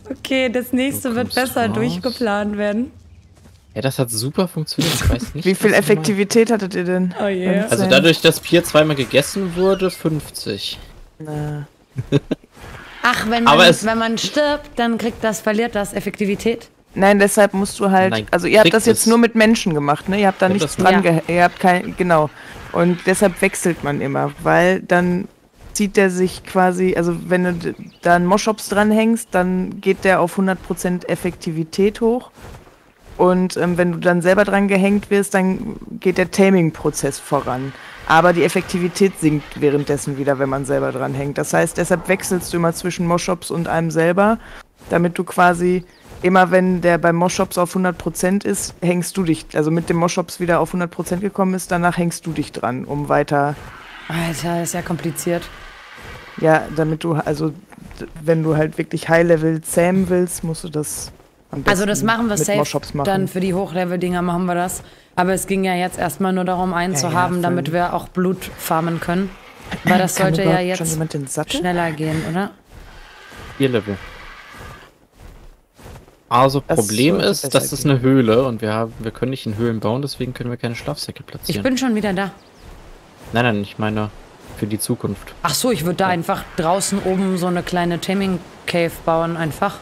Okay, das nächste wird besser raus. durchgeplant werden. Ja, das hat super funktioniert. Ich weiß nicht, wie viel Effektivität mal... hattet ihr denn? Oh yeah. Also dadurch, dass Pier zweimal gegessen wurde, fünfzig. Ach, wenn man, es, wenn man stirbt, dann kriegt das, verliert das Effektivität? Nein, deshalb musst du halt, Nein, also ihr habt das jetzt es. nur mit Menschen gemacht, ne? Ihr habt da ja, nichts dran, ja. ihr habt kein, genau. Und deshalb wechselt man immer, weil dann zieht der sich quasi, also wenn du da einen Moshops dranhängst, dann geht der auf hundert Prozent Effektivität hoch. Und ähm, wenn du dann selber dran gehängt wirst, dann geht der Taming-Prozess voran. Aber die Effektivität sinkt währenddessen wieder, wenn man selber dran hängt. Das heißt, deshalb wechselst du immer zwischen Moshops und einem selber, damit du quasi immer, wenn der bei Moshops auf hundert Prozent ist, hängst du dich, also mit dem Moshops wieder auf hundert Prozent gekommen ist, danach hängst du dich dran, um weiter... Alter, das ist ja kompliziert. Ja, damit du, also wenn du halt wirklich High-Level zähmen willst, musst du das... Also das machen wir safe, machen. dann für die Hochlevel-Dinger machen wir das. Aber es ging ja jetzt erstmal nur darum, einen ja, zu haben, ja, damit wir auch Blut farmen können. Weil das Kann sollte ja jetzt schneller gehen, oder? Vier Level. Also das Problem ist, das ist eine Höhle und wir, haben, wir können nicht in Höhlen bauen, deswegen können wir keine Schlafsäcke platzieren. Ich bin schon wieder da. Nein, nein, ich meine für die Zukunft. Ach so, ich würde da ja. einfach draußen oben so eine kleine Taming Cave bauen einfach.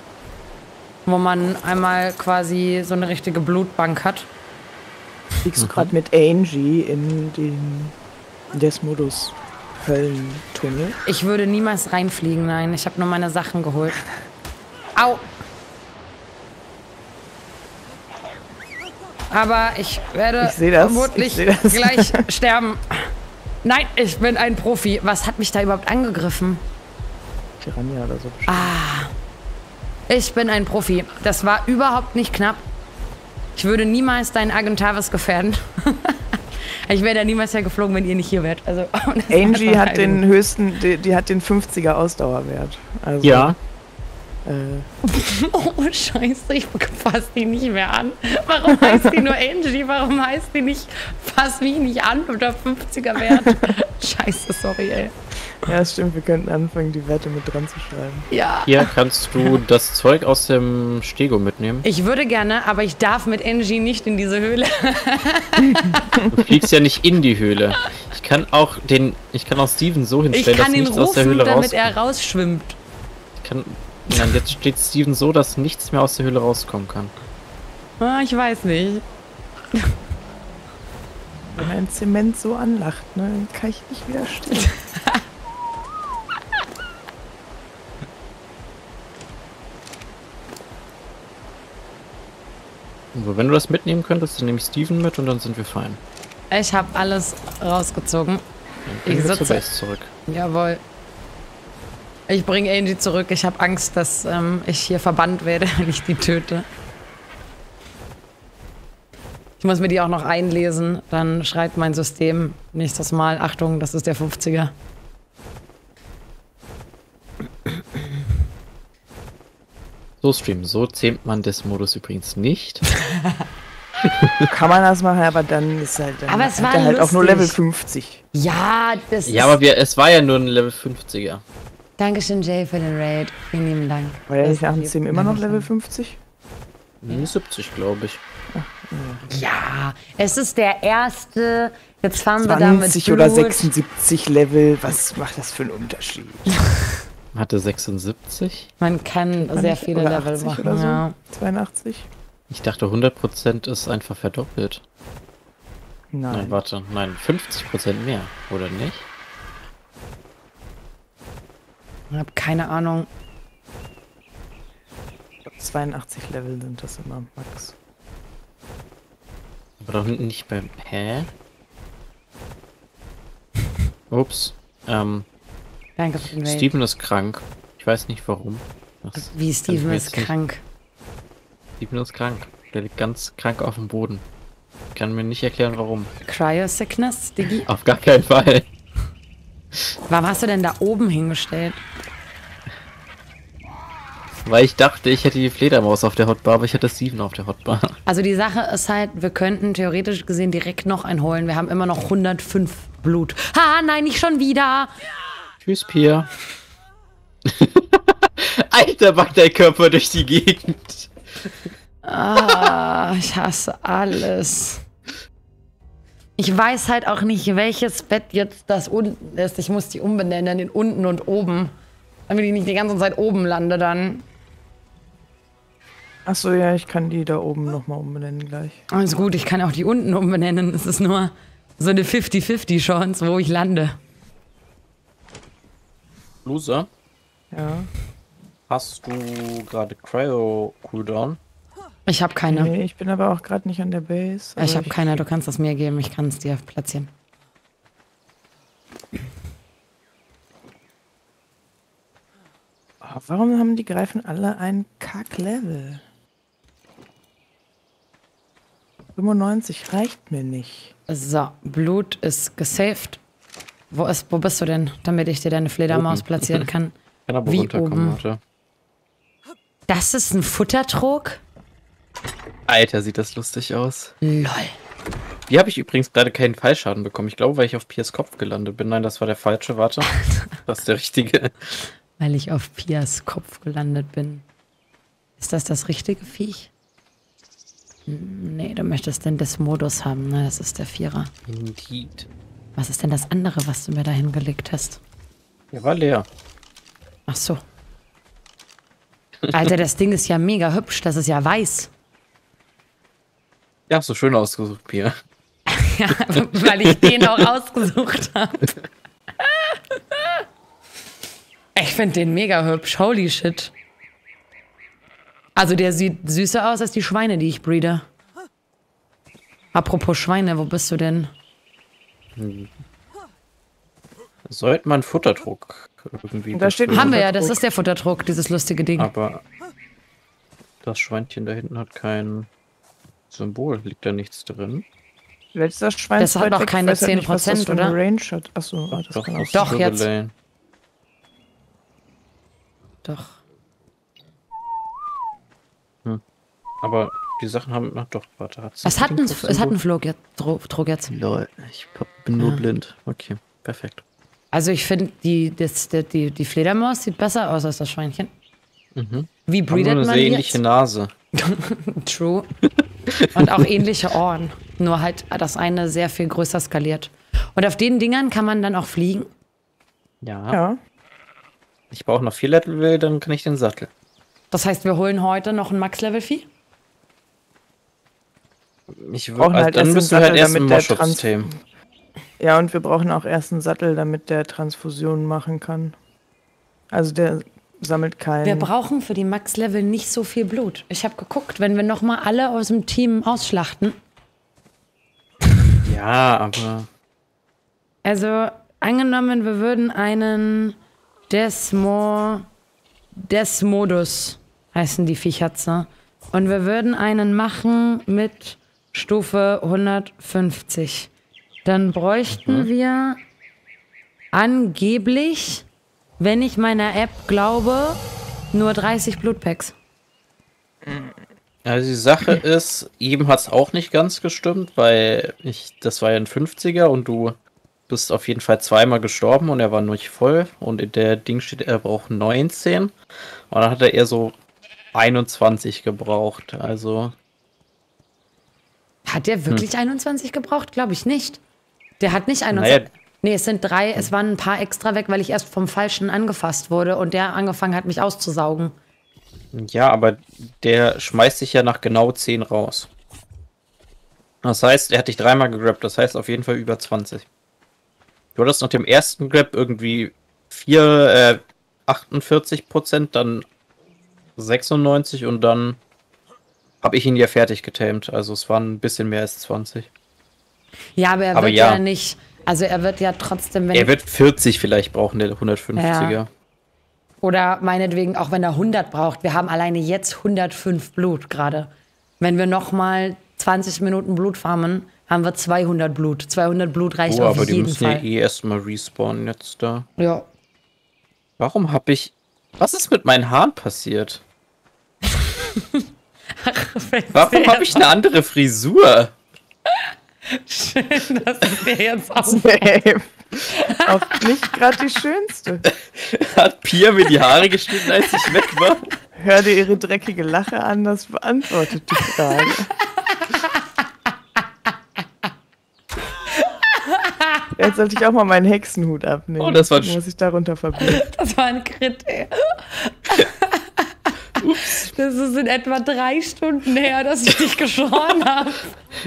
Wo man einmal quasi so eine richtige Blutbank hat. Fliegst du gerade mit Angie in den Desmodus-Höllentunnel? Ich würde niemals reinfliegen, nein. Ich habe nur meine Sachen geholt. Au! Aber ich werde ich vermutlich ich gleich sterben. Nein, ich bin ein Profi. Was hat mich da überhaupt angegriffen? Piranha oder so. Bestimmt. Ah. Ich bin ein Profi. Das war überhaupt nicht knapp. Ich würde niemals deinen Argentavis gefährden. Ich wäre da niemals hergeflogen, wenn ihr nicht hier wärt. Also, Angie hat den höchsten, die, die hat den fünfziger Ausdauerwert. Also, ja. Äh. Oh, scheiße, ich fass die nicht mehr an. Warum heißt die nur Angie? Warum heißt die nicht, fass mich nicht an oder fünfziger Wert? Scheiße, sorry, ey. Ja, stimmt, wir könnten anfangen, die Werte mit dran zu schreiben. Ja. Hier kannst du das Zeug aus dem Stego mitnehmen. Ich würde gerne, aber ich darf mit Angie nicht in diese Höhle. Du fliegst ja nicht in die Höhle. Ich kann auch den, ich kann auch Steven so hinstellen, dass nichts rufen, aus der Höhle rauskommt. Ich kann ihn rufen, damit er rausschwimmt. Ich kann, nein, jetzt steht Steven so, dass nichts mehr aus der Höhle rauskommen kann. Ah, ich weiß nicht. Wenn mein Zement so anlacht, ne, dann kann ich nicht widerstehen. So, wenn du das mitnehmen könntest, dann nehme ich Steven mit und dann sind wir fein. Ich habe alles rausgezogen. Dann ich sitze Base zurück. Jawohl. Ich bringe Angie zurück. Ich habe Angst, dass ähm, ich hier verbannt werde, wenn ich die töte. Ich muss mir die auch noch einlesen. Dann schreit mein System nächstes Mal, Achtung, das ist der fünfziger. So streamen, so zähmt man des Modus übrigens nicht. Kann man das machen, aber dann ist halt, dann aber es war halt auch nur Level fünfzig. Ja, das ja, ist aber wir, es war ja nur ein Level fünfziger. Dankeschön, Jay, für den Raid. Vielen lieben Dank. War der nicht nach dem Zähmen immer noch Level fünfzig? Nee, siebzig, glaube ich. Ach, ja. Ja, es ist der erste. Jetzt fahren wir da mit zwanzig oder sechsundsiebzig Level. Was macht das für einen Unterschied? Hatte sechsundsiebzig? Man kann sehr viele Level machen, oder so. Ja. zweiundachtzig? Ich dachte, hundert Prozent ist einfach verdoppelt. Nein. Nein, warte. Nein, fünfzig Prozent mehr, oder nicht? Ich habe keine Ahnung. Ich glaube, zweiundachtzig Level sind das immer, Max. Aber doch nicht beim... Hä? Ups. Ähm... Danke für den Raid. Steven ist krank. Ich weiß nicht warum. Das Wie Steven ist krank? Nicht. Steven ist krank. Der liegt ganz krank auf dem Boden. Ich kann mir nicht erklären warum. Cryo-Sickness, Diggi? Auf gar keinen Fall. Warum hast du denn da oben hingestellt? Weil ich dachte, ich hätte die Fledermaus auf der Hotbar, aber ich hatte Steven auf der Hotbar. Also die Sache ist halt, wir könnten theoretisch gesehen direkt noch einen holen. Wir haben immer noch hundertfünf Blut. Ha, nein, nicht schon wieder! Tschüss, Pia. Alter, backt der Körper durch die Gegend. Ah, ich hasse alles. Ich weiß halt auch nicht, welches Bett jetzt das unten ist. Ich muss die umbenennen in unten und oben. Damit ich nicht die ganze Zeit oben lande dann. Achso, ja, ich kann die da oben nochmal umbenennen gleich. Alles gut, ich kann auch die unten umbenennen. Es ist nur so eine fifty fifty Chance, wo ich lande. Loser? Ja. Hast du gerade Cryo-Cooldown? Ich habe keine. Nee, ich bin aber auch gerade nicht an der Base. Ich habe keine, du kannst das mir geben, ich kann es dir platzieren. Oh, warum haben die Greifen alle ein Kack-Level? fünfundneunzig reicht mir nicht. So, Blut ist gesaved. Wo, ist, wo bist du denn, damit ich dir deine Fledermaus oben platzieren kann? Kann aber wie oben? Alter. Das ist ein Futtertrog? Alter, sieht das lustig aus. Lol. Hier habe ich übrigens gerade keinen Fallschaden bekommen. Ich glaube, weil ich auf Pias Kopf gelandet bin. Nein, das war der falsche. Warte, das ist der richtige. Weil ich auf Pias Kopf gelandet bin. Ist das das richtige Viech? Nee, du möchtest denn das Modus haben. Na, das ist der Vierer. Indeed. Was ist denn das andere, was du mir da hingelegt hast? Der war leer. Ach so. Alter, das Ding ist ja mega hübsch. Das ist ja weiß. Ja, so schön ausgesucht, Pia. Ja, weil ich den auch ausgesucht habe. Ich finde den mega hübsch. Holy shit. Also der sieht süßer aus als die Schweine, die ich breede. Apropos Schweine, wo bist du denn? Hm. Sollte man Futterdruck irgendwie... Da steht haben wir ja, das ist der Futterdruck, dieses lustige Ding. Aber das Schweinchen da hinten hat kein Symbol. Liegt da nichts drin? Welches das Schwein? Das hat noch keine zehn Prozent, oder? Range hat. Achso, oh, das doch, kann auch doch jetzt. Lane. Doch. Hm. Aber die Sachen haben noch doch... Warte, hat's es hat einen Flug jetzt. Druck jetzt. Lol, ich bin nur ja. blind. Okay, perfekt. Also ich finde, die, die, die Fledermaus sieht besser aus als das Schweinchen. Mhm. Wie breedet man jetzt? Eine ähnliche Nase. True. Und auch ähnliche Ohren. Nur halt das eine sehr viel größer skaliert. Und auf den Dingern kann man dann auch fliegen. Ja. ja. Ich brauche noch vier Level, dann kann ich den Sattel. Das heißt, wir holen heute noch ein Max-Level-Vieh? Ich also halt dann müssen wir halt erst ein Moshop-System. Ja, und wir brauchen auch erst einen Sattel, damit der Transfusionen machen kann. Also der sammelt keinen... Wir brauchen für die Max-Level nicht so viel Blut. Ich habe geguckt, wenn wir nochmal alle aus dem Team ausschlachten. Ja, aber... Also, angenommen, wir würden einen Desmo... Desmodus heißen die Viechhatzer. Und wir würden einen machen mit Stufe hundertfünfzig. Dann bräuchten mhm. wir angeblich, wenn ich meiner App glaube, nur dreißig Blutpacks. Also die Sache ist, eben hat es auch nicht ganz gestimmt, weil ich, das war ja ein fünfziger und du bist auf jeden Fall zweimal gestorben und er war nicht voll. Und in der Ding steht, er braucht neunzehn. Und dann hat er eher so einundzwanzig gebraucht. Also hat er wirklich hm. einundzwanzig gebraucht? Glaube ich nicht. Der hat nicht einundzwanzig. Naja. Nee, es sind drei, es waren ein paar extra weg, weil ich erst vom Falschen angefasst wurde und der angefangen hat, mich auszusaugen. Ja, aber der schmeißt sich ja nach genau zehn raus. Das heißt, er hat dich dreimal gegrabt, das heißt auf jeden Fall über zwanzig. Du hattest nach dem ersten Grab irgendwie vier, äh, achtundvierzig Prozent, dann sechsundneunzig und dann habe ich ihn ja fertig getamed. Also es waren ein bisschen mehr als zwanzig. Ja, aber er aber wird ja. ja nicht... Also er wird ja trotzdem... Wenn er wird vierzig vielleicht brauchen, der hundertfünfziger. Ja. Oder meinetwegen, auch wenn er hundert braucht. Wir haben alleine jetzt hundertfünf Blut gerade. Wenn wir nochmal zwanzig Minuten Blut farmen, haben wir zweihundert Blut. zweihundert Blut reicht oh, auf jeden Fall. Aber die müssen Fall. ja eh erstmal respawnen jetzt da. Ja. Warum habe ich... Was ist mit meinen Haaren passiert? Warum habe ich eine andere Frisur? Schön, dass es dir jetzt auffällt. Auf mich gerade die schönste. Hat Pia mir die Haare geschnitten, als ich weg war? Hör dir ihre dreckige Lache an, das beantwortet die Frage. Jetzt sollte ich auch mal meinen Hexenhut abnehmen. Oh, das war ein muss ich darunter verbinden. Das war ein Crit, ey. Ups. Das ist in etwa drei Stunden her, dass ich dich geschoren habe.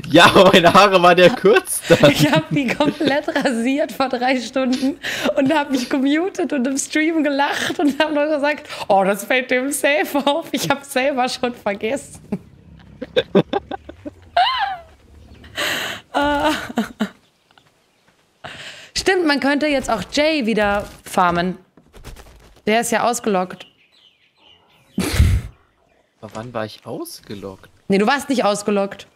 Ja, aber meine Haare waren ja kurz dann. Ich habe die komplett rasiert vor drei Stunden und habe mich gemutet und im Stream gelacht und habe nur gesagt, oh, das fällt dem safe auf. Ich habe selber schon vergessen. Stimmt, man könnte jetzt auch Jay wieder farmen. Der ist ja ausgelockt. Aber wann war ich ausgelockt? Nee, du warst nicht ausgelockt.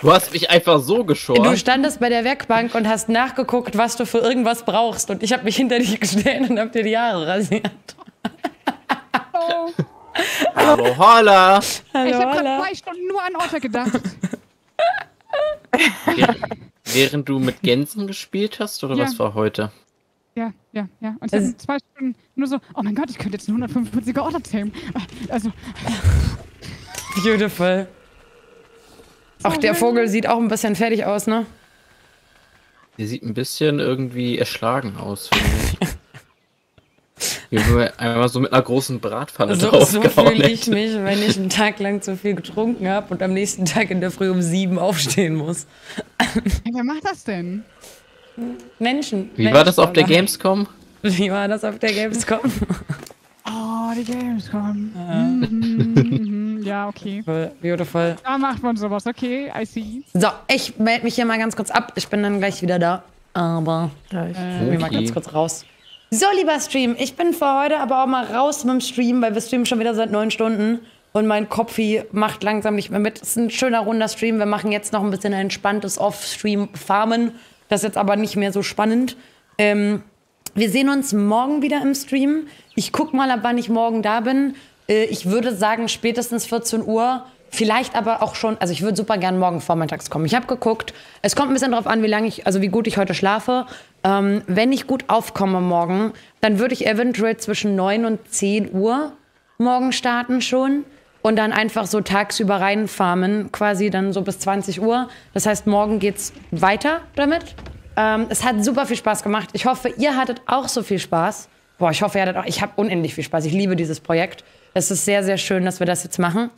Du hast mich einfach so geschoren. Du standest bei der Werkbank und hast nachgeguckt, was du für irgendwas brauchst. Und ich habe mich hinter dich gestellt und habe dir die Haare rasiert. Hallo. Hallo, holla. Hallo, ich habe gerade zwei Stunden nur an Orte gedacht. Während, während du mit Gänsen gespielt hast, oder ja. was war heute? Ja, ja, ja. Und dann zwei Stunden nur so, oh mein Gott, ich könnte jetzt einen hundertfünfundfünfziger Order tamen. Also. Beautiful. So auch der schön. Vogel sieht auch ein bisschen fertig aus, ne? Der sieht ein bisschen irgendwie erschlagen aus, finde ich. Wie wenn wir einmal so mit einer großen Bratpfanne so, draufgehauen. So fühle ich mich, wenn ich einen Tag lang zu viel getrunken habe und am nächsten Tag in der Früh um sieben aufstehen muss. Wer macht das denn? Menschen. Wie Menschen, war das auf oder? der Gamescom? Wie war das auf der Gamescom? Oh, die Gamescom. Ja. Mm-hmm, mm-hmm. Ja, okay. Beautiful. Da macht man sowas. Okay, I see. So, ich melde mich hier mal ganz kurz ab. Ich bin dann gleich wieder da. Aber da ich äh, okay. mal ganz kurz raus. So, lieber Stream, ich bin für heute aber auch mal raus mit dem Stream, weil wir streamen schon wieder seit neun Stunden. Und mein Kopfi macht langsam nicht mehr mit. Es ist ein schöner, runder Stream. Wir machen jetzt noch ein bisschen ein entspanntes Off-Stream-Farmen. Das ist jetzt aber nicht mehr so spannend. Ähm, wir sehen uns morgen wieder im Stream. Ich guck mal, ab wann ich morgen da bin. Äh, ich würde sagen, spätestens vierzehn Uhr. Vielleicht aber auch schon, also ich würde super gern morgen vormittags kommen. Ich habe geguckt, es kommt ein bisschen drauf an, wie lange ich, also wie gut ich heute schlafe. Ähm, wenn ich gut aufkomme morgen, dann würde ich eventuell zwischen neun und zehn Uhr morgen starten schon. Und dann einfach so tagsüber reinfarmen, quasi dann so bis zwanzig Uhr. Das heißt, morgen geht's weiter damit. Ähm, es hat super viel Spaß gemacht. Ich hoffe, ihr hattet auch so viel Spaß. Boah, ich hoffe, ihr hattet auch. Ich habe unendlich viel Spaß. Ich liebe dieses Projekt. Es ist sehr, sehr schön, dass wir das jetzt machen.